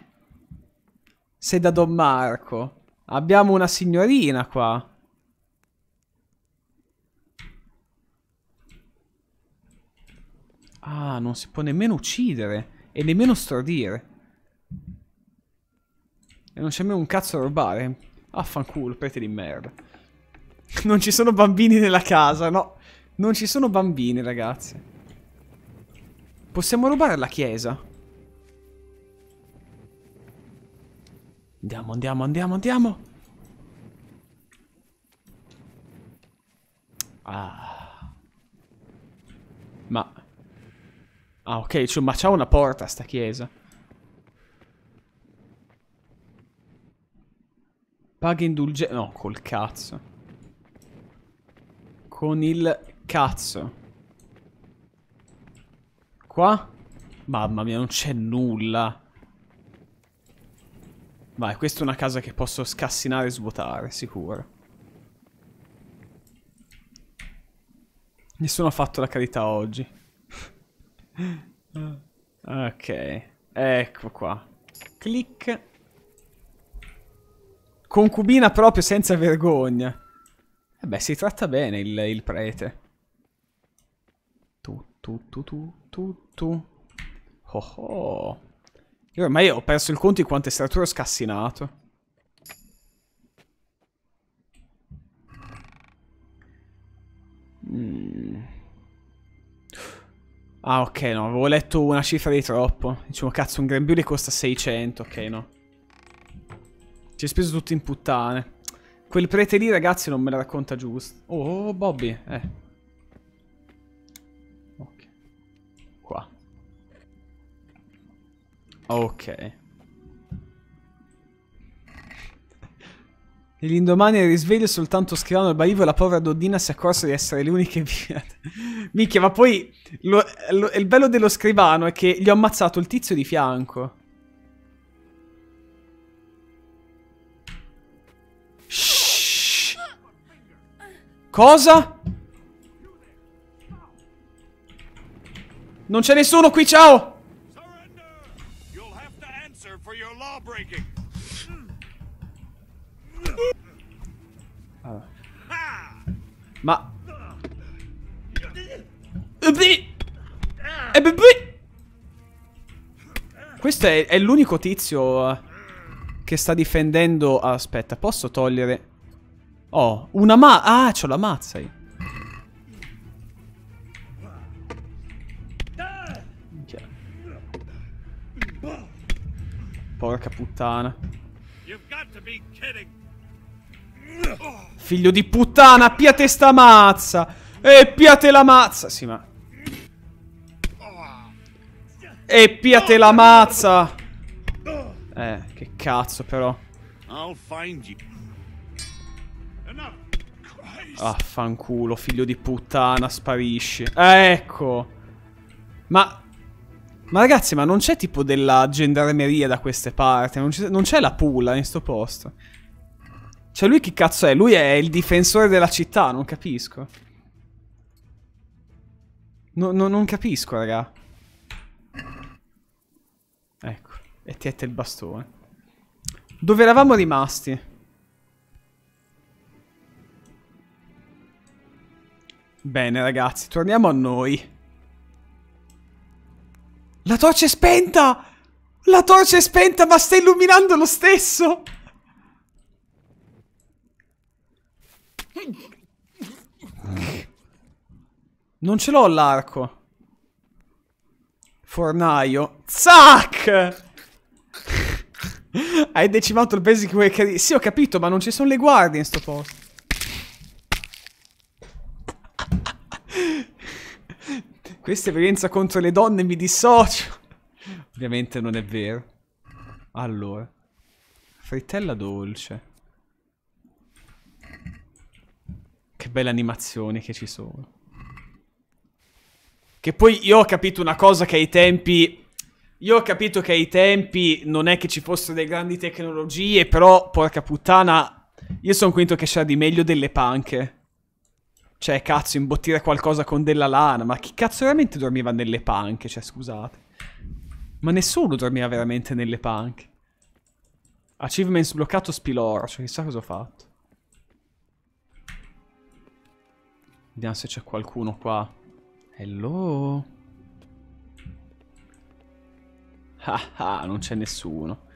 Sei da Don Marco. Abbiamo una signorina qua. Ah, non si può nemmeno uccidere. E nemmeno stordire. E non c'è nemmeno un cazzo da rubare. Affanculo, prete di merda. Non ci sono bambini nella casa, no. Non ci sono bambini, ragazzi. Possiamo rubare la chiesa. Andiamo, andiamo, andiamo, andiamo. Ah. Ma... Ah, ok, cioè, ma c'ha una porta sta chiesa. Paga indulgenza... No, col cazzo. Con il cazzo. Qua? Mamma mia, non c'è nulla. Vai, questa è una casa che posso scassinare e svuotare, sicuro. Nessuno ha fatto la carità oggi. Ok. Ecco qua. Clic. Concubina proprio senza vergogna. Eh beh, si tratta bene il, il prete. Tu, tu, tu, tu, tu, tu. Oh, oh. Io ormai ho perso il conto di quante strature ho scassinato. Mm. Ah, ok, no, avevo letto una cifra di troppo. Diciamo, cazzo, un grembiule costa seicento, ok, no. Ci è speso tutto in puttane. Quel prete lì, ragazzi, non me la racconta giusto. Oh, Bobby, eh. Ok. Qua. Ok. E l'indomani al risveglio soltanto schivano il balivo e la povera Doddina si è accorsa di essere le uniche vive. Micchia, ma poi lo, lo, il bello dello scrivano è che gli ho ammazzato il tizio di fianco. Cosa? Non c'è nessuno qui, ciao! Allora. Ma... Questo è, è l'unico tizio che sta difendendo... Ah, aspetta, posso togliere... Oh, una ma... Ah, c'ho la mazza io. Porca puttana. Figlio di puttana, appiate sta mazza. E piate la mazza. Sì, ma... E piate la mazza. Eh, che cazzo però. I'll find you. Affanculo, figlio di puttana, sparisci. Eh, ecco. Ma... Ma ragazzi, ma non c'è tipo della gendarmeria da queste parti? Non c'è la pulla in sto posto. Cioè, lui chi cazzo è? Lui è il difensore della città, non capisco. No, no, non capisco, raga. Ecco, e tietta il bastone. Dove eravamo rimasti? Bene, ragazzi, torniamo a noi. La torcia è spenta! La torcia è spenta, ma sta illuminando lo stesso! Non ce l'ho l'arco. Fornaio. Zac! Hai decimato il basic worker. Sì, ho capito, ma non ci sono le guardie in sto posto. Questa è violenza contro le donne, mi dissocio. Ovviamente non è vero. Allora. Frittella dolce. Che belle animazioni che ci sono. Che poi io ho capito una cosa che ai tempi... Io ho capito che ai tempi non è che ci fossero delle grandi tecnologie, però, porca puttana, io sono convinto che c'era di meglio delle panche. Cioè, cazzo, imbottire qualcosa con della lana. Ma chi cazzo veramente dormiva nelle panche? Cioè, scusate. Ma nessuno dormiva veramente nelle panche. Achievement sbloccato spiloro. Cioè, chissà cosa ho fatto. Vediamo se c'è qualcuno qua. Hello? Ah ah, non c'è nessuno.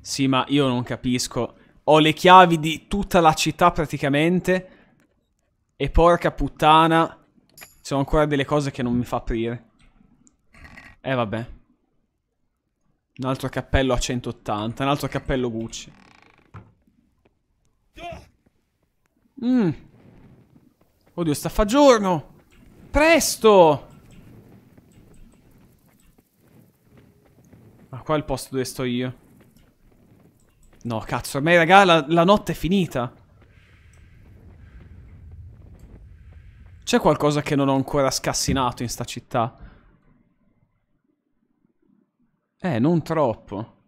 Sì, ma io non capisco. Ho le chiavi di tutta la città praticamente... E porca puttana, ci sono ancora delle cose che non mi fa aprire. Eh vabbè. Un altro cappello a centottanta, un altro cappello Gucci. Mm. Oddio, sta fa giorno. Presto! Ma qua è il posto dove sto io. No, cazzo, ormai raga, la, la notte è finita. C'è qualcosa che non ho ancora scassinato in sta città? Eh, non troppo.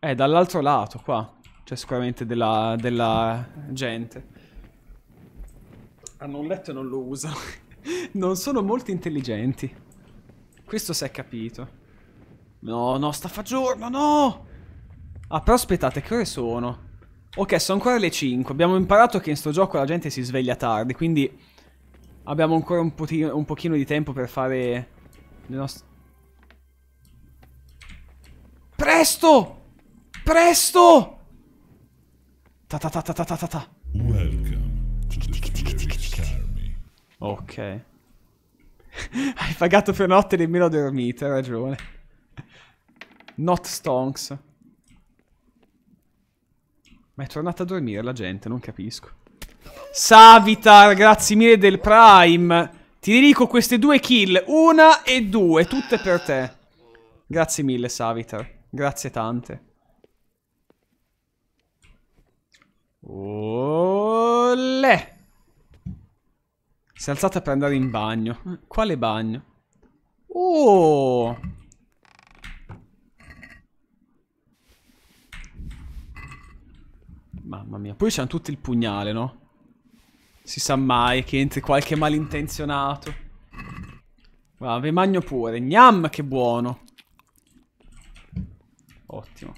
Eh, dall'altro lato, qua. C'è sicuramente della, della gente. hanno un letto e non lo usano. Non sono molto intelligenti. Questo si è capito. No, no, sta fagiorno, no! Ah, però aspettate, che ore sono? Ok, sono ancora le cinque. Abbiamo imparato che in sto gioco la gente si sveglia tardi, quindi abbiamo ancora un, potino, un pochino di tempo per fare le nostre... Presto! Presto! Ta ta ta ta ta ta ta. Welcome to the Fierik Army. Ok. Hai pagato per notte e nemmeno dormite, hai ragione. Not stonks. Ma è tornata a dormire la gente, non capisco. Savitar, grazie mille del Prime. Ti dico queste due kill, una e due, tutte per te. Grazie mille Savitar, grazie tante. Olè! Si è alzata per andare in bagno. Quale bagno? Oh! Mamma mia, poi c'hanno tutti il pugnale, no? Si sa mai che entri qualche malintenzionato. Guarda, ve magno pure. Gnam, che buono! Ottimo.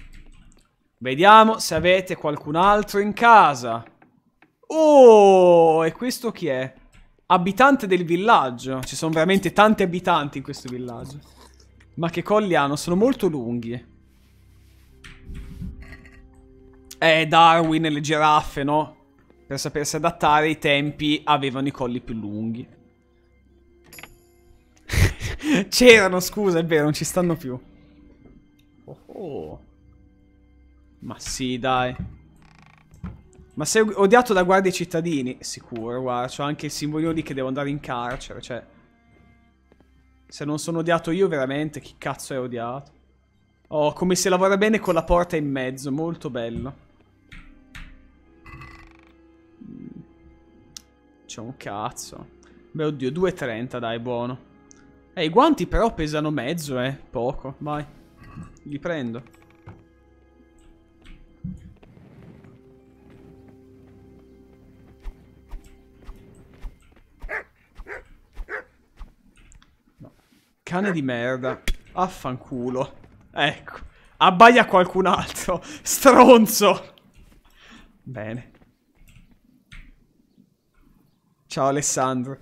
Vediamo se avete qualcun altro in casa. Oh, e questo chi è? Abitante del villaggio. Ci sono veramente tanti abitanti in questo villaggio. Ma che colli hanno, sono molto lunghi. Eh, Darwin e le giraffe, no? Per sapersi adattare i tempi avevano i colli più lunghi. C'erano, scusa, è vero, non ci stanno più. Oh, oh. Ma sì, dai. Ma sei odiato da guardie cittadini? Sicuro, guarda, c'ho anche il simbolo lì che devo andare in carcere, cioè... Se non sono odiato io, veramente, chi cazzo è odiato? Oh, come si lavora bene con la porta in mezzo, molto bello. C'è un cazzo. Beh, oddio, due e trenta, dai, buono. Eh, i guanti però pesano mezzo, eh, poco, vai. Li prendo. Cane di merda. Affanculo. Ecco. Abbaia qualcun altro. Stronzo. Bene. Ciao Alessandro.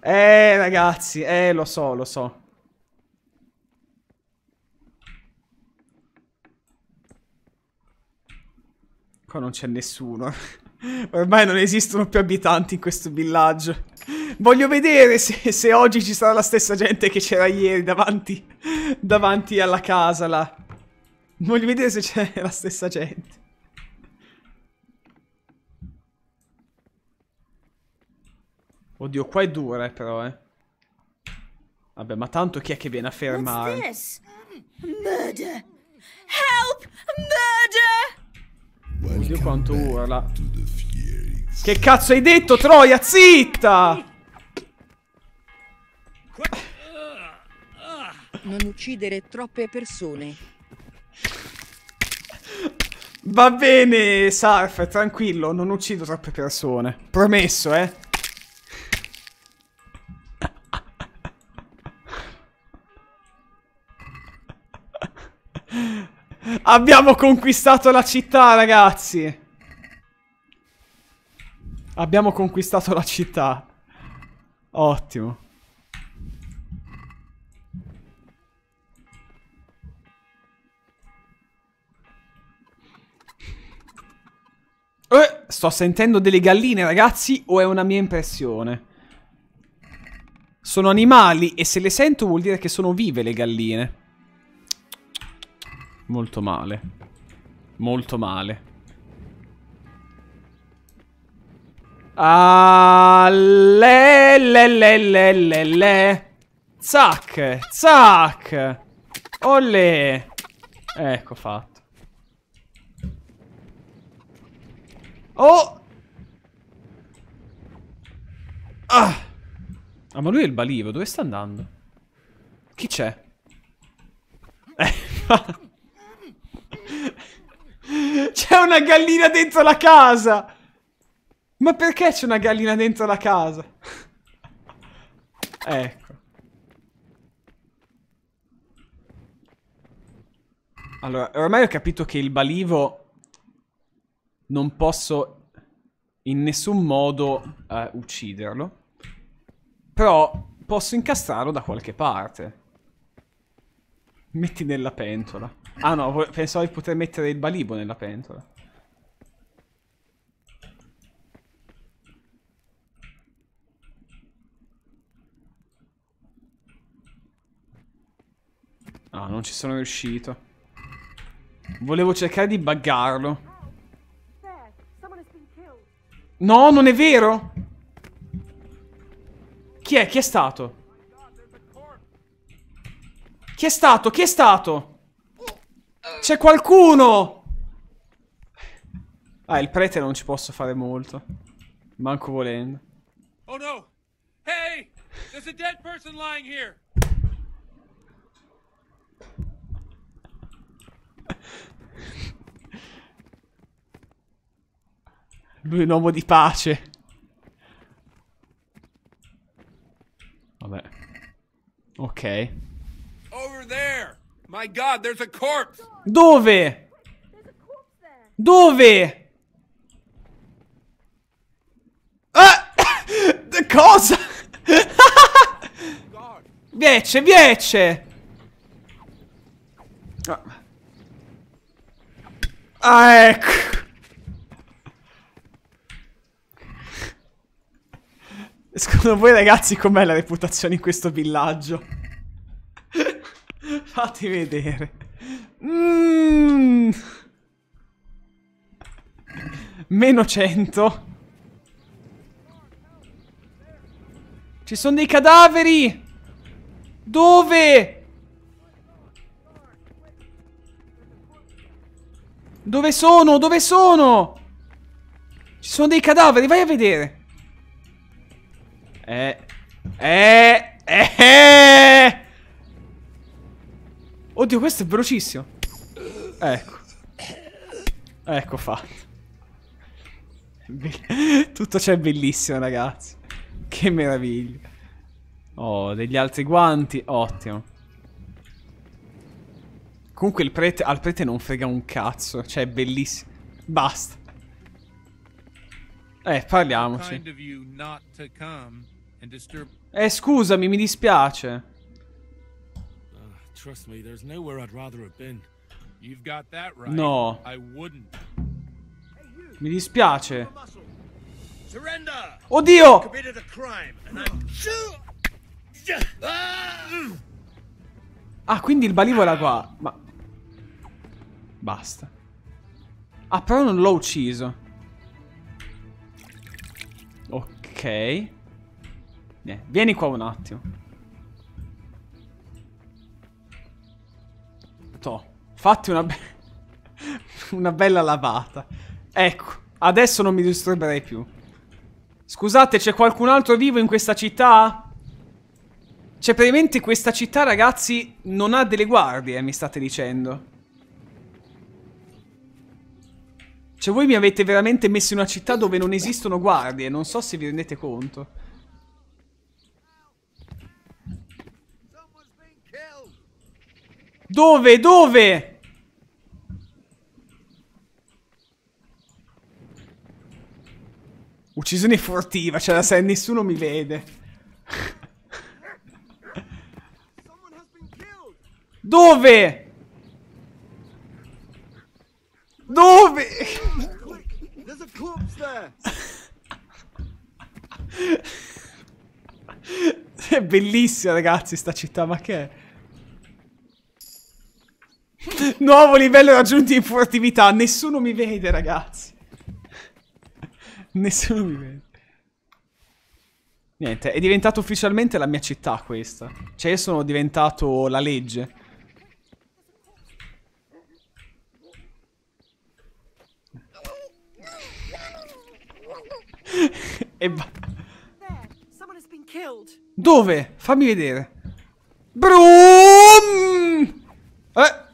Eh ragazzi. Eh lo so, lo so. Qua non c'è nessuno. Ormai non esistono più abitanti in questo villaggio. Voglio vedere se, se oggi ci sarà la stessa gente che c'era ieri davanti, davanti alla casa là. Voglio vedere se c'è la stessa gente. Oddio, qua è dura eh, però eh. Vabbè, ma tanto chi è che viene a fermare? Murder! Help! Murder! Oddio quanto urla. Che cazzo hai detto, troia? Zitta! Non uccidere troppe persone. Va bene, Sarf, tranquillo, non uccido troppe persone. Promesso, eh. Abbiamo conquistato la città, ragazzi! Abbiamo conquistato la città. Ottimo. Eh, sto sentendo delle galline, ragazzi, o è una mia impressione? Sono animali e se le sento vuol dire che sono vive le galline. Molto male. Molto male. Ah, le, le, le, le, le, le. Zac, zac. Olè. Ecco fatto. Oh. Ah. Ah, ma lui è il balivo. Dove sta andando? Chi c'è? Eh, C'è una gallina dentro la casa! Ma perché c'è una gallina dentro la casa? Ecco. Allora, ormai ho capito che il balivo non posso in nessun modo eh, ucciderlo. Però posso incastrarlo da qualche parte. Metti nella pentola. Ah no, pensavo di poter mettere il balibo nella pentola. Ah, non ci sono riuscito. Volevo cercare di buggarlo. No, non è vero! Chi è? Chi è stato? Chi è stato? Chi è stato? C'è qualcuno! Ah, il prete non ci posso fare molto. Manco volendo. Oh no! Hey! There's a dead person lying here! Lui è un uomo di pace. Vabbè. Ok. Over there. My God, there's a corpse. Dove? Dove? Ah! Cosa? Viece, viece. Ah. ah, ecco. Secondo voi ragazzi com'è la reputazione in questo villaggio? Fatti vedere. Mm. meno cento. Ci sono dei cadaveri. Dove? Dove sono? Dove sono? Ci sono dei cadaveri, vai a vedere. Eh, eh, eh, eh. Oddio, questo è velocissimo. Ecco. Ecco fatto. Tutto c'è bellissimo, ragazzi. Che meraviglia. Oh, degli altri guanti. Ottimo. Comunque il prete, al prete non frega un cazzo. Cioè, è bellissimo. Basta. Eh, parliamoci. Eh, scusami, mi dispiace. No. Mi dispiace. Oddio! Ah, quindi il balivo era qua. Ma... basta. Ah, però non l'ho ucciso. Ok. Vieni qua un attimo. Toh, fatti una, be una bella lavata. Ecco, adesso non mi disturberei più. Scusate, c'è qualcun altro vivo in questa città? Cioè, praticamente questa città, ragazzi, non ha delle guardie, mi state dicendo. Cioè, voi mi avete veramente messo in una città dove non esistono guardie, non so se vi rendete conto. Dove? Dove? Uccisione furtiva, cioè se nessuno mi vede. Dove? Dove? È bellissima ragazzi sta città, ma che è? Nuovo livello raggiunto in furtività. Nessuno mi vede, ragazzi. Nessuno mi vede. Niente, è diventata ufficialmente la mia città questa. Cioè io sono diventato la legge. E dove? Fammi vedere. Brum! Eh!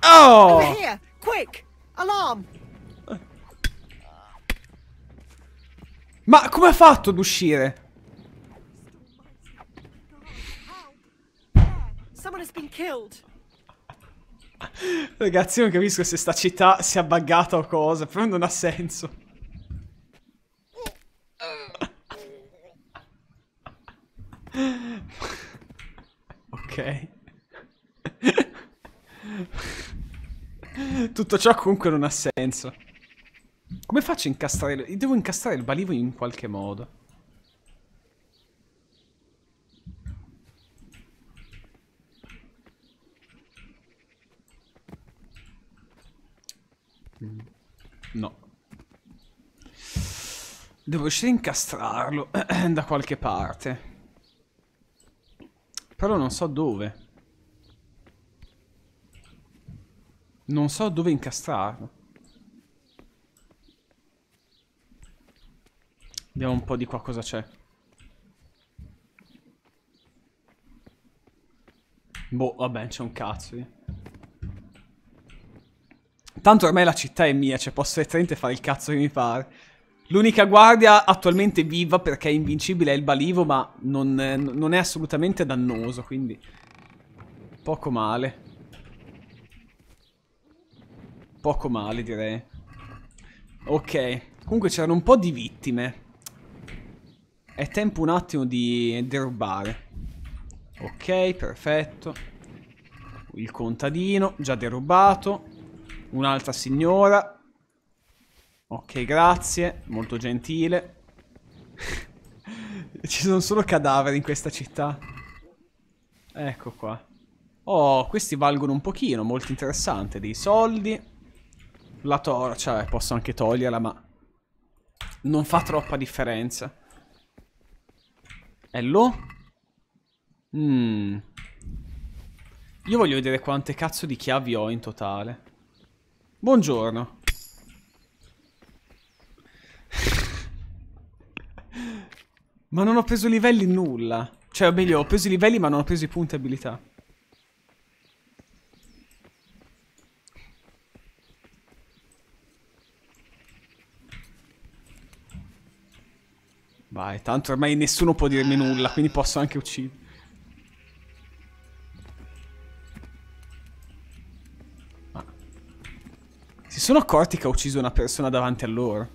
Oh! Over here! Quick! Alarm! Ma come ha fatto ad uscire? Ragazzi, non capisco se sta città sia buggata o cosa, però non ha senso. Ok. Tutto ciò comunque non ha senso. Come faccio a incastrare? Devo incastrare il balivo in qualche modo. No. Devo riuscire a incastrarlo da qualche parte. Però non so dove. Non so dove incastrarlo. Vediamo un po' di qua cosa c'è. Boh, vabbè, c'è un cazzo. Eh. Tanto ormai la città è mia, cioè posso letteralmente fare il cazzo che mi pare. L'unica guardia attualmente viva perché è invincibile è il balivo, ma non, non è assolutamente dannoso, quindi poco male. Poco male, direi. Ok. Comunque c'erano un po' di vittime. È tempo un attimo di derubare. Ok, perfetto. Il contadino, già derubato. Un'altra signora. Ok, grazie. Molto gentile. Ci sono solo cadaveri in questa città. Ecco qua. Oh, questi valgono un pochino. Molto interessante. Dei soldi. La torcia, eh, posso anche toglierla, ma non fa troppa differenza. Hello? Mm. Io voglio vedere quante cazzo di chiavi ho in totale. Buongiorno. Ma non ho preso livelli nulla. Cioè, meglio, ho preso i livelli ma non ho preso i punti abilità. Vai, tanto ormai nessuno può dirmi nulla, quindi posso anche uccidere. Ah. Si sono accorti che ho ucciso una persona davanti a loro.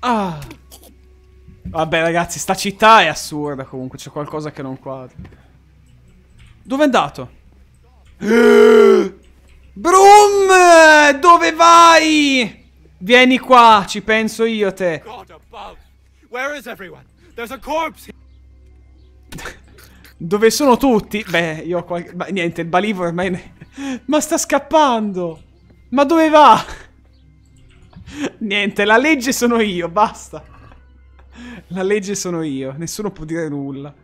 Ah. Vabbè ragazzi, sta città è assurda comunque, c'è qualcosa che non quadra. Dove è andato? Brum! Dove vai? Vieni qua, ci penso io a te. Dove sono tutti? Beh, io ho qualche... Ma niente, il balivo ormai... Ne... Ma sta scappando! Ma dove va? Niente, la legge sono io, basta. La legge sono io, nessuno può dire nulla.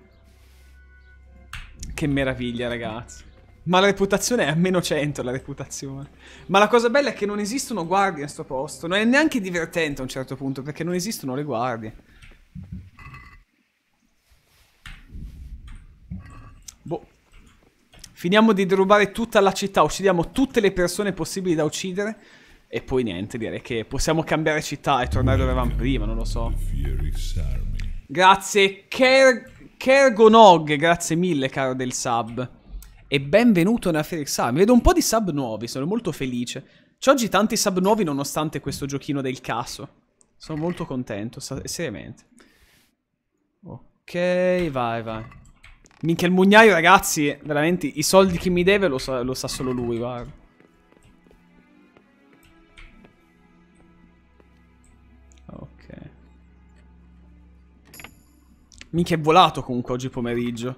Che meraviglia, ragazzi. Ma la reputazione è a meno cento, la reputazione. Ma la cosa bella è che non esistono guardie a sto posto. Non è neanche divertente a un certo punto, perché non esistono le guardie. Boh. Finiamo di derubare tutta la città. Uccidiamo tutte le persone possibili da uccidere. E poi niente, direi che possiamo cambiare città e tornare dove eravamo prima, non lo so. Grazie, Kerg... Kergonog, grazie mille caro del sub. E benvenuto nella Fierik Army. Vedo un po' di sub nuovi, sono molto felice. C'è oggi tanti sub nuovi nonostante questo giochino del caso. Sono molto contento, seriamente. Ok, vai, vai. Minchia il mugnaio, ragazzi. Veramente, i soldi che mi deve lo sa, lo sa solo lui, guarda. Ok. Minchia è volato comunque oggi pomeriggio.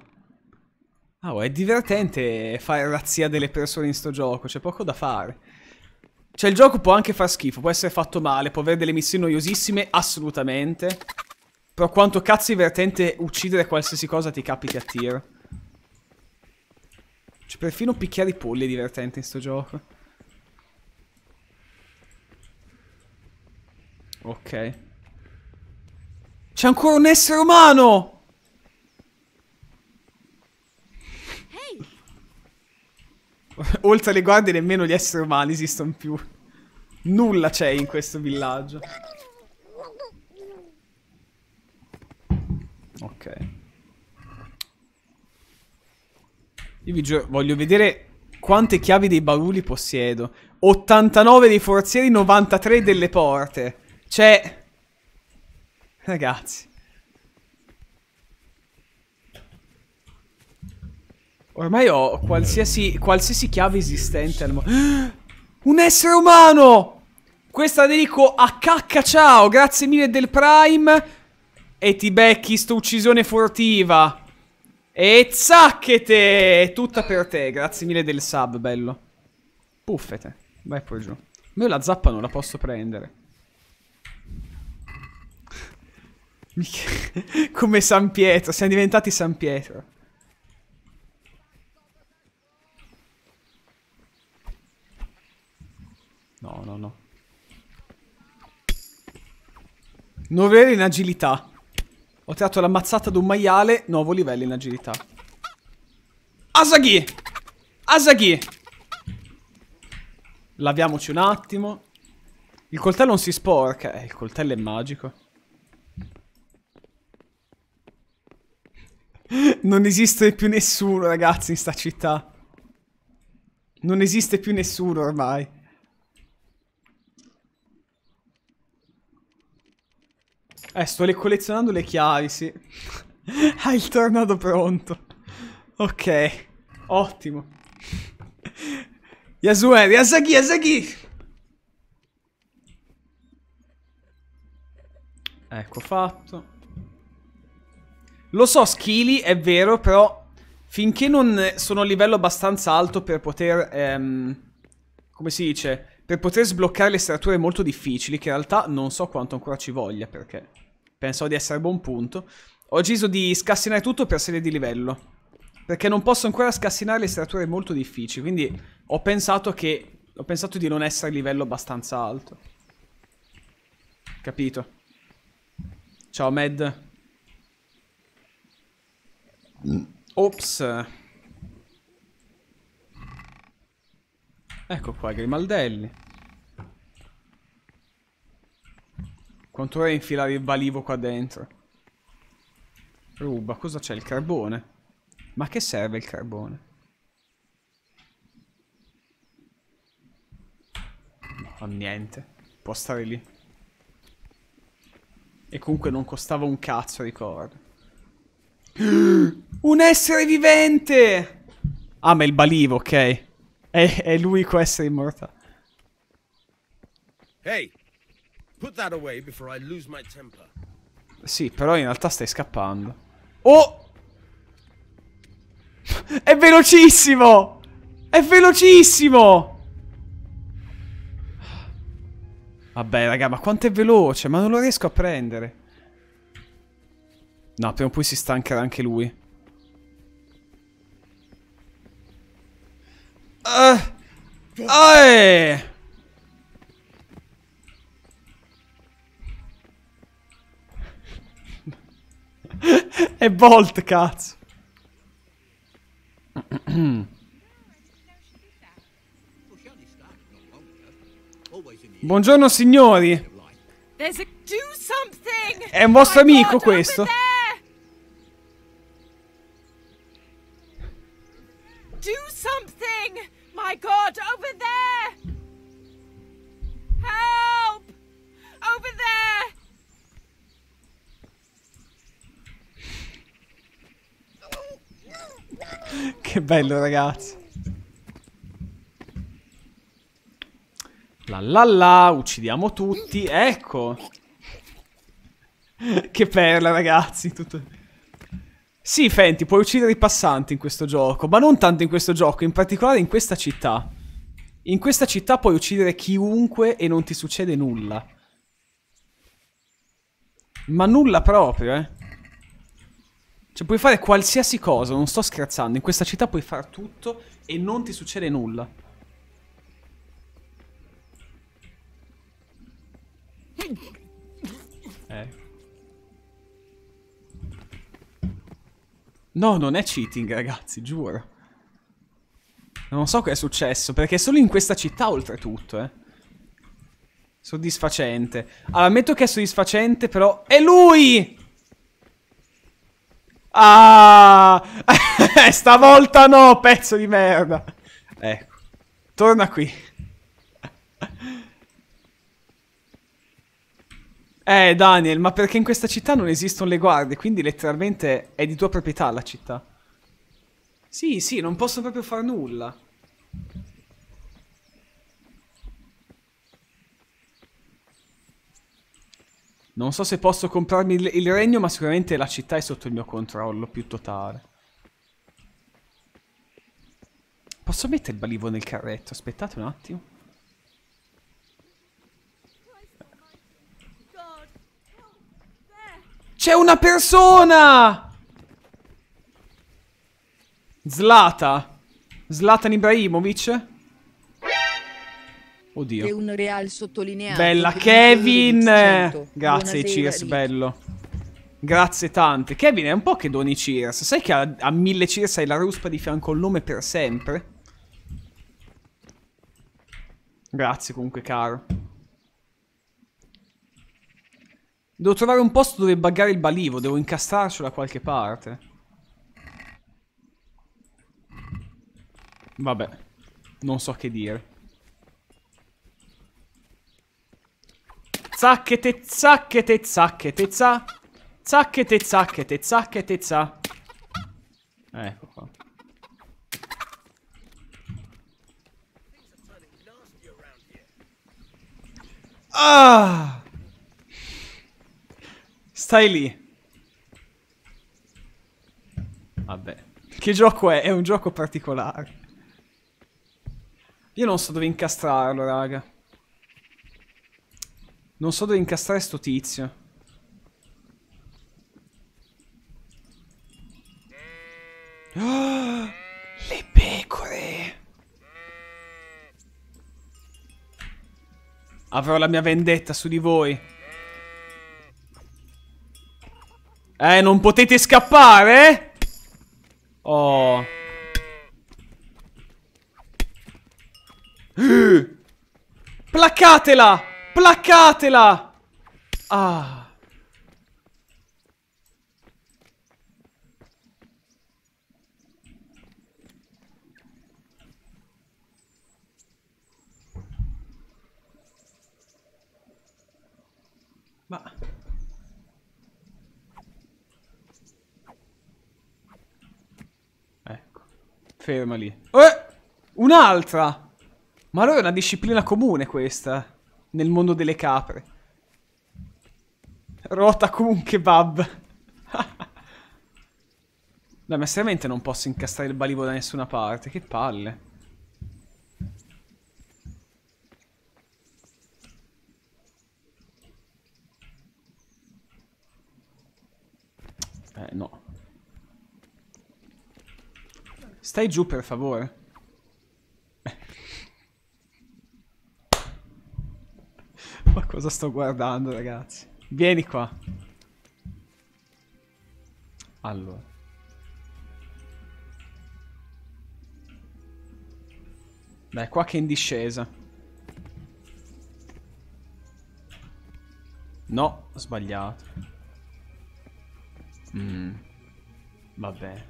Ah, oh, è divertente fare razzia delle persone in sto gioco, c'è poco da fare. Cioè il gioco può anche far schifo, può essere fatto male, può avere delle missioni noiosissime, assolutamente. Però quanto cazzo è divertente uccidere qualsiasi cosa ti capiti a tiro. Cioè perfino picchiare i polli è divertente in sto gioco. Ok. C'è ancora un essere umano! oltre alle guardie nemmeno gli esseri umani esistono più. Nulla c'è in questo villaggio. Ok. Io vi giuro, voglio vedere quante chiavi dei bauli possiedo. ottantanove dei forzieri, novantatré delle porte. Cioè... Ragazzi. Ormai ho qualsiasi, qualsiasi chiave esistente al mondo. Un essere umano! Questa la dedico a Cacca Ciao, grazie mille del Prime. E ti becchi sto uccisione furtiva. E zacchete! È tutta per te, grazie mille del sub, bello. Puffete, vai poi giù. Ma io la zappa non la posso prendere. Come San Pietro, siamo diventati San Pietro. No, no, no. Nuovo livello in agilità. Ho tirato l'ammazzata di un maiale, nuovo livello in agilità. Asaghi! Asaghi! Laviamoci un attimo. Il coltello non si sporca. Eh, il coltello è magico. Non esiste più nessuno, ragazzi, in sta città. Non esiste più nessuno ormai. Eh, sto le collezionando le chiavi, sì. Ah, il tornado pronto. Ok, ottimo. Yasue, Yasagi, Yasagi! Ecco fatto. Lo so, skilli, è vero, però... Finché non sono a livello abbastanza alto per poter... Ehm, come si dice? Per poter sbloccare le serrature molto difficili, che in realtà non so quanto ancora ci voglia, perché... Pensavo di essere a buon punto. Ho deciso di scassinare tutto per serie di livello, perché non posso ancora scassinare le serrature molto difficili. Quindi ho pensato che... Ho pensato di non essere a livello abbastanza alto. Capito? Ciao, Med. Ops. Ecco qua, Grimaldelli. Quanto ora infilare il valivo qua dentro? Ruba, cosa c'è? Il carbone? Ma che serve il carbone? No, niente. Può stare lì. E comunque non costava un cazzo, ricordo. Un essere vivente! Ah, ma è il balivo, ok. È, è l'unico essere immortale. Ehi! Hey. Put that away before I lose my temper. Sì, però in realtà stai scappando. Oh! È velocissimo! È velocissimo! Vabbè, raga, ma quanto è veloce? Ma non lo riesco a prendere. No, prima o poi si stancherà anche lui. Uh. Ah, eh. È Bolt, cazzo. Buongiorno signori. È un vostro amico questo? Do something! My God, over there! Help! Over there! Che bello, ragazzi. La la la, uccidiamo tutti. Ecco. Che perla, ragazzi. Tutto... Sì, Fenty, puoi uccidere i passanti in questo gioco. Ma non tanto in questo gioco, in particolare in questa città. In questa città puoi uccidere chiunque e non ti succede nulla. Ma nulla proprio, eh. Cioè puoi fare qualsiasi cosa, non sto scherzando. In questa città puoi fare tutto e non ti succede nulla. Eh. No, non è cheating, ragazzi, giuro. Non so che è successo, perché è solo in questa città oltretutto, eh. Soddisfacente. Allora, ammetto che è soddisfacente, però... È lui! Ah! Stavolta no, pezzo di merda! Ecco. Torna qui. Eh, Daniel, ma perché in questa città non esistono le guardie, quindi letteralmente è di tua proprietà la città. Sì, sì, non posso proprio far nulla. Non so se posso comprarmi il, il regno, ma sicuramente la città è sotto il mio controllo più totale. Posso mettere il balivo nel carretto? Aspettate un attimo. C'è una persona! Zlata. Zlatan Ibrahimovic? Oddio. È un real sottolineato. Bella, Kevin! Grazie, buonasera, Cheers, Rick. Bello. Grazie tante. Kevin, è un po' che doni Cheers. Sai che a, a mille Cheers hai la ruspa di fianco al nome per sempre? Grazie comunque, caro. Devo trovare un posto dove buggare il balivo, devo incastrarcelo da qualche parte. Vabbè, non so che dire. Zacchete, zacchete, zacchete, za. Zacchete, zacchete, zacchete, za. Ecco qua. Ah! Stai lì. Vabbè. Che gioco è? È un gioco particolare. Io non so dove incastrarlo, raga. Non so dove incastrare sto tizio. Oh, le pecore. Avrò la mia vendetta su di voi. Eh, non potete scappare? Oh. Uh. Placcatela! Placcatela! Ah. Ma... Ferma lì. Eh! Un'altra! Ma allora è una disciplina comune questa. Nel mondo delle capre. Rota come un kebab. No, ma seriamente non posso incastrare il balivo da nessuna parte. Che palle. Eh, no. Stai giù, per favore. Ma cosa sto guardando, ragazzi? Vieni qua. Allora. Dai, qua che è in discesa. No, ho sbagliato. Mm. Vabbè.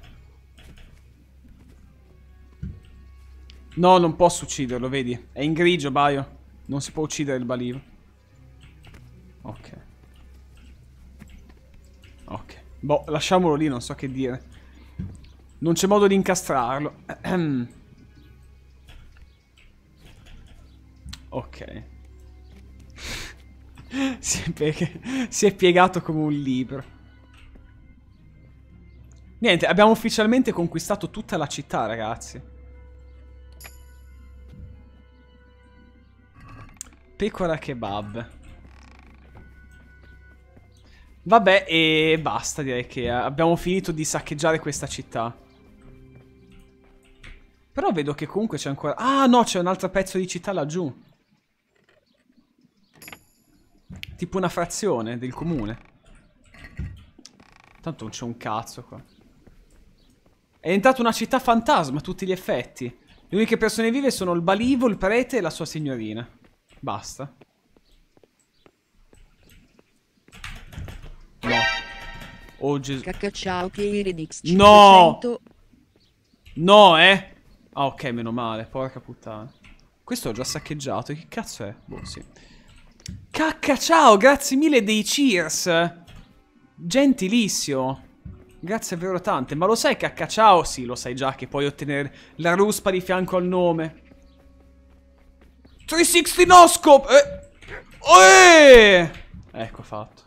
No, non posso ucciderlo, vedi? È in grigio, Baio. Non si può uccidere il balivo. Ok. Ok. Boh, lasciamolo lì, non so che dire. Non c'è modo di incastrarlo. Ok. Si è piegato come un libro. Niente, abbiamo ufficialmente conquistato tutta la città, ragazzi. Pecora kebab. Vabbè, e basta, direi che abbiamo finito di saccheggiare questa città. Però vedo che comunque c'è ancora... Ah no, c'è un altro pezzo di città laggiù. Tipo una frazione del comune. Tanto non c'è un cazzo qua. È diventata una città fantasma a tutti gli effetti. Le uniche persone vive sono il balivo, il prete e la sua signorina. Basta. No. Oh Gesù. Cacacciao Fierik. No. No, eh. Ah, ok, meno male. Porca puttana. Questo ho già saccheggiato. Che cazzo è? Boh, sì. Cacca, ciao, grazie mille dei cheers. Gentilissimo. Grazie davvero tante. Ma lo sai, cacca, ciao? Sì, lo sai già che puoi ottenere la ruspa di fianco al nome. trecentosessanta no scope. Eh. Ecco fatto.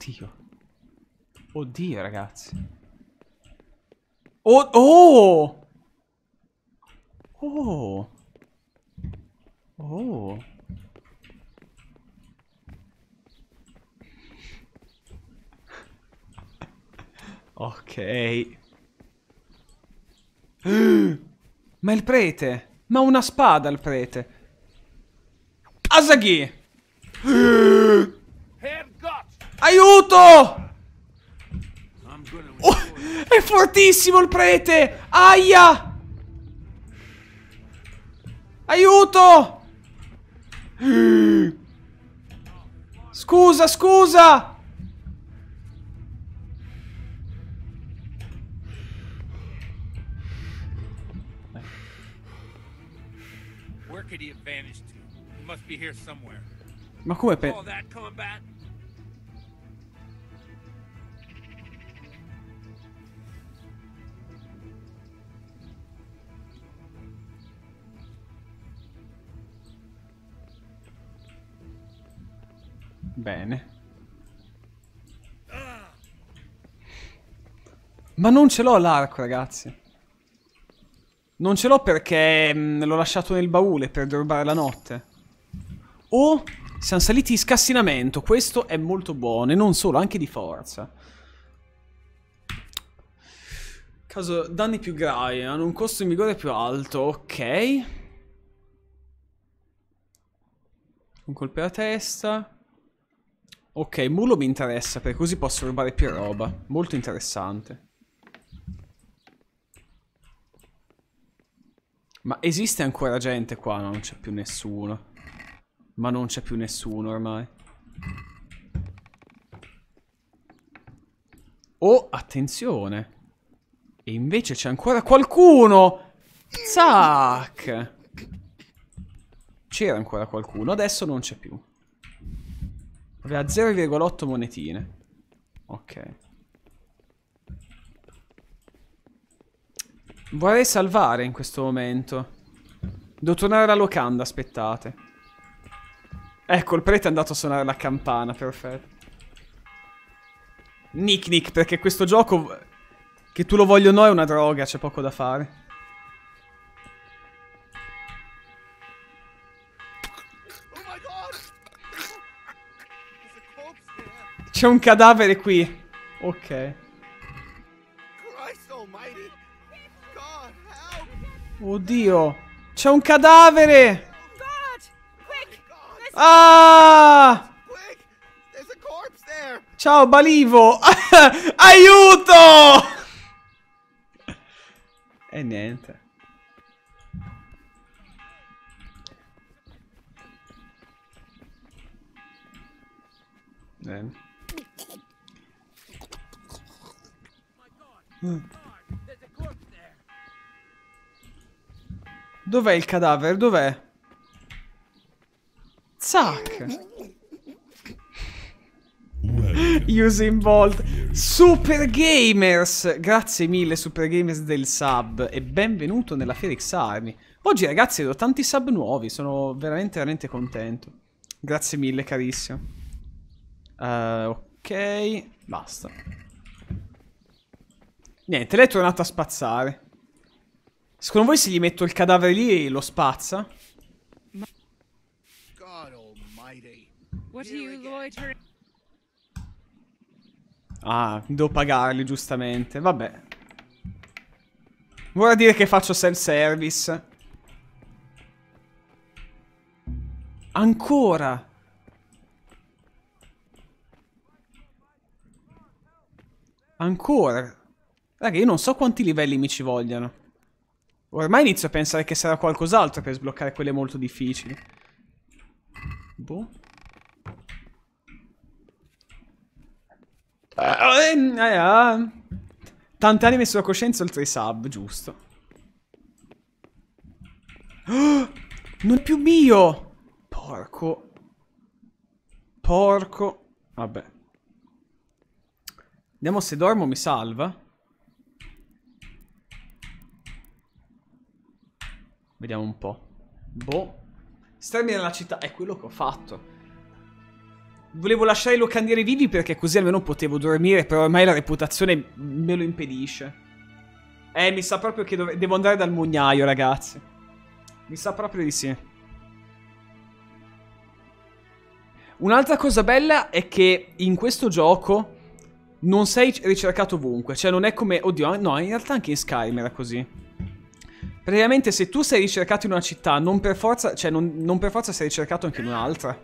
Oddio. Oddio, ragazzi. Oh, oh! Oh! Oh! Ok. Ma il prete! Ma una spada il prete! Asaghi! Aiuto! Oh, è fortissimo il prete! Aia! Aiuto! Scusa, scusa! Ma come per... Bene. Ma non ce l'ho l'arco, ragazzi. Non ce l'ho perché l'ho lasciato nel baule per dormire la notte. Oh, siamo saliti in scassinamento. Questo è molto buono. E non solo, anche di forza. Caso danni più gravi. Hanno un costo di vigore più alto. Ok. Un colpo alla testa. Ok, mulo mi interessa, perché così posso rubare più roba. Molto interessante. Ma esiste ancora gente qua? No, non c'è più nessuno. Ma non c'è più nessuno ormai. Oh, attenzione. E invece c'è ancora qualcuno! Zac! C'era ancora qualcuno, adesso non c'è più. Aveva zero virgola otto monetine. Ok. Vorrei salvare in questo momento. Devo tornare alla locanda, aspettate. Ecco, il prete è andato a suonare la campana, perfetto. Nick Nick, perché questo gioco, che tu lo voglia o no, è una droga, c'è poco da fare. C'è un cadavere qui. Ok. Oddio. C'è un cadavere. Ah! Ciao, balivo. Aiuto! E niente. Bene. Dov'è il cadavere? Dov'è? Zac! Usain Bolt. Super Gamers! Grazie mille Super Gamers del sub e benvenuto nella Fierik Army. Oggi ragazzi ho tanti sub nuovi, sono veramente veramente contento. Grazie mille carissimo. uh, Ok, basta. Niente, lei è tornata a spazzare. Secondo voi se gli metto il cadavere lì lo spazza? Ah, devo pagarli giustamente, vabbè. Vorrà dire che faccio self-service. Ancora! Ancora! Raga, io non so quanti livelli mi ci vogliano. Ormai inizio a pensare che sarà qualcos'altro per sbloccare quelle molto difficili. Boh. Tante anime sulla coscienza oltre i sub, giusto. Oh, non è più mio! Porco. Porco. Vabbè. Vediamo se dormo mi salva. Vediamo un po'. Boh. Starmi nella città. È quello che ho fatto. Volevo lasciare i locandieri vivi perché così almeno potevo dormire, però ormai la reputazione me lo impedisce. Eh, mi sa proprio che devo andare dal mugnaio, ragazzi. Mi sa proprio di sì. Un'altra cosa bella è che in questo gioco non sei ricercato ovunque. Cioè non è come... Oddio, no, in realtà anche in Skyrim era così. Praticamente se tu sei ricercato in una città, non per forza... Cioè non, non per forza sei ricercato anche in un'altra.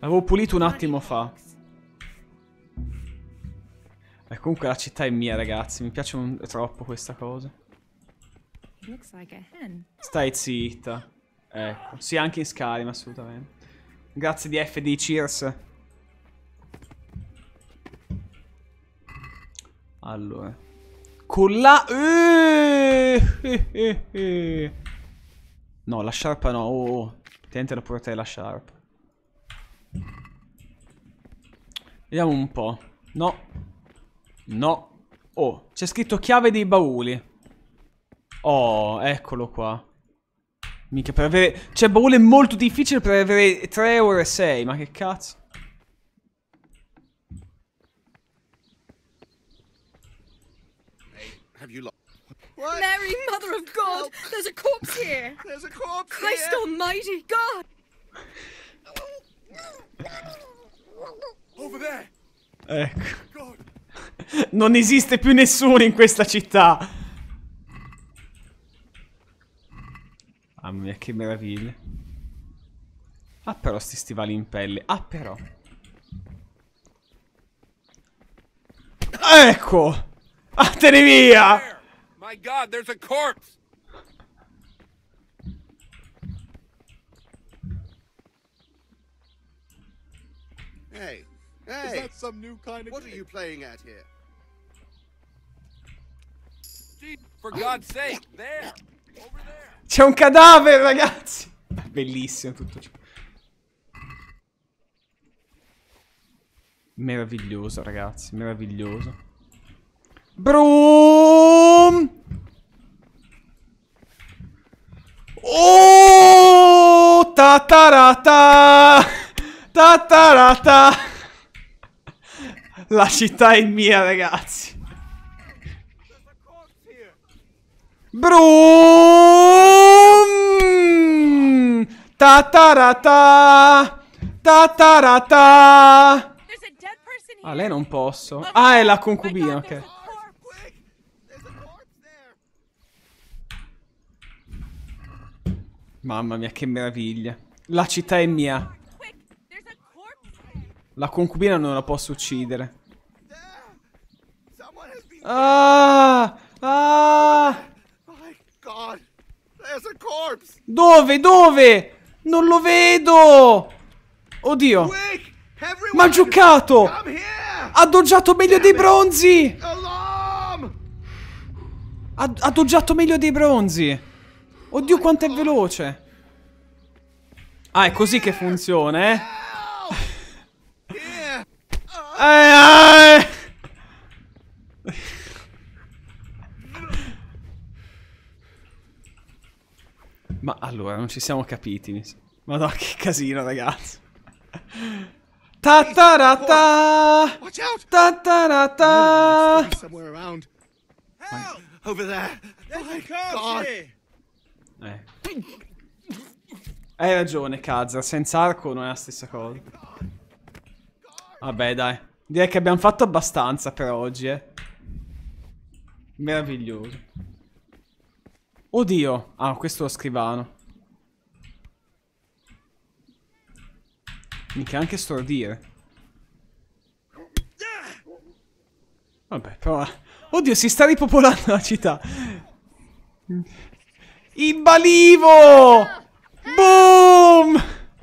L'avevo pulito un attimo fa. Eh, comunque la città è mia, ragazzi. Mi piace un... troppo questa cosa. Stai zitta. Ecco. Sì, anche in Skyrim, assolutamente. Grazie di F D, cheers. Allora. Con la... No, la sciarpa no. Oh, oh. Tientela pure te la sciarpa. Vediamo un po'. No. No. Oh, c'è scritto chiave dei bauli. Oh, eccolo qua. Mica per avere... Cioè, baule è molto difficile per avere tre ore e sei. Ma che cazzo. Mary, mother of God, there's a corpse here. There's a corpse here. Christ almighty, God. Ecco. Non esiste più nessuno in questa città. Mamma mia, che meraviglia. Ah però sti stivali in pelle. Ah però. Ecco. Vattene via. My God, there's a corpse. Hey, hey! Is that some new kind of what game? Are you playing at here? Gee, for God's sake, there! Over there! C'è un cadavere, ragazzi! Bellissimo tutto ciò. Meraviglioso, ragazzi, meraviglioso. Broom! Oh! Tatarata! Tatarata! La città è mia, ragazzi. Broom! Tatarata! Tatarata! Ah, lei non posso. Ah, è la concubina, ok. Mamma mia, che meraviglia. La città è mia. La concubina non la posso uccidere. Ah! Ah! Dove? Dove? Non lo vedo! Oddio! Ma ha giocato! Ha doggiato meglio dei bronzi! Ha, ha doggiato meglio dei bronzi! Oddio quanto è veloce! Ah, è così che funziona, eh? Ma allora, non ci siamo capiti. Madonna, che casino, ragazzi. Tatarata! Tatarata! Eh. Hai ragione, Kazar. Senza arco non è la stessa cosa. Vabbè, dai. Direi che abbiamo fatto abbastanza per oggi, eh. Meraviglioso. Oddio. Ah, questo è lo scrivano. Mica anche stordire. Vabbè, però... Oddio, si sta ripopolando la città. Il balivo! Boom!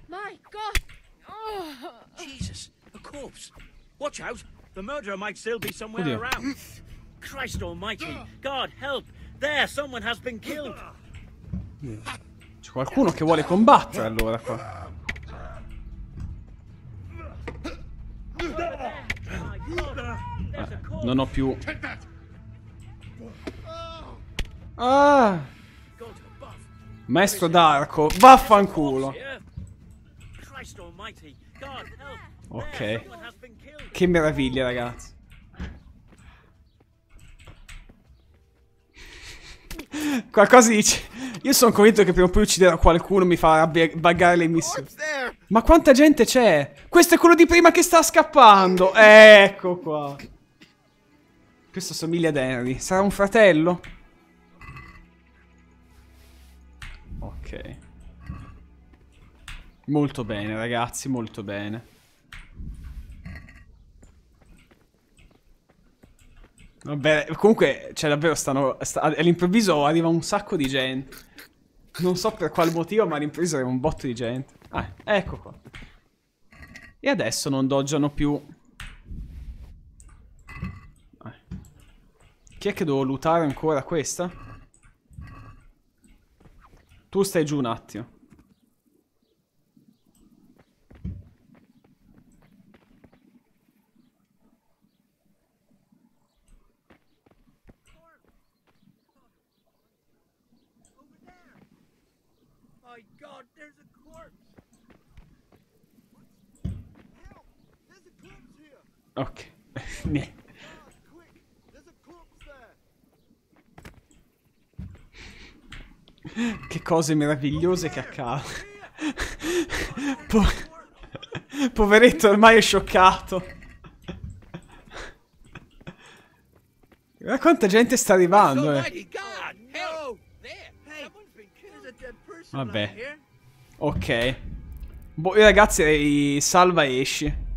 My God! Oh. Jesus, a corpse. Watch out. The murderer might still be somewhere Oddio. around. Christ almighty. God help. There, someone has been killed. C'è qualcuno che vuole combattere allora qua. Eh, non ho più. Ah! Maestro d'arco, vaffanculo. Ok. Che meraviglia, ragazzi. Qualcosa dice. Io sono convinto che prima o poi ucciderò qualcuno, mi farà buggare le missioni. Ma quanta gente c'è? Questo è quello di prima che sta scappando. Ecco qua. Questo somiglia ad Henry. Sarà un fratello? Ok. Molto bene, ragazzi, molto bene. Vabbè, comunque, cioè davvero stanno... Sta, all'improvviso arriva un sacco di gente. Non so per qual motivo, ma all'improvviso arriva un botto di gente. Ah, ecco qua. E adesso non doggiano più. Ah. Chi è che devo lootare ancora questa? Tu stai giù un attimo. Ok. Che cose meravigliose che accade. Po Poveretto ormai è scioccato. Ma quanta gente sta arrivando, eh. Vabbè. Ok. Boh, io ragazzi salva e esci.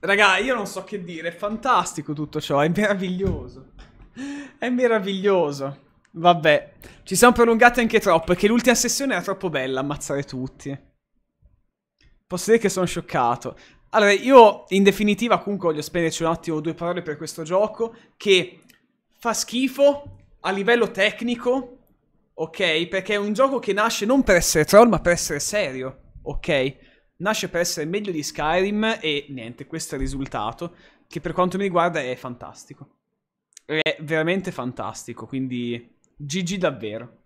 Raga, io non so che dire, è fantastico tutto ciò, è meraviglioso. È meraviglioso. Vabbè, ci siamo prolungati anche troppo, perché l'ultima sessione era troppo bella, ammazzare tutti. Posso dire che sono scioccato. Allora, io in definitiva comunque voglio spenderci un attimo due parole per questo gioco, che fa schifo a livello tecnico, ok? Perché è un gioco che nasce non per essere troll, ma per essere serio, ok? Nasce per essere meglio di Skyrim e niente, questo è il risultato, che per quanto mi riguarda è fantastico. È veramente fantastico, quindi G G davvero.